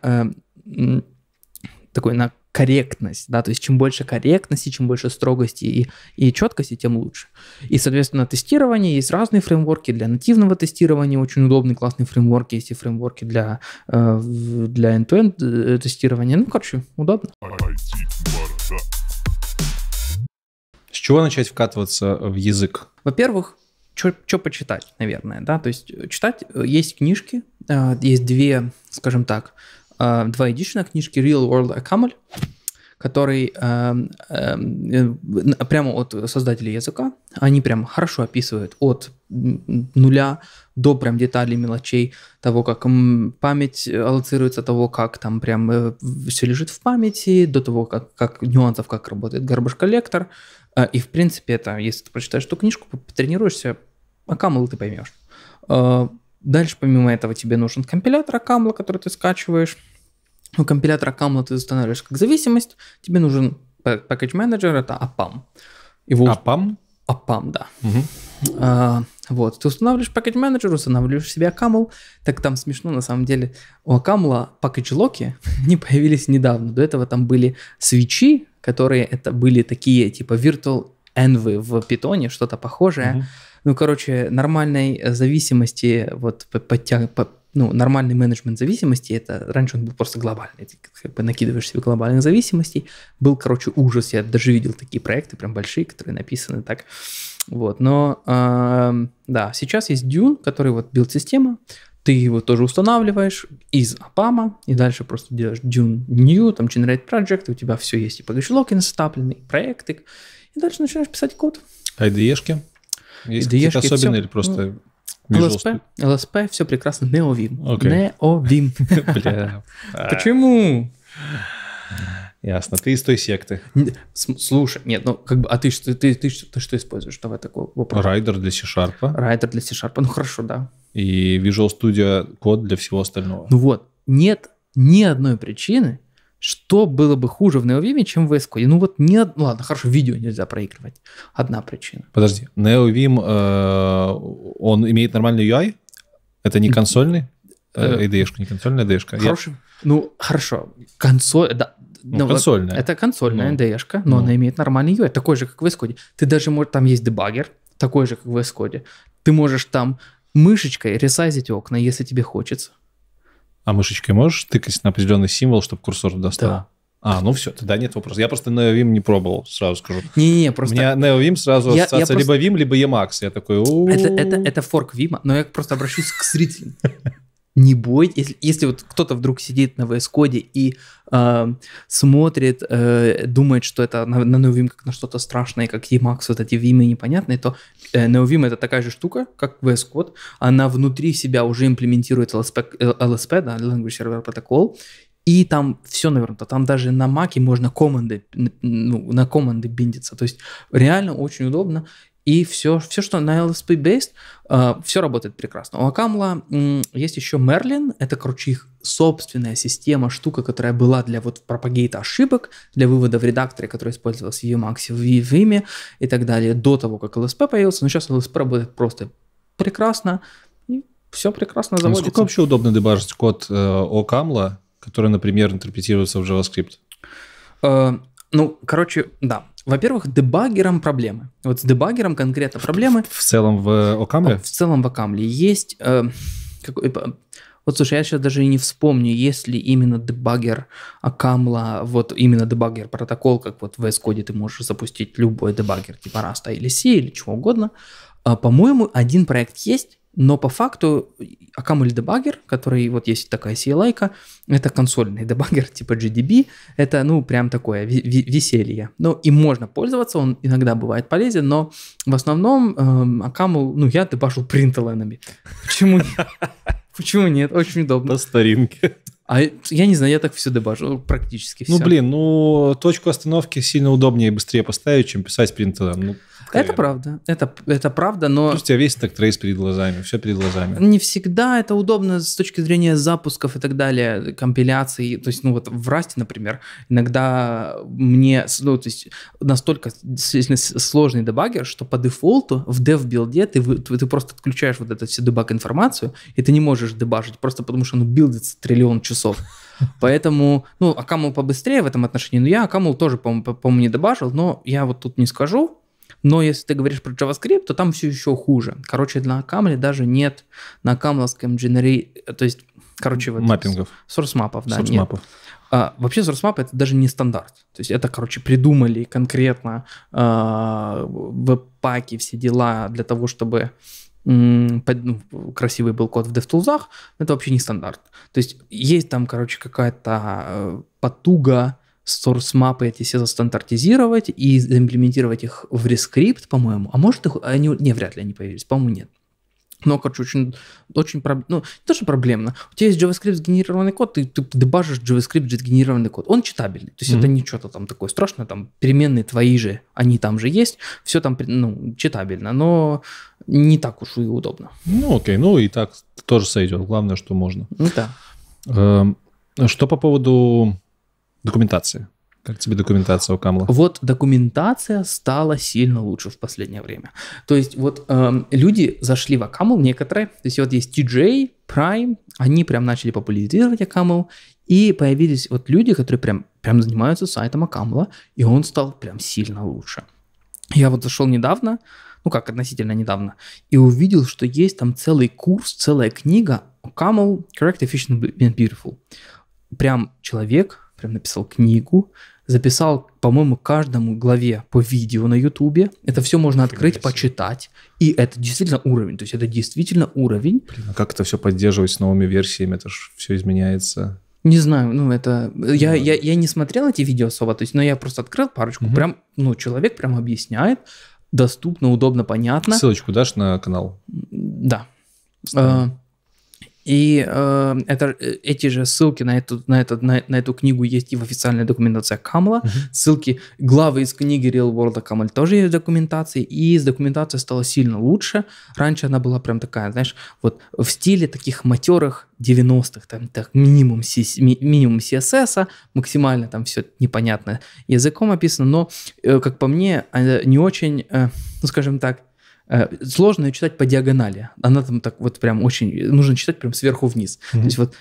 такой на корректность, да, то есть чем больше корректности, чем больше строгости и четкости, тем лучше. И, соответственно, тестирование, есть разные фреймворки для нативного тестирования, очень удобные, классные фреймворки, есть и фреймворки для end-to-end тестирования, ну, короче, удобно. С чего начать вкатываться в язык? Во-первых, что почитать, наверное, да, то есть читать, есть книжки, есть две, скажем так, два эдишна книжки Real World OCaml, который прямо от создателей языка, они прям хорошо описывают от нуля до прям деталей, мелочей, того, как память аллоцируется, того, как там прям все лежит в памяти, до того, как нюансов, как работает garbage-коллектор. И в принципе это, если ты прочитаешь эту книжку, потренируешься, OCaml ты поймешь. Дальше, помимо этого, тебе нужен компилятор OCaml, который ты скачиваешь. Компилятор OCaml ты устанавливаешь как зависимость. Тебе нужен Package Manager — это OPAM. Его... OPAM? OPAM, да. Угу. Вот, ты устанавливаешь Package Manager, устанавливаешь себе OCaml. Так там смешно, на самом деле, у OCaml package-локи, они появились недавно. До этого там были свичи, которые это были такие, типа Virtual Envy в питоне, что-то похожее. Угу. Ну, короче, нормальной зависимости, вот, нормальный менеджмент зависимости, это раньше он был просто глобальный, ты как бы накидываешь себе глобальных зависимостей. Был, короче, ужас, я даже видел такие проекты, прям большие, которые написаны так. Вот, но, да, сейчас есть Dune, который вот билд-система, ты его тоже устанавливаешь из OPAM, и дальше просто делаешь Dune New, там Generate Project, у тебя все есть, и package-локи настапленные, проекты, и дальше начинаешь писать код. IDE-шки? Есть какие-то особенные или просто... ЛСП, все прекрасно, неовим. Неовим. Бля. Почему? Ясно, ты из той секты. Слушай, нет, ну как бы, а ты что используешь? Давай такой вопрос. Райдер для C-Sharp. Райдер для C-Sharp, ну хорошо, да. И Visual Studio Code для всего остального. Ну вот, нет ни одной причины, что было бы хуже в NeoVim, чем в VS Code. Ну вот нет, ладно, хорошо, видео нельзя проигрывать. Одна причина. Подожди, NeoVim, он имеет нормальный UI? Это не консольный? IDE-шка, не консольная IDE-шка? Хороший, ну хорошо, консоль, да. Ну, консольная. Это консольная IDE-шка, но она имеет нормальный UI, такой же, как в VS Code. Ты даже можешь, там есть дебаггер, такой же, как в VS Code. Ты можешь там мышечкой ресайзить окна, если тебе хочется. А мышечкой можешь тыкать на определенный символ, чтобы курсор достал? Да. А, ну все, тогда нет вопроса. Я просто NeoVim не пробовал, сразу скажу. Не-не-не, просто... У меня NeoVim сразу ассоциация либо Vim, либо Emacs. Я такой... Это форк Vim, но я просто обращусь к зрителям. Не бойтесь, если вот кто-то вдруг сидит на VS Code и смотрит, думает, что это на NeoVim как на что-то страшное, как Emacs, вот эти Vim'ы непонятные, то NeoVim — это такая же штука, как VS Code, она внутри себя уже имплементирует LSP, да, Language Server Protocol, и там все навернуто, там даже на Mac'е можно команды, ну, на команды биндиться, то есть реально очень удобно. И все, что на LSP-based, все работает прекрасно. У OCaml есть еще Merlin. Это, короче, их собственная система, штука, которая была для вот пропагейта ошибок, для вывода в редакторе, который использовался в Emacs, в Vim и так далее, до того, как LSP появился. Но сейчас LSP работает просто прекрасно. И все прекрасно заводится. Насколько вообще удобно дебажить код OCaml, который, например, интерпретируется в JavaScript? Ну, короче, да. Во-первых, дебаггером проблемы. Вот с дебаггером конкретно проблемы. В целом в OCaml? В целом в OCaml есть... вот, слушай, я сейчас даже и не вспомню, есть ли именно дебаггер OCaml, вот именно дебаггер протокол, как вот в VS Code ты можешь запустить любой дебаггер, типа Rust или C или чего угодно. По-моему, один проект есть, но по факту OCaml дебаггер, который вот есть такая CLI-ка, это консольный дебаггер типа GDB, это ну прям такое веселье. Ну и можно пользоваться, он иногда бывает полезен, но в основном OCaml, ну я дебажил принтлайнами. Почему нет? Почему нет? Очень удобно. По старинке. А я не знаю, я так все дебажу, практически все. Ну блин, ну точку остановки сильно удобнее и быстрее поставить, чем писать принтлайн. Ну, это правда, это правда, но... Плюс у тебя весь так трейс перед глазами, все перед глазами. Не всегда это удобно с точки зрения запусков и так далее, компиляций. То есть, ну вот в Rust, например, иногда мне, ну то есть настолько сложный дебаггер, что по дефолту в dev-билде ты просто отключаешь вот эту всю дебаг-информацию, и ты не можешь дебажить, просто потому что ну билдится триллион часов. Поэтому, ну, OCaml побыстрее в этом отношении, но я OCaml тоже, по-моему, не дебажил, но я вот тут не скажу. Но если ты говоришь про JavaScript, то там все еще хуже. Короче, на OCaml даже нет, на OCaml-овском то есть, короче, вот... Маппингов. Source-мапов, да, нет. Вообще, source-map — это даже не стандарт. То есть это, короче, придумали конкретно веб-паки, все дела для того, чтобы... красивый был код в DevTools, это вообще не стандарт. То есть там, короче, какая-то потуга source-мапы эти все застандартизировать и заимплементировать их в ReScript, по-моему. А может их... Они, не, вряд ли они появились, по-моему, нет. Но, короче, очень ну, не то, что проблемно. У тебя есть JavaScript сгенерированный код, ты дебажишь JavaScript сгенерированный код. Он читабельный. То есть это не что-то там такое страшное, там переменные твои же, они там же есть. Все там, ну, читабельно, но не так уж и удобно. Ну, окей, ну и так тоже сойдет. Главное, что можно. Да. Что по поводу документации? Как тебе документация OCaml? Вот документация стала сильно лучше в последнее время. То есть вот люди зашли в OCaml некоторые, то есть вот есть TJ, Prime, они прям начали популяризировать OCaml, и появились вот люди, которые прям занимаются сайтом OCaml, и он стал прям сильно лучше. Я вот зашел недавно, ну как относительно недавно, и увидел, что есть там целый курс, целая книга OCaml Correct, Efficient and Beautiful. Прям человек прям написал книгу, записал, по-моему, каждому главе по видео на Ютубе. Это все можно открыть, почитать. И это действительно уровень. То есть это действительно уровень. Блин, а как это все поддерживать с новыми версиями? Это же все изменяется. Не знаю, ну это... Я не смотрел эти видео особо, то есть, но я просто открыл парочку. Угу. Прям, ну, человек прям объясняет. Доступно, удобно, понятно. Ссылочку дашь на канал? Да. И эти же ссылки на эту книгу есть и в официальной документации OCaml. Ссылки, главы из книги Real World OCaml тоже есть в документации. И документация стала сильно лучше. Раньше она была прям такая, знаешь, вот в стиле таких матерых 90-х. Там так, минимум CSS, максимально там все непонятно языком описано. Но, как по мне, не очень, ну скажем так, сложно ее читать по диагонали. Она там так вот прям очень... Нужно читать прям сверху вниз. Mm-hmm. То есть вот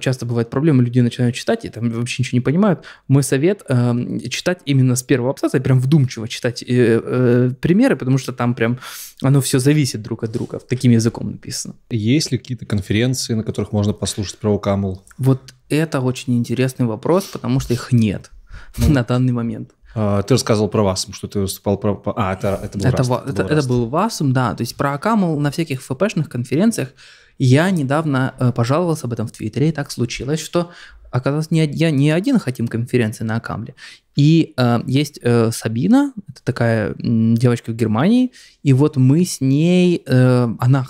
часто бывает проблема, люди начинают читать и там вообще ничего не понимают. Мой совет читать именно с первого абзаца, прям вдумчиво читать примеры, потому что там прям оно все зависит друг от друга. Таким языком написано. Есть ли какие-то конференции, на которых можно послушать про OCaml? Вот это очень интересный вопрос, потому что их нет на данный момент. Ты рассказывал про Васм, что ты выступал про... А, это был Rust. Это был Васм, да. То есть про OCaml на всяких ФПшных конференциях я недавно пожаловался об этом в Твиттере, и так случилось, что оказалось, я не один хотим конференции на OCaml. И есть Сабина, это такая девочка в Германии, и вот мы с ней, она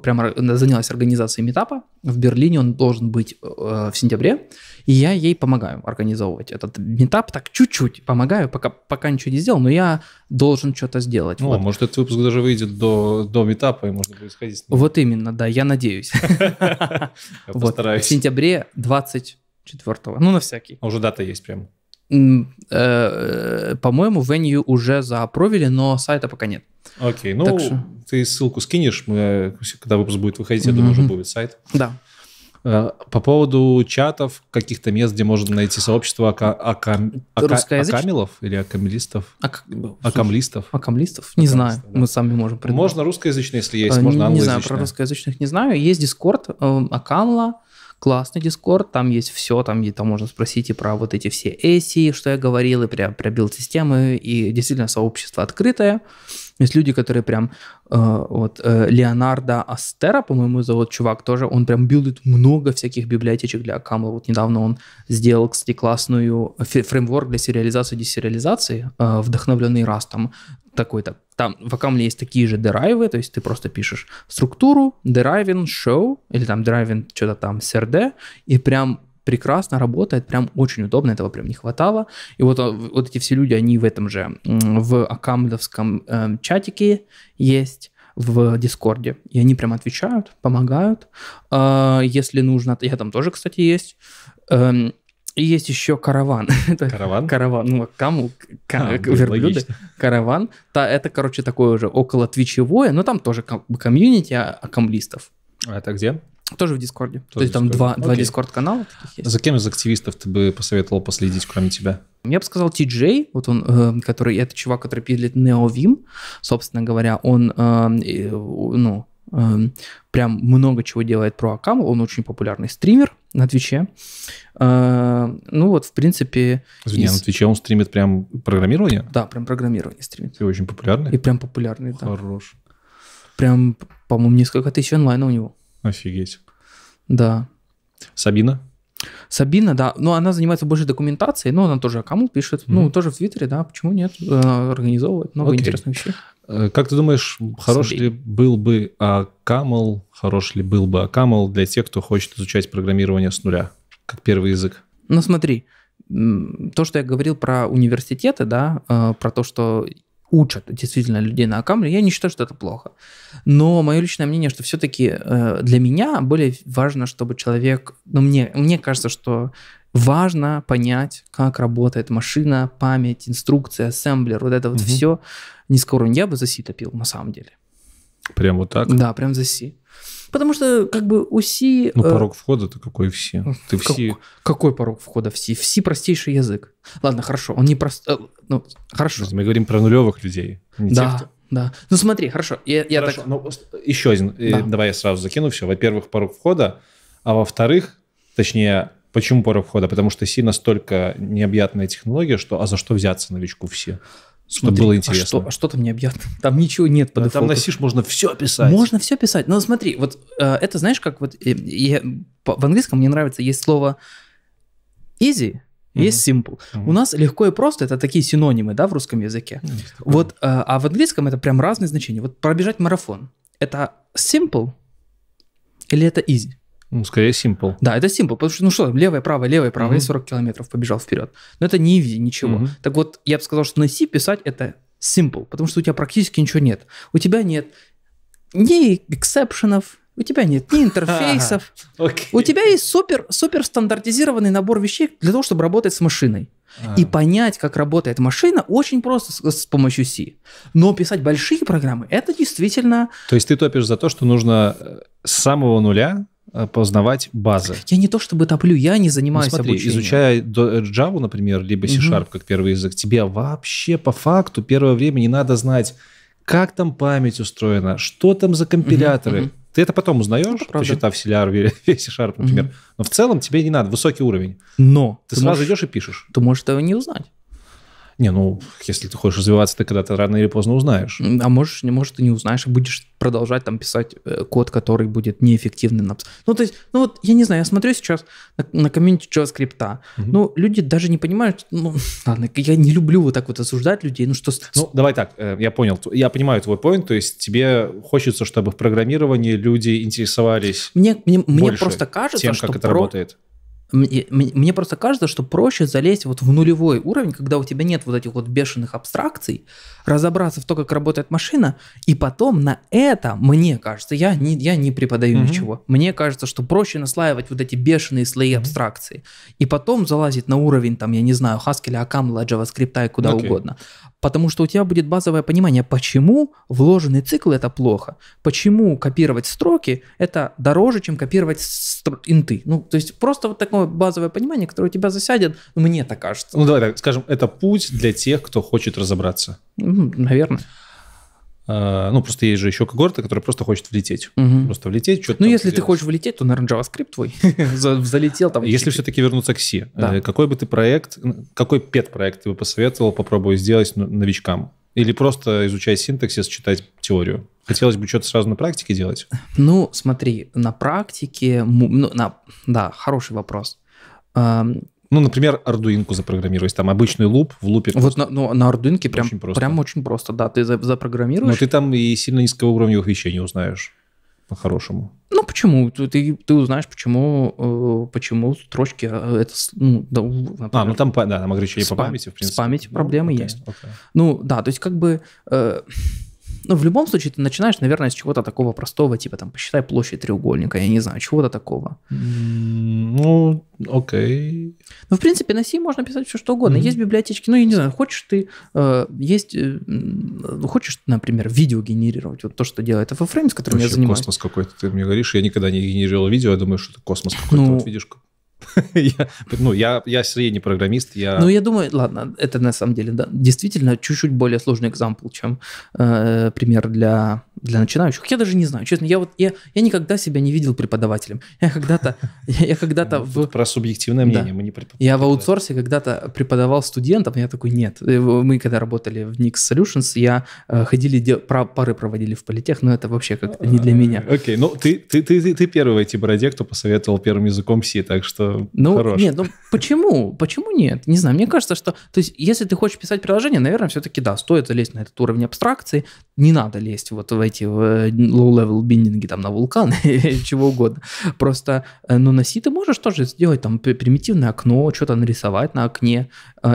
прямо занялась организацией митапа в Берлине, он должен быть в сентябре, и я ей помогаю организовывать этот митап, так чуть-чуть помогаю, пока ничего не сделал, но я должен что-то сделать. Ну, вот. Может, этот выпуск даже выйдет до митапа, и можно будет сходить с ним. Вот именно, да, я надеюсь. В сентябре 24-го, ну на всякий. Уже дата есть прямо. По-моему, venue уже заапровили, но сайта пока нет. Окей, ну что... ты ссылку скинешь, мы, когда выпуск будет выходить, я думаю, уже будет сайт. Да. По поводу чатов, каких-то мест, где можно найти сообщество окамилов или окамилистов? Окамлистов? Окамлистов? Не знаю, да. Мы сами можем придумать. Можно русскоязычные, если есть, можно англоязычные. Не знаю, про русскоязычных не знаю. Есть Discord, OCaml. Классный Discord, там есть все, там можно спросить и про вот эти все эси, что я говорил, и про билд-системы, и действительно сообщество открытое. Есть люди, которые прям, вот Леонардо Астера, по-моему, зовут чувак тоже, он прям билдит много всяких библиотечек для OCaml. Вот недавно он сделал, кстати, классную фреймворк для сериализации и десериализации, вдохновленный Rust'ом такой-то. Там в OCaml есть такие же дерайвы, то есть ты просто пишешь структуру, deriving show, или там deriving что-то там srd, и прям прекрасно работает, прям очень удобно, этого прям не хватало. И вот эти все люди, они в этом же, в окамловском чатике есть, в Дискорде, и они прям отвечают, помогают, если нужно. Я там тоже, кстати, есть. И есть еще караван. Караван? Караван. Ну, верблюды. Караван. Это, короче, такое уже около твичевое, но там тоже комьюнити окамлистов. А это где? Тоже в Дискорде. То есть там два Дискорд-канала. За кем из активистов ты бы посоветовал последить, кроме тебя? Я бы сказал TJ, вот он, который, это чувак, который пилит NeoVim, собственно говоря, он, ну, прям много чего делает про OCaml, он очень популярный стример на Твиче. Ну вот, в принципе... Извини, на Твиче он стримит прям программирование? Да, прям программирование стримит. И очень популярный? И прям популярный, да. Хорош. Прям, по-моему, несколько тысяч онлайна у него. Офигеть. Да. Сабина? Сабина, да. Но она занимается больше документацией, но она тоже OCaml пишет. Ну, тоже в Твиттере, да. Почему нет? Она организовывает много интересных вещей. Как ты думаешь, хорош ли был бы OCaml для тех, кто хочет изучать программирование с нуля, как первый язык? Ну смотри, то, что я говорил про университеты, да, про то, что учат действительно людей на OCaml, я не считаю, что это плохо. Но мое личное мнение, что все-таки для меня более важно, чтобы человек... Ну, мне кажется, что важно понять, как работает машина, память, инструкция, ассемблер, вот это вот все. Не скоро я бы за C топил, на самом деле. Прям вот так? Да, прям за C. Потому что как бы у C... Ну, порог входа-то какой в C? Ты в C... Какой порог входа в C? В C простейший язык. Ладно, хорошо, он не простой... Ну, хорошо. Мы говорим про нулевых людей. Да. Ну, смотри, хорошо. Хорошо, но еще один. Да. Давай я сразу закину все. Во-первых, порог входа, а во-вторых, точнее... Почему порог входа? Потому что C настолько необъятная технология, что а за что взяться новичку в C? Чтобы было интересно. А что там необъятно? Там ничего нет по дефолту. Там на C можно все писать. Можно все писать. Но смотри, вот это знаешь, как вот в английском мне нравится, есть слово easy, есть simple. У нас легко и просто, это такие синонимы, да, в русском языке. Вот, а в английском это прям разные значения. Вот пробежать марафон, это simple или это easy? Ну, скорее, simple. Да, это simple, потому что, ну что, левое, правое, 40 километров побежал вперед. Но это не easy, ничего. Так вот, я бы сказал, что на C писать это simple, потому что у тебя практически ничего нет. У тебя нет ни эксепшенов, у тебя нет ни интерфейсов. У тебя есть супер стандартизированный набор вещей для того, чтобы работать с машиной. И понять, как работает машина, очень просто с помощью C. Но писать большие программы, это действительно... То есть ты топишь за то, что нужно с самого нуля познавать базы. Я не то чтобы топлю, я не занимаюсь обучением. Изучая Java, например, либо C Sharp как первый язык, тебе вообще по факту первое время не надо знать, как там память устроена, что там за компиляторы. Ты это потом узнаешь, почитав Селяр, весь C Sharp, например. Но в целом тебе не надо высокий уровень. Но ты сразу идешь и пишешь. Ты можешь этого не узнать. Не, ну, если ты хочешь развиваться, ты когда-то рано или поздно узнаешь. А можешь, может, ты не узнаешь, и будешь продолжать там писать код, который будет неэффективным. Ну, то есть, ну вот, я не знаю, я смотрю сейчас на комьюнити JavaScript. Ну, люди даже не понимают, ну, ладно, я не люблю вот так вот осуждать людей, ну, что... Ну, давай так, я понял, я понимаю твой point, то есть тебе хочется, чтобы в программировании люди интересовались мне просто кажется, тем, как это работает. Мне просто кажется, что проще залезть вот в нулевой уровень, когда у тебя нет вот этих вот бешеных абстракций, разобраться в том, как работает машина, и потом на это, мне кажется, я не преподаю ничего, мне кажется, что проще наслаивать вот эти бешеные слои абстракции, и потом залазить на уровень, там, я не знаю, Haskell, OCaml, JavaScript и куда угодно. Потому что у тебя будет базовое понимание, почему вложенный цикл – это плохо, почему копировать строки – это дороже, чем копировать инты. Ну, то есть просто вот такое базовое понимание, которое у тебя засядет, мне так кажется. Ну, давай так, скажем, это путь для тех, кто хочет разобраться. Наверное. Ну, просто есть же еще когорта, которая просто хочет влететь. Просто влететь, что-то... Ну, если ты хочешь влететь, то, наверное, JavaScript твой залетел там. Если все-таки вернуться к C, какой бы ты проект, какой пет-проект ты бы посоветовал попробовать сделать новичкам? Или просто изучать синтаксис, читать теорию? Хотелось бы что-то сразу на практике делать? Ну, смотри, на практике... Да, хороший вопрос. Ну, например, ардуинку запрограммировать, там обычный луп, в лупе... Вот на ардуинке прям очень просто, да, ты запрограммируешь. Но ты там и сильно низкоуровневых вещей не узнаешь, по-хорошему. Ну, почему? Ты узнаешь, почему строчки... Это, ну, да, например, ну там, да, там ограничения по памяти, в принципе. С памяти проблемы есть. Ну, да, то есть как бы... Ну, в любом случае, ты начинаешь, наверное, с чего-то такого простого, типа, там, посчитай площадь треугольника, я не знаю, чего-то такого. Ну, окей. Ну, в принципе, на C можно писать все, что угодно. Есть библиотечки, ну, я не знаю, хочешь ты, хочешь, например, видео генерировать, вот то, что делает FFrames, с которым я занимаюсь. Космос какой-то, ты мне говоришь, я никогда не генерировал видео, я думаю, что это космос какой-то, вот видишь, ну, я средний программист. Ну, я думаю, ладно, это на самом деле действительно чуть-чуть более сложный экзампл, чем пример для начинающих. Я даже не знаю, честно, я никогда себя не видел преподавателем. Я когда-то Про субъективное мнение мы не преподавали. Я в аутсорсе когда-то преподавал студентам, я такой, нет. Мы когда работали в Nix Solutions, я ходили, пары проводили в политех, но это вообще как-то не для меня. Окей, ну, ты первый в эти бороде, кто посоветовал первым языком C, так что хорош. Нет, ну почему? Почему нет? Не знаю, мне кажется, что... То есть, если ты хочешь писать приложение, наверное, все-таки, да, стоит залезть на этот уровень абстракции, не надо лезть вот в эти low-level биндинги, там, на вулкан или чего угодно. Просто, ну, на C ты можешь тоже сделать, там, примитивное окно, что-то нарисовать на окне.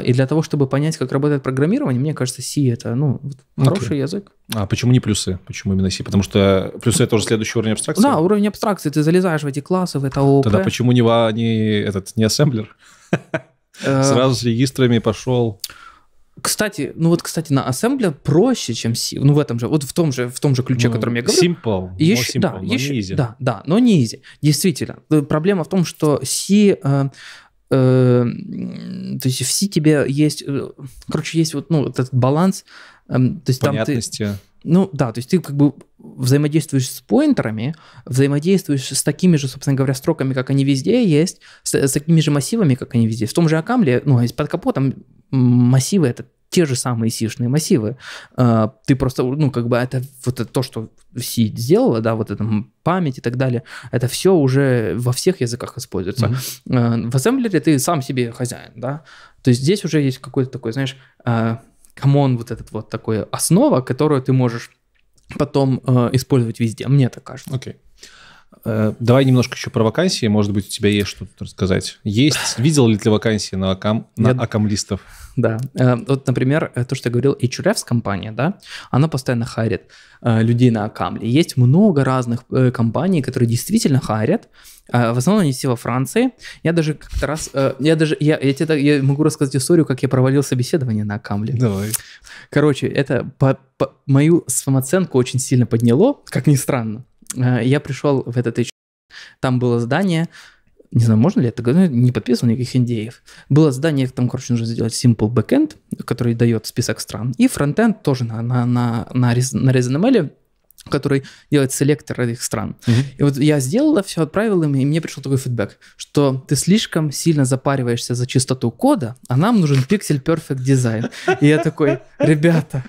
И для того, чтобы понять, как работает программирование, мне кажется, C это, ну, хороший язык. А почему не плюсы? Почему именно C? Потому что плюсы — это уже следующий уровень абстракции? Да, уровень абстракции. Ты залезаешь в эти классы, в это ОП. Тогда почему не ассемблер? Сразу с регистрами пошел. Кстати, ну вот, кстати, на ассембле проще, чем C. Ну, в этом же, вот в том же ключе, о котором я говорю. Simple, еще, да, но еще, не easy. Да, но не easy. Действительно. Проблема в том, что C... то есть в C тебе есть... Короче, есть вот, ну, вот этот баланс. То есть понятности. Там ты, ну, да, то есть ты как бы взаимодействуешь с поинтерами, взаимодействуешь с такими же, собственно говоря, строками, как они везде есть, с такими же массивами, как они везде. В том же OCaml, ну, из-под капотом массивы — это те же самые C-шные массивы. Ты просто, ну, как бы это вот это то, что C сделала, да, вот это память и так далее, это все уже во всех языках используется. В ассемблере ты сам себе хозяин, да. То есть здесь уже есть какой-то такой, знаешь, common вот этот вот такой основа, которую ты можешь потом использовать везде, мне так кажется. Окей. Давай немножко еще про вакансии, может быть, у тебя есть что-то рассказать. Есть, видел ли ты вакансии на окамлистов? Да, вот, например, то, что я говорил, Ahrefs компания, да, она постоянно харит людей на OCaml. Есть много разных компаний, которые действительно харят, в основном они все во Франции. Я даже как-то раз, я могу рассказать историю, как я провалил собеседование на OCaml. Давай. Короче, это мою самооценку очень сильно подняло, как ни странно. Я пришел в этот HR, там было здание, не знаю, можно ли это говорить, не подписывал никаких индеев. Было здание, там, короче, нужно сделать simple backend, который дает список стран, и фронтенд тоже на ReasonML, который делает селектор этих стран. И вот я сделал все, отправил им, и мне пришел такой фидбэк, что ты слишком сильно запариваешься за чистоту кода, а нам нужен pixel perfect design. И я такой, ребята,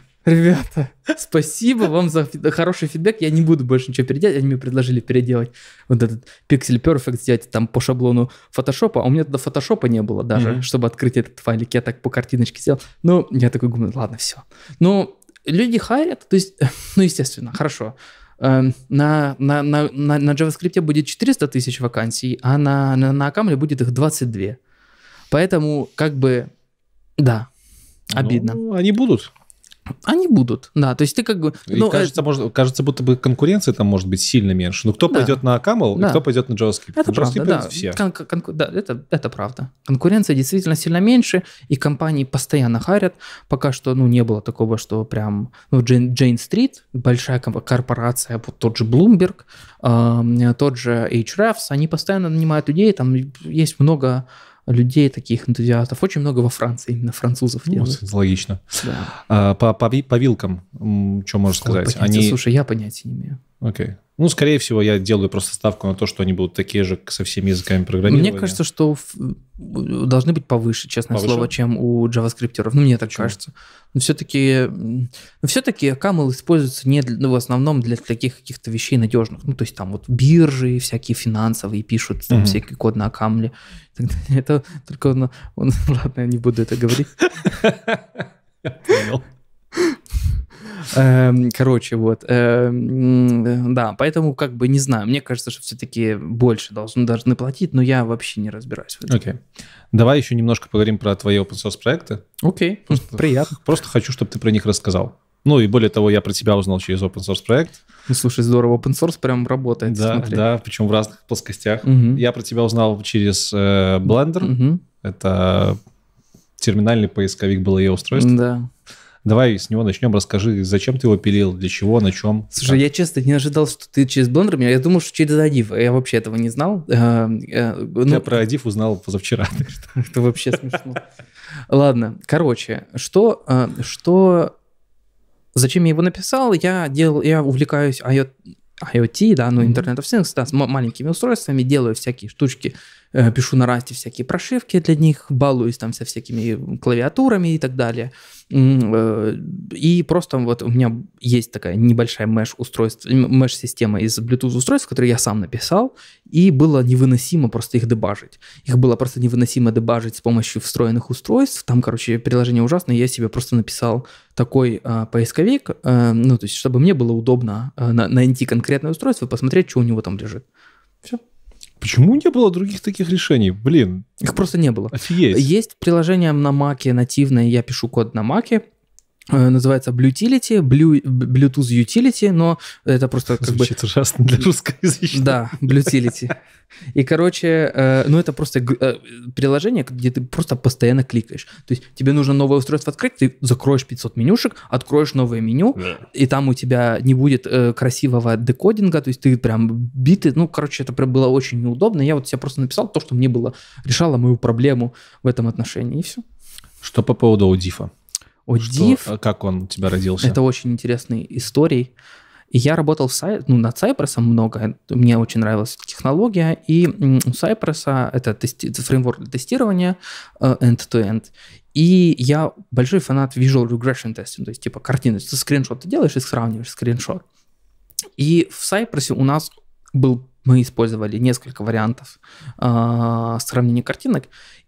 спасибо вам за хороший фидбэк. Я не буду больше ничего переделать. Они мне предложили переделать вот этот Pixel Perfect, сделать там по шаблону Photoshop. А у меня тогда Photoshop не было даже, чтобы открыть этот файлик. Я так по картиночке сделал. Ну, я такой думаю, ладно, все. Ну, люди харят, то есть, ну, естественно, хорошо. На JavaScript будет 400 тысяч вакансий, а на OCaml будет их 22. Поэтому, как бы, да, обидно. Ну, они будут. Они будут, да, то есть ты как бы... Ну, кажется, кажется, будто бы конкуренция там может быть сильно меньше. Но кто пойдет на OCaml и кто пойдет на JavaScript? Это правда, да. Все. Это правда. Конкуренция действительно сильно меньше, и компании постоянно харят. Пока что, ну, не было такого, что прям... Ну, Jane Street, большая корпорация, вот тот же Bloomberg, тот же Ahrefs, они постоянно нанимают людей, там есть много... людей, таких энтузиастов. Очень много во Франции, именно французов. Ну, логично. Да. По вилкам, что можешь сказать? Слушай, я понятия не имею. Окей. Ну, скорее всего, я делаю просто ставку на то, что они будут такие же со всеми языками программирования. Мне кажется, что должны быть повыше, честное слово, чем у JavaScript-еров. Ну, мне так кажется. Но все-таки OCaml используется не для, ну, в основном для таких каких-то вещей надежных. Ну, то есть там вот биржи всякие финансовые пишут, там всякий код на OCaml. Это только... Ладно, я не буду это говорить. Я понял. Короче, вот, да, поэтому как бы не знаю, мне кажется, что все-таки больше должны платить, но я вообще не разбираюсь в этом. Окей. Давай еще немножко поговорим про твои open-source проекты. Окей, приятно. Просто хочу, чтобы ты про них рассказал. Ну и более того, я про тебя узнал через open-source проект. Ну, слушай, здорово, open-source прям работает. Да, смотри. Да, причем в разных плоскостях. Я про тебя узнал через Blender. Это терминальный поисковик BLE устройств. Да. Давай с него начнем, расскажи, зачем ты его пилил, для чего, на чем. Слушай, я честно не ожидал, что ты через Blender меня, я думал, что через Adif, я вообще этого не знал. Я про Adif узнал позавчера. Это вообще смешно. Ладно, короче, зачем я его написал, я увлекаюсь IoT, да, ну, Internet of Things, да, с маленькими устройствами, делаю всякие штучки, пишу на Rust всякие прошивки для них, балуюсь там со всякими клавиатурами и так далее. И просто вот у меня есть такая небольшая меш-система из Bluetooth-устройств, которые я сам написал, и было невыносимо просто их дебажить. Их было просто невыносимо дебажить с помощью встроенных устройств. Там, короче, приложение ужасное, я себе просто написал такой поисковик, ну, то есть, чтобы мне было удобно найти конкретное устройство и посмотреть, что у него там лежит. Все. Почему не было других таких решений? Блин. Их просто не было. Офигеть. Есть приложение на Маке нативное, я пишу код на Маке, называется Blutility, Bluetooth Utility, но это просто как бы... Звучит ужасно для русскоязычного. Да, Blutility. И, короче, ну это просто приложение, где ты просто постоянно кликаешь. То есть тебе нужно новое устройство открыть, ты закроешь 500 менюшек, откроешь новое меню, и там у тебя не будет красивого декодинга, то есть ты прям битый. Ну, короче, это прям было очень неудобно. Я вот себе просто написал то, что мне было, решало мою проблему в этом отношении, и все. Что по поводу аудифа? Что, как он у тебя родился? Это очень интересная история. И я работал над Cypress много. Мне очень нравилась технология. И у Cypress это фреймворк для тестирования end-to-end. И я большой фанат visual regression testing, то есть типа картины. Ты скриншот ты делаешь и сравниваешь скриншот. И в Cypress у нас мы использовали несколько вариантов сравнения картинок.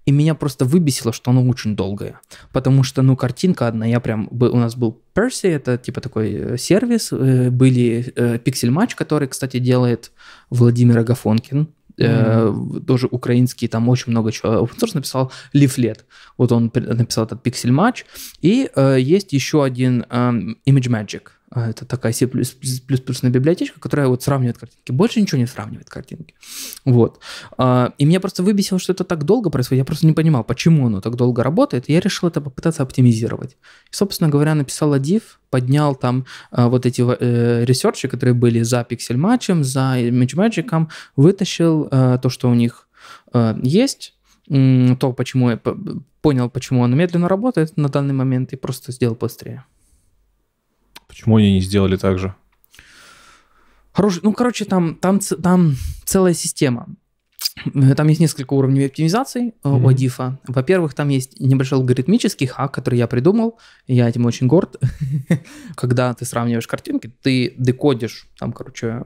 И меня просто выбесило, что оно очень долгое. Потому что, ну, картинка одна, у нас был Percy, это типа такой сервис, были Pixel Match, который, кстати, делает Владимир Агафонкин, тоже украинский, там очень много чего. Он тоже написал лифлет. Вот он написал этот Pixel Match. И есть еще один Image Magic. Это такая C++ библиотечка, которая вот сравнивает картинки. Больше ничего не сравнивает картинки. Вот. И меня просто выбесило, что это так долго происходит. Я просто не понимал, почему оно так долго работает. И я решил это попытаться оптимизировать. И, собственно говоря, написал div, поднял там вот эти ресерчи, которые были за пиксель-матчем, за имидж-мэджиком, вытащил то, что у них есть, то, почему я понял, почему оно медленно работает на данный момент, и просто сделал быстрее. Почему они не сделали так же? Ну, короче, там целая система. Там есть несколько уровней оптимизации у Адифа. Во-первых, там есть небольшой алгоритмический хак, который я придумал. Я этим очень горд. Когда ты сравниваешь картинки, ты декодишь, там, короче,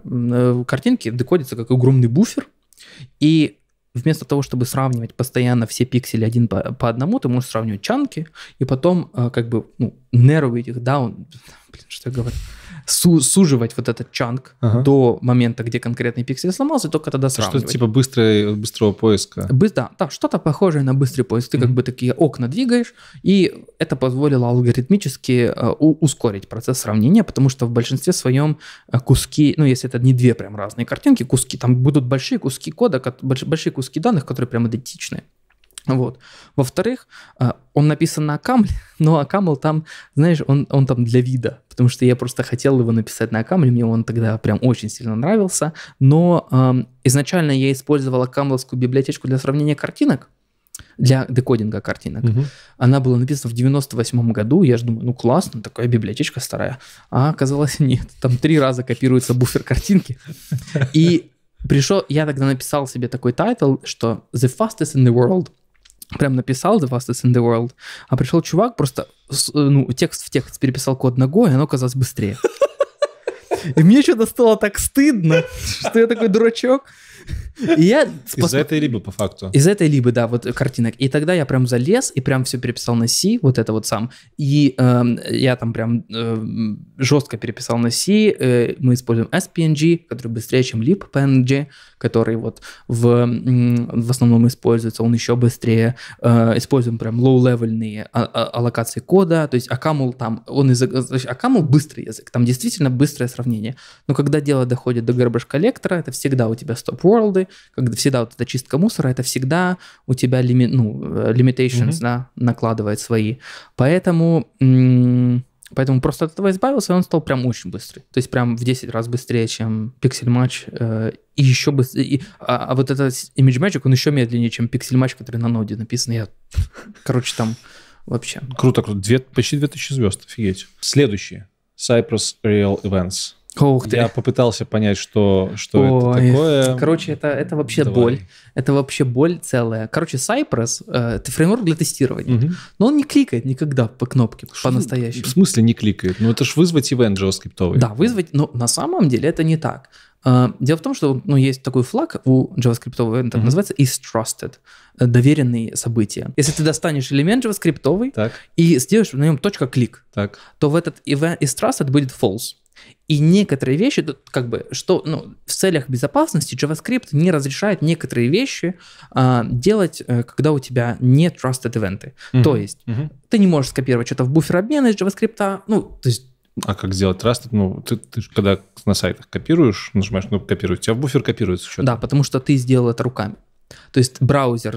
картинки декодятся как огромный буфер. И вместо того, чтобы сравнивать постоянно все пиксели один по одному, ты можешь сравнивать чанки и потом как бы нервить их, суживать вот этот чанк до момента, где конкретный пиксель сломался, и только тогда сравнивать. Что-то типа быстрого поиска. Да, что-то похожее на быстрый поиск. Ты как бы такие окна двигаешь, и это позволило алгоритмически ускорить процесс сравнения, потому что в большинстве своем куски, ну если это не две прям разные картинки, куски, там будут большие куски кода, большие куски данных, которые прям идентичны. Вот. Во-вторых, он написан на OCaml, но OCaml там, знаешь, он там для вида, потому что я просто хотел его написать на OCaml, мне он тогда прям очень сильно нравился, но изначально я использовал OCaml-овскую библиотечку для сравнения картинок, для декодинга картинок. Она была написана в 98 году, я же думаю, ну классно, такая библиотечка старая, а оказалось нет, там 3 раза копируется буфер картинки, и я тогда написал себе такой тайтл, что «The fastest in the world», прям написал «The fastest in the world», а пришел чувак, просто текст в текст переписал код ногой, и оно оказалось быстрее. И мне что-то стало так стыдно, что я такой дурачок. Из-за этой либы, по факту. Из-за этой либы, да, вот картинок. И тогда я прям залез и прям все переписал на C, вот это вот сам. И я там прям жестко переписал на C. Мы используем SPNG, который быстрее, чем LibPNG, который вот в основном используется, он еще быстрее. Используем прям low-levelные аллокации кода. То есть OCaml там, OCaml быстрый язык, там действительно быстрое сравнение. Но когда дело доходит до garbage-коллектора, это всегда у тебя stop-world'ы, когда всегда вот эта чистка мусора, это всегда у тебя limitations накладывает свои. Поэтому просто от этого избавился, и он стал прям очень быстрый. То есть прям в 10 раз быстрее, чем Pixel Match. И еще быстрее. А вот этот Image Magic, он еще медленнее, чем Pixel Match, который на ноде написан. Короче, там вообще... Круто. Почти 2000 звезд, офигеть. Следующий. Cypress Real Events. Я попытался понять, что это такое. Короче, это вообще боль. Это вообще боль целая. Короче, Cypress это фреймворк для тестирования. Но он не кликает никогда по кнопке, по-настоящему. В смысле не кликает? Ну это ж вызвать ивент JavaScript-овый. Да, вызвать, но на самом деле это не так. Дело в том, что есть такой флаг у JavaScript-ового ивента, называется is trusted, доверенные события. Если ты достанешь элемент JavaScript-овый и сделаешь на нем .click, то в этот event is trusted будет false. И некоторые вещи, как бы, что, ну, в целях безопасности JavaScript не разрешает некоторые вещи делать, когда у тебя не trusted ивенты. То есть ты не можешь скопировать что-то в буфер обмена из JavaScript. Ну, то есть... А как сделать trusted? Ну, ты же когда на сайтах копируешь, нажимаешь кнопку «Копировать», у тебя в буфер копируется еще. Да, потому что ты сделал это руками. То есть браузер,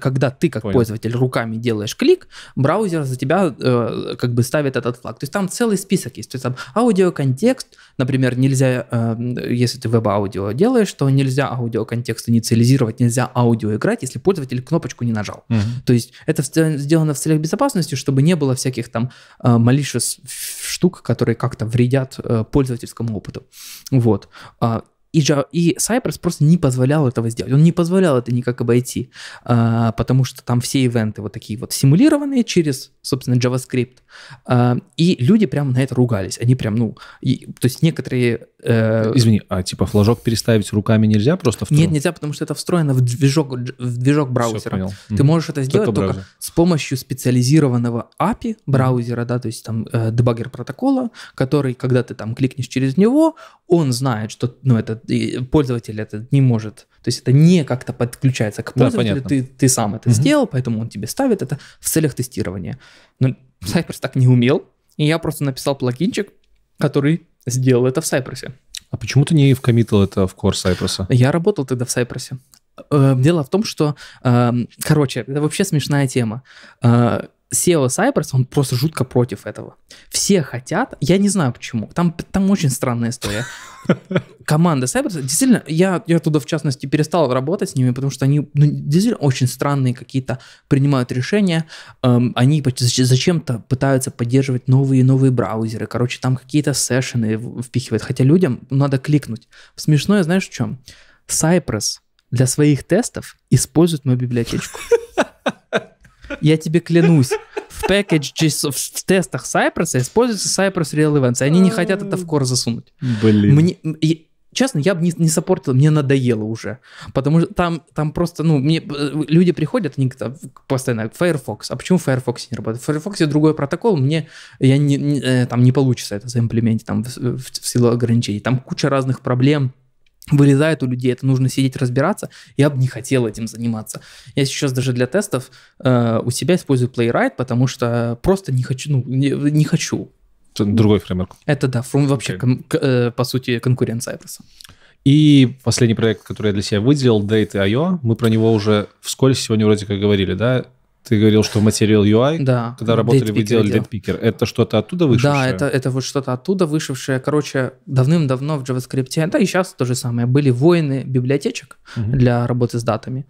когда ты как Понял. Пользователь руками делаешь клик, браузер за тебя как бы ставит этот флаг. То есть там целый список есть. То есть там аудиоконтекст, например, нельзя, если ты веб-аудио делаешь, то нельзя аудиоконтекст инициализировать, нельзя аудио играть, если пользователь кнопочку не нажал. То есть это сделано в целях безопасности, чтобы не было всяких там malicious штук, которые как-то вредят пользовательскому опыту. Вот. И Cypress просто не позволял этого сделать. Он не позволял это никак обойти, потому что там все ивенты вот такие вот симулированные через, собственно, JavaScript. И люди прям на это ругались. Они прям, ну, то есть некоторые... Извини, а типа флажок переставить руками нельзя просто? Нет, нельзя, потому что это встроено в движок браузера. Ты можешь это сделать только с помощью специализированного API браузера, да, то есть там дебаггер протокола, который, когда ты там кликнешь через него, он знает, что, ну, это пользователь это не может, то есть это не как-то подключается к пользователю, да, ты сам это сделал, поэтому он тебе ставит это в целях тестирования. Но Cypress так не умел, и я просто написал плагинчик, который сделал это в Cypress. А почему ты не вкоммитил это в core Cypress? Я работал тогда в Cypress. Дело в том, что, короче, это вообще смешная тема. SEO Cypress, он просто жутко против этого. Все хотят, я не знаю почему, там очень странная история. Команда Cypress, действительно, я туда, в частности, перестал работать с ними, потому что они, ну, действительно очень странные какие-то принимают решения, они зачем-то пытаются поддерживать новые и новые браузеры, короче, там какие-то сессионы впихивают, хотя людям надо кликнуть. Смешное, знаешь, в чем? Cypress для своих тестов использует мою библиотечку. Я тебе клянусь, в package, в тестах Cypress используется Cypress Real Events, и они не хотят это в core засунуть. Блин. Честно, я бы не саппортил, мне надоело уже, потому что там просто, ну, люди приходят, они постоянно, Firefox, а почему в Firefox не работает? В Firefox другой протокол, там не получится это заимплементить, там в силу ограничений, там куча разных проблем. Вылезает у людей, это нужно сидеть разбираться, я бы не хотел этим заниматься. Я сейчас даже для тестов у себя использую Playwright, потому что просто не хочу, не хочу. Это другой фреймворк. Это да, вообще, по сути, конкурент Cypress. И последний проект, который я для себя выделил, Date.io, мы про него уже вскользь сегодня вроде как говорили, да? Ты говорил, что в Material UI, да, когда работали, вы делали Datepigger. Это что-то оттуда вышедшее? Да, это вот что-то оттуда вышедшее. Короче, давным-давно в JavaScript, да и сейчас то же самое, были войны библиотечек для работы с датами.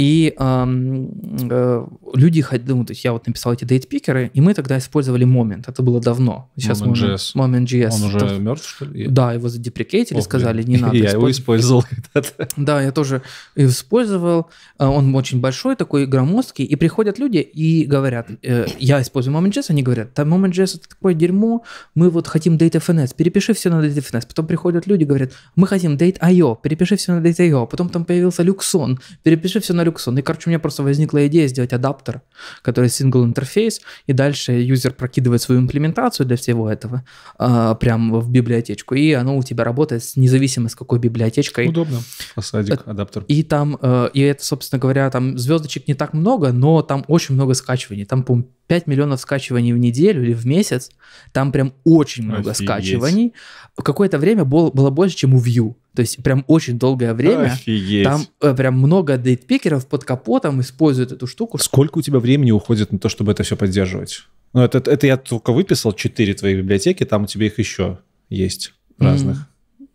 И люди ходили, ну, то есть я вот написал эти Datepigger, и мы тогда использовали Moment. Это было давно. Сейчас Moment.js. Он уже мертв, что ли? Да, его задеприкейтили, сказали, не надо. Я его использовал когда-то. Да, я тоже использовал. Он очень большой, такой громоздкий. И приходят люди и говорят, я использую Moment.js, они говорят, там Moment.js это такое дерьмо, мы вот хотим DateFNS, перепиши все на DateFNS. Потом приходят люди и говорят, мы хотим Date.io, перепиши все на Date.io. Потом там появился Luxon, перепиши все на Luxon. И, короче, у меня просто возникла идея сделать адаптер, который сингл интерфейс, и дальше юзер прокидывает свою имплементацию для всего этого прямо в библиотечку, и оно у тебя работает независимо с какой библиотечкой. Удобно. Посадик, адаптер. И там, и это, собственно говоря, там звездочек не так много, но там очень много скачиваний. Там, по-моему, 5 миллионов скачиваний в неделю или в месяц. Там прям очень много скачиваний. Какое-то время было больше, чем у Vue. То есть прям очень долгое время. Офигеть. Там прям много дейтпикеров под капотом используют эту штуку. Сколько у тебя времени уходит на то, чтобы это все поддерживать? Ну, это я только выписал 4 твои библиотеки, там у тебя их еще есть разных.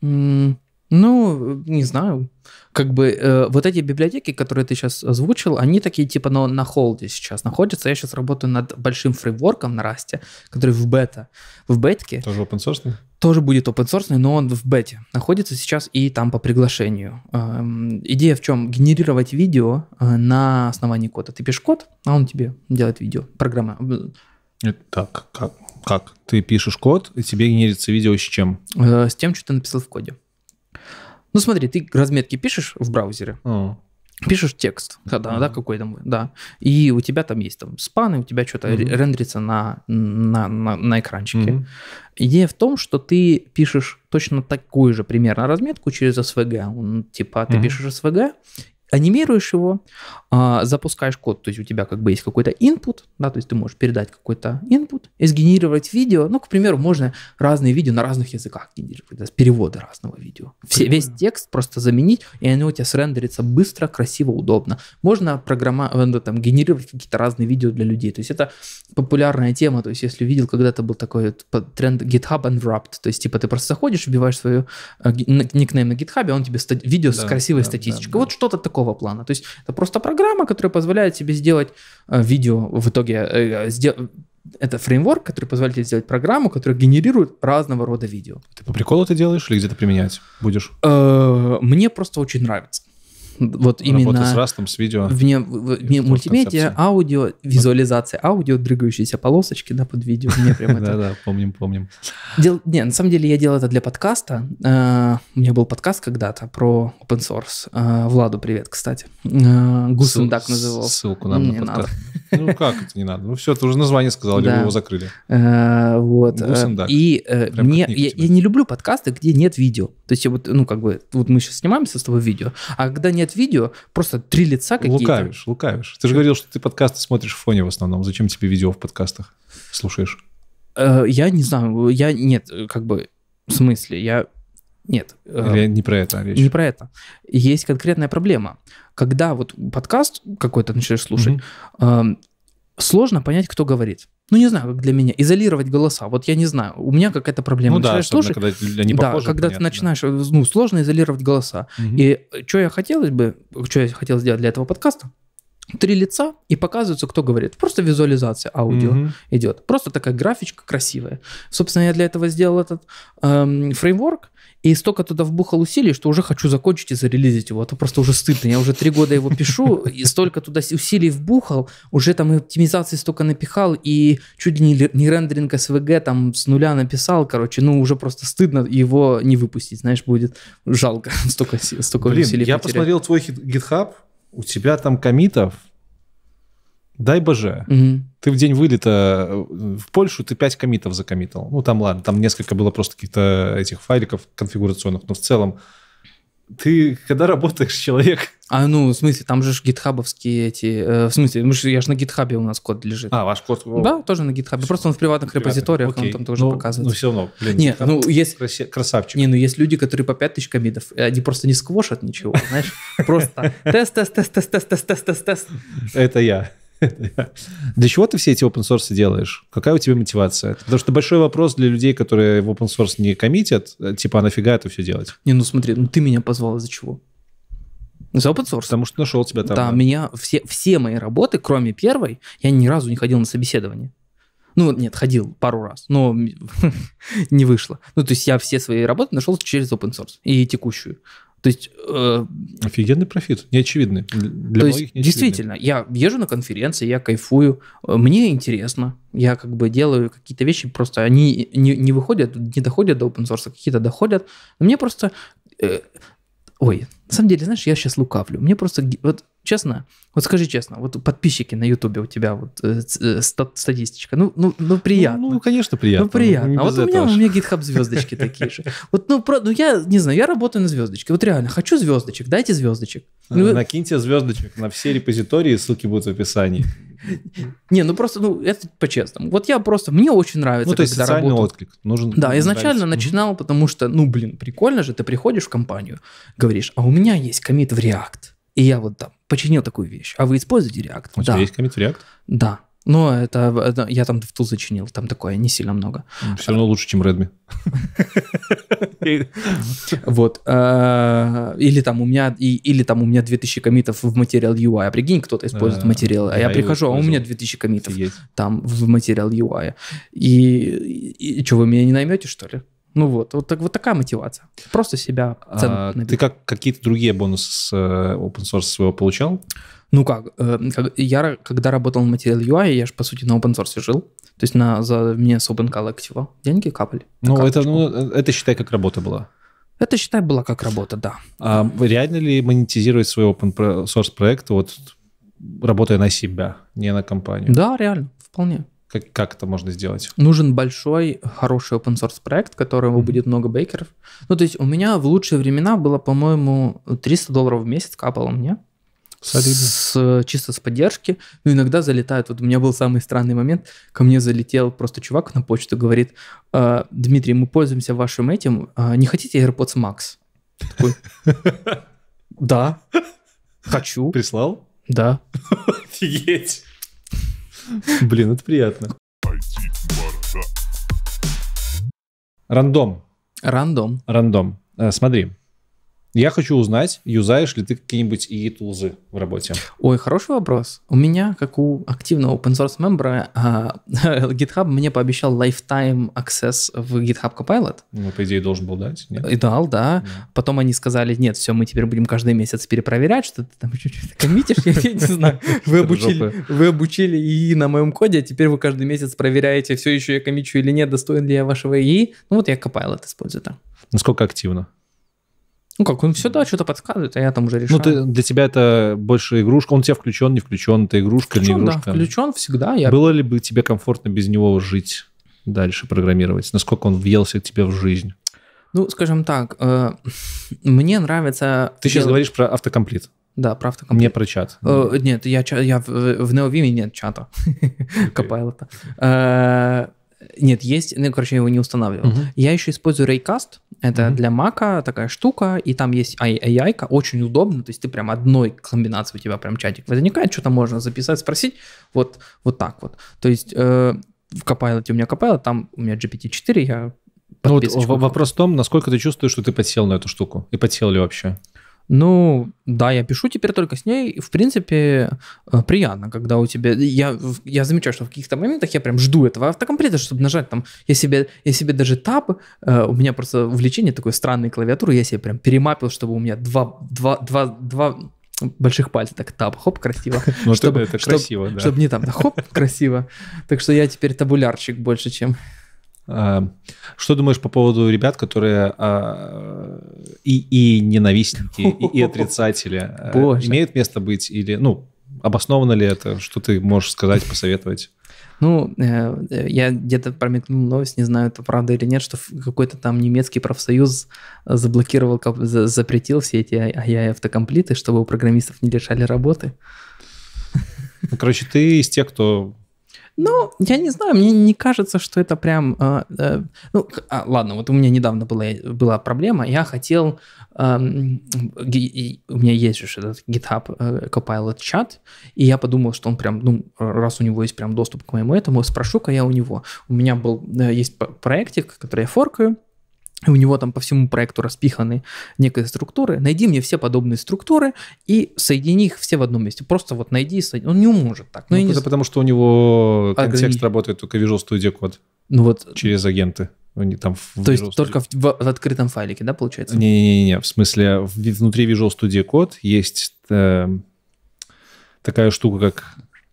Ну, не знаю. Как бы вот эти библиотеки, которые ты сейчас озвучил, они такие типа на холде сейчас находятся. Я сейчас работаю над большим фреймворком на Rust, который в бетке. Тоже open-source? Тоже будет open-source, но он в бете находится сейчас и там по приглашению. Идея в чем? Генерировать видео на основании кода. Ты пишешь код, а он тебе делает видео. Программа. Так, как? Ты пишешь код, и тебе генерится видео с чем? С тем, что ты написал в коде. Ну смотри, ты разметки пишешь в браузере, пишешь текст, да, какой-то, да, и у тебя там есть там спаны, у тебя что-то рендерится на экранчике. Идея в том, что ты пишешь точно такую же примерно разметку через SVG, типа ты пишешь SVG, анимируешь его, запускаешь код, то есть у тебя как бы есть какой-то input, да, то есть ты можешь передать какой-то input и сгенерировать видео, ну, к примеру, можно разные видео на разных языках генерировать, да, переводы разного видео. Весь текст просто заменить, и оно у тебя срендерится быстро, красиво, удобно. Можно там, генерировать какие-то разные видео для людей, то есть это популярная тема, то есть если видел, когда-то был такой тренд GitHub Unwrapped, то есть типа ты просто заходишь, вбиваешь свою никнейм на GitHub, и он тебе видео с красивой статистикой, вот что-то такое плана. То есть это просто программа, которая позволяет тебе сделать видео в итоге. Это фреймворк, который позволяет тебе сделать программу, которая генерирует разного рода видео. Ты по приколу это делаешь или где-то применять будешь? Мне просто очень нравится. Вот именно работа с Rust'ом, с видео. Вне мультимедиа, аудио, визуализация аудио, дрыгающиеся полосочки, да, под видео. Мне прям это... Да-да, помним. Не, на самом деле я делал это для подкаста. У меня был подкаст когда-то про open source. Владу привет, кстати. Гусун так называл. Ссылку нам на подкаст. Ну как это не надо? Ну все, ты уже название сказал, либо его закрыли. Вот. И я не люблю подкасты, где нет видео. То есть вот, ну как бы, вот мы сейчас снимаемся с тобой видео, а когда нет видео, просто три лица какие-то. Лукавишь. Ты же говорил, что ты подкасты смотришь в фоне в основном. Зачем тебе видео в подкастах слушаешь? Я не знаю. Не про это речь. Не про это. Есть конкретная проблема. Когда вот подкаст какой-то начинаешь слушать, сложно понять, кто говорит. Ну, не знаю, как для меня. Изолировать голоса. Вот я не знаю. У меня какая-то проблема. Ну, начинаешь слушать. Когда они похожи, когда понятно. Ты начинаешь... Ну, сложно изолировать голоса. И что я хотел сделать для этого подкаста? Три лица, и показывается, кто говорит. Просто визуализация аудио идет. Просто такая графичка красивая. Собственно, я для этого сделал этот фреймворк, и столько туда вбухал усилий, что уже хочу закончить и зарелизить его. А то просто уже стыдно. Я уже 3 года его пишу, и столько туда усилий вбухал, уже там и оптимизации столько напихал, и чуть ли не рендеринг SVG там с нуля написал, короче. Ну, уже просто стыдно его не выпустить, знаешь, будет жалко. Столько усилий потерять. Я посмотрел твой GitHub, у тебя там коммитов, дай боже, ты в день вылета в Польшу, ты 5 коммитов закоммитал. Ну, там ладно, там несколько было просто каких-то этих файликов конфигурационных, но в целом ты когда работаешь, человек... А ну, в смысле, там же гитхабовские эти... в смысле, я же на гитхабе, у нас код лежит. А, ваш код? Да, тоже на гитхабе. Просто он в приватных репозиториях, он там тоже показывает. Ну, все равно, блин, нет, ну, есть... красавчик. Не, ну, есть люди, которые по 5000 коммитов, они просто не сквошат ничего, знаешь. Просто тест. Это я. Для чего ты все эти open source делаешь? Какая у тебя мотивация? Потому что большой вопрос для людей, которые в open source не коммитят, типа, а нафига это все делать? Не, ну смотри, ну ты меня позвал из-за чего? За open source. Потому что нашел тебя там. Да, меня все мои работы, кроме первой, я ни разу не ходил на собеседование. Ну, нет, ходил пару раз, но не вышло. Ну, то есть я все свои работы нашел через open source и текущую. То есть... Офигенный профит, неочевидный. Для многих неочевидный. Действительно, я езжу на конференции, я кайфую, мне интересно, я как бы делаю какие-то вещи, просто они не выходят, не доходят до open source, какие-то доходят. Мне просто... на самом деле, знаешь, я сейчас лукавлю. Мне просто... Вот честно, вот скажи честно, вот подписчики на Ютубе у тебя, вот статистика, ну приятно. Ну, конечно, приятно. Ну, приятно. А вот у меня GitHub звездочки такие же. Вот, ну, я не знаю, я работаю на звездочке. Вот реально, хочу звездочек, дайте звездочек. Накиньте звездочек на все репозитории, ссылки будут в описании. Не, ну просто, ну, это по-честному. Вот я просто, мне очень нравится, когда работаю. Ну, то есть социальный отклик нужен. Да, изначально начинал, потому что, ну, блин, прикольно же, ты приходишь в компанию, говоришь, а у меня есть коммит в React. И я вот там починил такую вещь. А вы используете React? У тебя есть коммит в React? Да. Но это я там DevTools зачинил, там такое не сильно много. Все равно лучше, чем Redmi. Вот. Или там у меня 2000 коммитов в Material UI. А прикинь, кто-то использует Material. А я прихожу, а у меня 2000 коммитов там в Material UI. И что, вы меня не наймете, что ли? Ну вот такая мотивация. Просто себя цену набить. Ты какие-то другие бонусы с open source своего получал? Ну как, я когда работал на Material UI, я же по сути на open source жил. То есть мне с OpenCall Active деньги капали. Ну это считай как работа была. Это, считай, была как работа, да. А реально ли монетизировать свой open-source проект, вот, работая на себя, не на компанию? Да, реально, вполне. Как это можно сделать? Нужен большой, хороший open-source проект, которому будет много бейкеров. Ну, то есть у меня в лучшие времена было, по-моему, $300 в месяц капало мне. Чисто с поддержки. Но иногда залетают. Вот у меня был самый странный момент. Ко мне залетел просто чувак на почту, говорит: Дмитрий, мы пользуемся вашим этим. Не хотите AirPods Max? Такой: да, хочу. Прислал? Да. Офигеть. Блин, это приятно. Рандом. Рандом. Рандом. Смотри. Я хочу узнать, юзаешь ли ты какие-нибудь EE-тулзы в работе? Ой, хороший вопрос. У меня, как у активного open-source мембра, GitHub мне пообещал lifetime access в GitHub Copilot. Ну, по идее, должен был дать. Нет? И дал, да. Потом они сказали: нет, все, мы теперь будем каждый месяц перепроверять, что ты там чуть-чуть коммитишь, я не знаю. Вы обучили EE на моем коде, а теперь вы каждый месяц проверяете, все еще я коммичу или нет, достоин ли я вашего EE. Ну, вот я Copilot использую там. Насколько активно? Ну как, он всегда что-то подсказывает, а я там уже решаю. Ну ты, для тебя это больше игрушка, он тебя включен, не включен, это игрушка, включен, не игрушка. Да, включен всегда. Я... Было ли бы тебе комфортно без него жить дальше, программировать? Насколько он въелся тебе в жизнь? Ну, скажем так, мне нравится... Ты сейчас говоришь про автокомплит. Да, про автокомплит. Не про чат. Нет, я в NeoVim нет чата. Copilot. Нет, есть, ну, короче, я его не устанавливал. Я еще использую Raycast, это для Mac такая штука, и там есть AI-ка, очень удобно, то есть ты прям одной комбинации, у тебя прям чатик возникает, что-то можно записать, спросить, вот так вот. То есть в Copilot у меня Copilot, там у меня GPT-4, я подписочку. Ну, вот вопрос в том, насколько ты чувствуешь, что ты подсел на эту штуку, и подсел ли вообще? Ну, да, я пишу теперь только с ней. В принципе, приятно, когда у тебя... Я замечаю, что в каких-то моментах я прям жду этого автокомплита, чтобы нажать там... Я себе даже таб... У меня просто увлечение такой странной клавиатуры. Я себе прям перемапил, чтобы у меня два больших пальца. Так, таб, хоп, красиво. Ну, это красиво, да. Чтобы не там, хоп, красиво. Так что я теперь табулярчик больше, чем... Что думаешь по поводу ребят, которые и ненавистники, и отрицатели? Имеет место быть? Или, ну, обосновано ли это? Что ты можешь сказать, посоветовать? Ну, я где-то промелькнул новость, не знаю, это правда или нет, что какой-то там немецкий профсоюз заблокировал, запретил все эти AI-автокомплиты, чтобы у программистов не лишали работы. Короче, ты из тех, кто... Ну, я не знаю, мне не кажется, что это прям... ладно, вот у меня недавно была проблема, я хотел... у меня есть же этот GitHub Copilot чат, и я подумал, что он прям, ну, раз у него есть прям доступ к моему этому, спрошу-ка я у него. У меня есть проектик, который я форкаю, и у него там по всему проекту распиханы некие структуры. Найди мне все подобные структуры и соедини их все в одном месте. Просто вот найди и соедини. Он не может так. Ну, это потому, что у него контекст работает только Visual Studio Code. Ну, вот... Через агенты. Они там в... То есть только в открытом файлике, да, получается? Не-не-не. В смысле, внутри Visual Studio Code есть такая штука, как...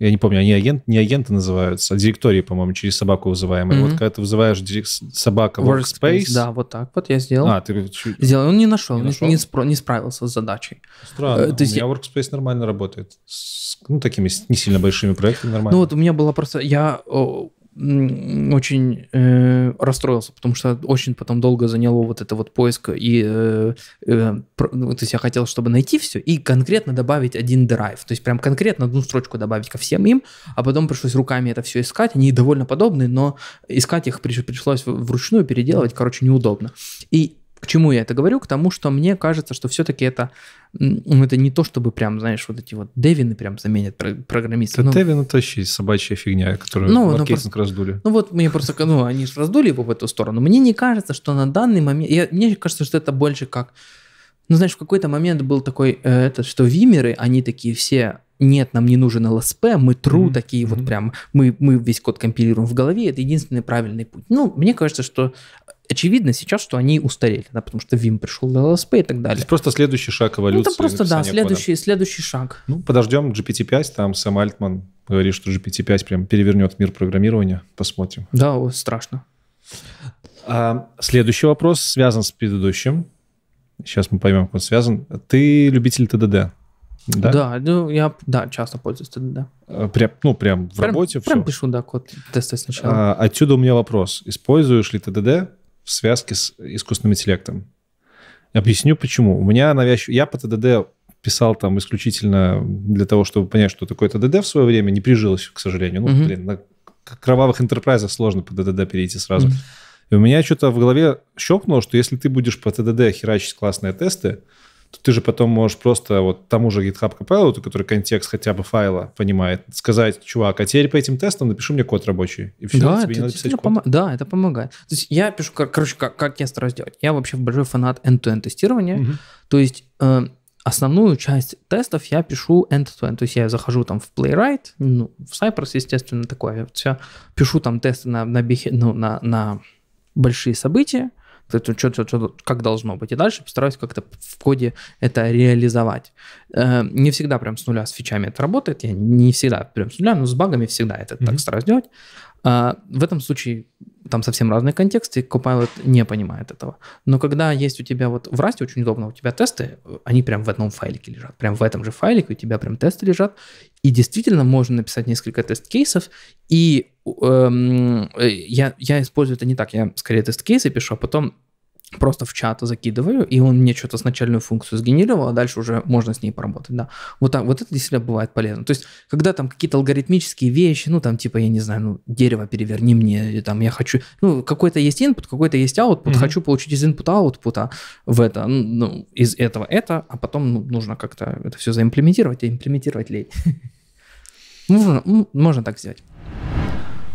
Я не помню, они не агенты называются, а директории, по-моему, через собаку вызываемые. Вот когда ты вызываешь собака workspace... Да, вот так вот я сделал. Ты сделал, он не нашел, не справился с задачей. Странно, у меня workspace нормально работает. Ну, такими не сильно большими проектами нормально. Ну, вот у меня было просто... Я очень расстроился, потому что очень потом долго заняло вот это вот поиск. И, то есть я хотел, чтобы найти все и конкретно добавить один драйв. То есть прям конкретно одну строчку добавить ко всем им, а потом пришлось руками это все искать. Они довольно подобные, но искать их пришлось вручную, переделывать, короче, неудобно. И к чему я это говорю? К тому, что мне кажется, что все-таки это не то, чтобы прям, знаешь, вот эти вот девины прям заменят программистов. Ну, девин — это вообще собачья фигня, которую маркетинг раздули. Ну вот мне просто, ну они же раздули его в эту сторону. Мне не кажется, что на данный момент... Мне кажется, что это больше как... Ну, знаешь, в какой-то момент был такой, что вимеры, они такие все... Нет, нам не нужен ЛСП, мы такие вот прям... Мы весь код компилируем в голове, это единственный правильный путь. Ну, мне кажется, что... Очевидно сейчас, что они устарели, да, потому что Vim пришел до LSP и так далее. То есть просто следующий шаг эволюции. Ну, это просто, да, следующий шаг. Ну, подождем GPT-5, там Сэм Альтман говорит, что GPT-5 прям перевернет мир программирования. Посмотрим. Да, страшно. Следующий вопрос связан с предыдущим. Сейчас мы поймем, как он связан. Ты любитель ТДД? Да? Да, ну, я часто пользуюсь ТДД. Прям в работе? Прям все. Пишу, да, код, тестую сначала. Отсюда у меня вопрос. Используешь ли ТДД в связке с искусственным интеллектом? Объясню, почему. У меня навязчиво... Я по ТДД писал там исключительно для того, чтобы понять, что такое ТДД в свое время. Не прижилось, к сожалению. Ну, блин, на кровавых интерпрайзах сложно по ТДД перейти сразу. И у меня что-то в голове щелкнуло, что если ты будешь по ТДД херачить классные тесты, то ты же потом можешь просто вот тому же GitHub Copilot, который контекст хотя бы файла понимает, сказать: чувак, а теперь по этим тестам напиши мне код рабочий. И все, да, тебе не надо писать код. Да, это помогает. То есть я пишу, короче, как я стараюсь делать. Я вообще большой фанат end-to-end тестирования. То есть основную часть тестов я пишу end-to-end. То есть я захожу там в Playwright, ну, в Cypress, естественно, такое. Я пишу там тесты на большие события, как должно быть. И дальше постараюсь как-то в коде это реализовать. Не всегда прям с нуля с фичами это работает. Я не всегда прям с нуля, но с багами всегда это так стараюсь делать. В этом случае там совсем разные контексты, Copilot не понимает этого. Но когда есть у тебя вот в Rust очень удобно, у тебя тесты, они прям в одном файлике лежат. Прям в этом же файлике у тебя прям тесты лежат. И действительно можно написать несколько тест-кейсов. И я использую это не так. Я скорее тест-кейсы пишу, а потом просто в чат закидываю, и он мне что-то с начальную функцию сгенерировал, а дальше уже можно с ней поработать, да. Вот так, вот это действительно бывает полезно. То есть, когда там какие-то алгоритмические вещи, ну, там, типа, я не знаю, ну, дерево переверни мне, или, там, я хочу, ну, какой-то есть input, какой-то есть output, хочу получить из input-output в это, ну, из этого это, а потом ну, нужно как-то это все заимплементировать, и имплементировать лень. Можно так сделать.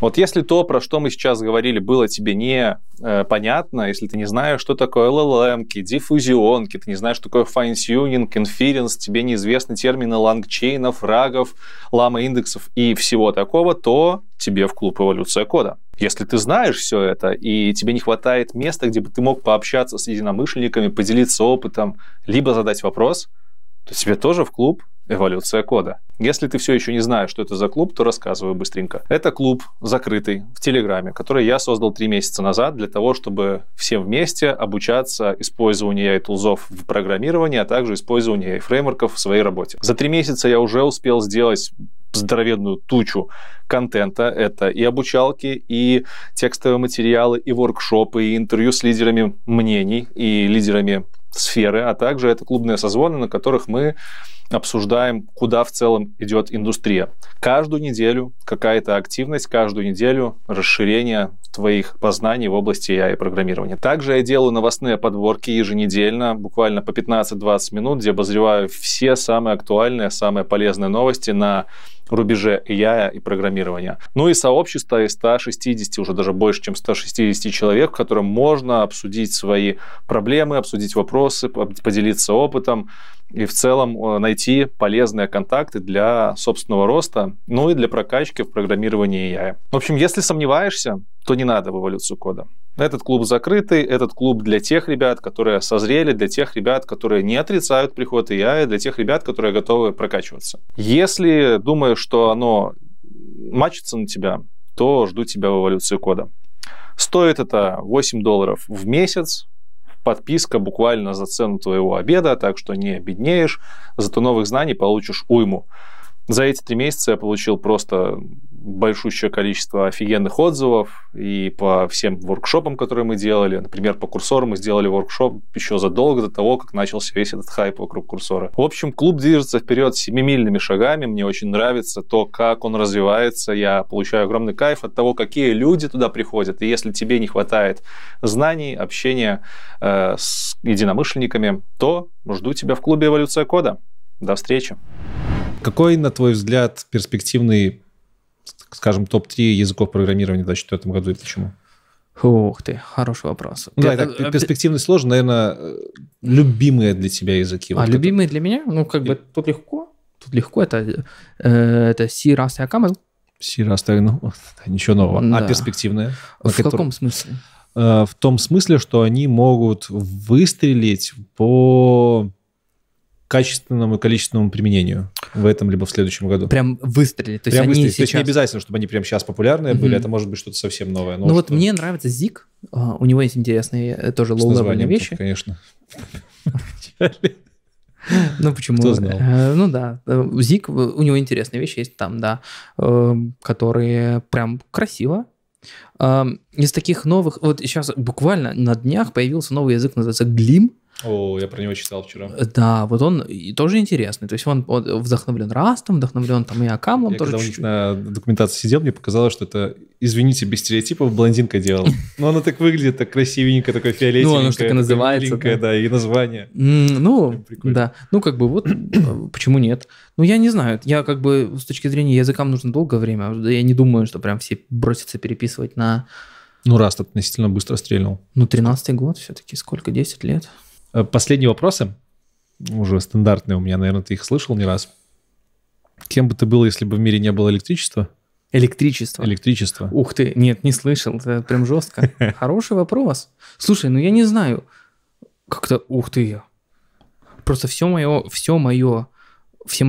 Вот если то, про что мы сейчас говорили, было тебе не понятно, если ты не знаешь, что такое LLM-ки, диффузионки, ты не знаешь, что такое fine-tuning, inference, тебе неизвестны термины лонгчейнов, рагов, лама-индексов и всего такого, то тебе в клуб «Эволюция кода». Если ты знаешь все это, и тебе не хватает места, где бы ты мог пообщаться с единомышленниками, поделиться опытом, либо задать вопрос, то тебе тоже в клуб «Эволюция кода». Если ты все еще не знаешь, что это за клуб, то рассказываю быстренько. Это клуб закрытый в Телеграме, который я создал 3 месяца назад для того, чтобы всем вместе обучаться использованию AI-тулзов в программировании, а также использованию AI-фреймворков в своей работе. За 3 месяца я уже успел сделать здоровенную тучу контента. Это и обучалки, и текстовые материалы, и воркшопы, и интервью с лидерами мнений, и лидерами сферы, а также это клубные созвоны, на которых мы обсуждаем, куда в целом идет индустрия. Каждую неделю какая-то активность, каждую неделю расширение твоих познаний в области AI-программирования. Также я делаю новостные подборки еженедельно, буквально по 15-20 минут, где обозреваю все самые актуальные, самые полезные новости на рубеже AI и программирования. Ну и сообщество из 160, уже даже больше, чем 160 человек, в котором можно обсудить свои проблемы, обсудить вопросы, поделиться опытом и в целом найти полезные контакты для собственного роста, ну и для прокачки в программировании AI. В общем, если сомневаешься, то не надо в «Эволюцию кода». Этот клуб закрытый, этот клуб для тех ребят, которые созрели, для тех ребят, которые не отрицают приход AI, для тех ребят, которые готовы прокачиваться. Если думаешь, что оно мачится на тебя, то жду тебя в «Эволюцию кода». Стоит это $8 в месяц. Подписка буквально за цену твоего обеда, так что не обеднеешь, зато новых знаний получишь уйму. За эти 3 месяца я получил просто большущее количество офигенных отзывов и по всем воркшопам, которые мы делали. Например, по курсору мы сделали воркшоп еще задолго до того, как начался весь этот хайп вокруг курсора. В общем, клуб движется вперед 7-мильными шагами. Мне очень нравится то, как он развивается. Я получаю огромный кайф от того, какие люди туда приходят. И если тебе не хватает знаний, общения с единомышленниками, то жду тебя в клубе «Эволюция кода». До встречи. Какой, на твой взгляд, перспективный, скажем, топ-3 языков программирования в 2024 году и почему? Ух ты, хороший вопрос. Да, так, перспективный сложный, наверное, любимые для тебя языки. А вот любимые это для меня? Ну, как бы тут легко. Тут легко. Это C, Rust и OCaml. C, Rust и OCaml. Ничего нового. Да. А перспективные? В каком смысле? В том смысле, что они могут выстрелить по качественному и количественному применению в этом либо в следующем году. Прям выстрелили. То есть, не обязательно, чтобы они прям сейчас популярные были, это может быть что-то совсем новое. Ну вот мне нравится Zig, у него есть интересные тоже лоу-левельные вещи. Конечно. вначале. Ну, почему? Кто знал? Ну, да. Зик, у него интересная вещь есть там, да, которые прям красиво. Из таких новых... Вот сейчас буквально на днях появился новый язык, называется Glim. О, я про него читал вчера. Да, вот он тоже интересный. То есть он вдохновлен Растом, вдохновлен там и OCaml. Я тоже когда чуть-чуть на документации сидел, мне показалось, что это, извините, без стереотипов, блондинка делала. Но она так выглядит, так красивенько, такой фиолетовенькая. Ну, она же так и называется. Да, и название. Ну, да. Ну, как бы вот, почему нет? Ну, я не знаю. Я как бы с точки зрения языкам нужно долгое время. Я не думаю, что прям все бросятся переписывать на... Ну, Раст относительно быстро стрельнул. Ну, 13-й год все-таки. Сколько? 10 лет? Последние вопросы, уже стандартные у меня, наверное, ты их слышал не раз. Кем бы ты был, если бы в мире не было электричества? Электричество. Ух ты, нет, не слышал, это прям жестко. Хороший вопрос. Слушай, ну я не знаю, как-то, ух ты, просто все мои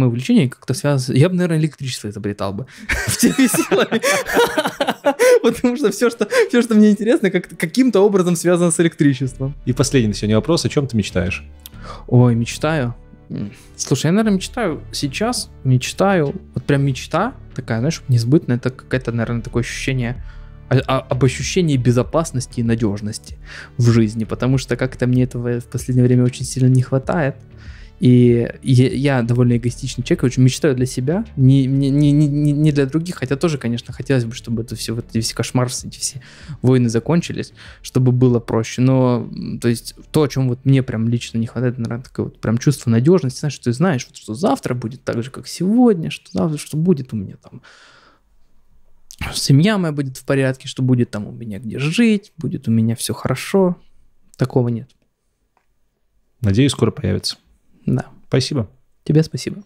увлечения как-то связаны... Я бы, наверное, электричество изобретал бы всеми силами. Потому что все, что мне интересно, каким-то образом связано с электричеством. И последний сегодня вопрос. О чем ты мечтаешь? Ой, мечтаю. Слушай, я, наверное, мечтаю сейчас. Вот прям мечта такая, знаешь, несбытная. Это какое-то, наверное, такое ощущение... Об ощущении безопасности и надежности в жизни. Потому что как-то мне этого в последнее время очень сильно не хватает. И я довольно эгоистичный человек, очень мечтаю для себя, не для других, хотя тоже, конечно, хотелось бы, чтобы это все, вот весь кошмар, эти все войны закончились, чтобы было проще. Но, то есть, то, о чем вот мне прям лично не хватает, наверное, такое вот прям чувство надежности, знаешь, что ты знаешь, вот, что завтра будет так же, как сегодня, что будет у меня там семья моя будет в порядке, что будет там у меня где жить, будет у меня все хорошо. Такого нет. Надеюсь, скоро появится. Да. Спасибо. Тебе спасибо.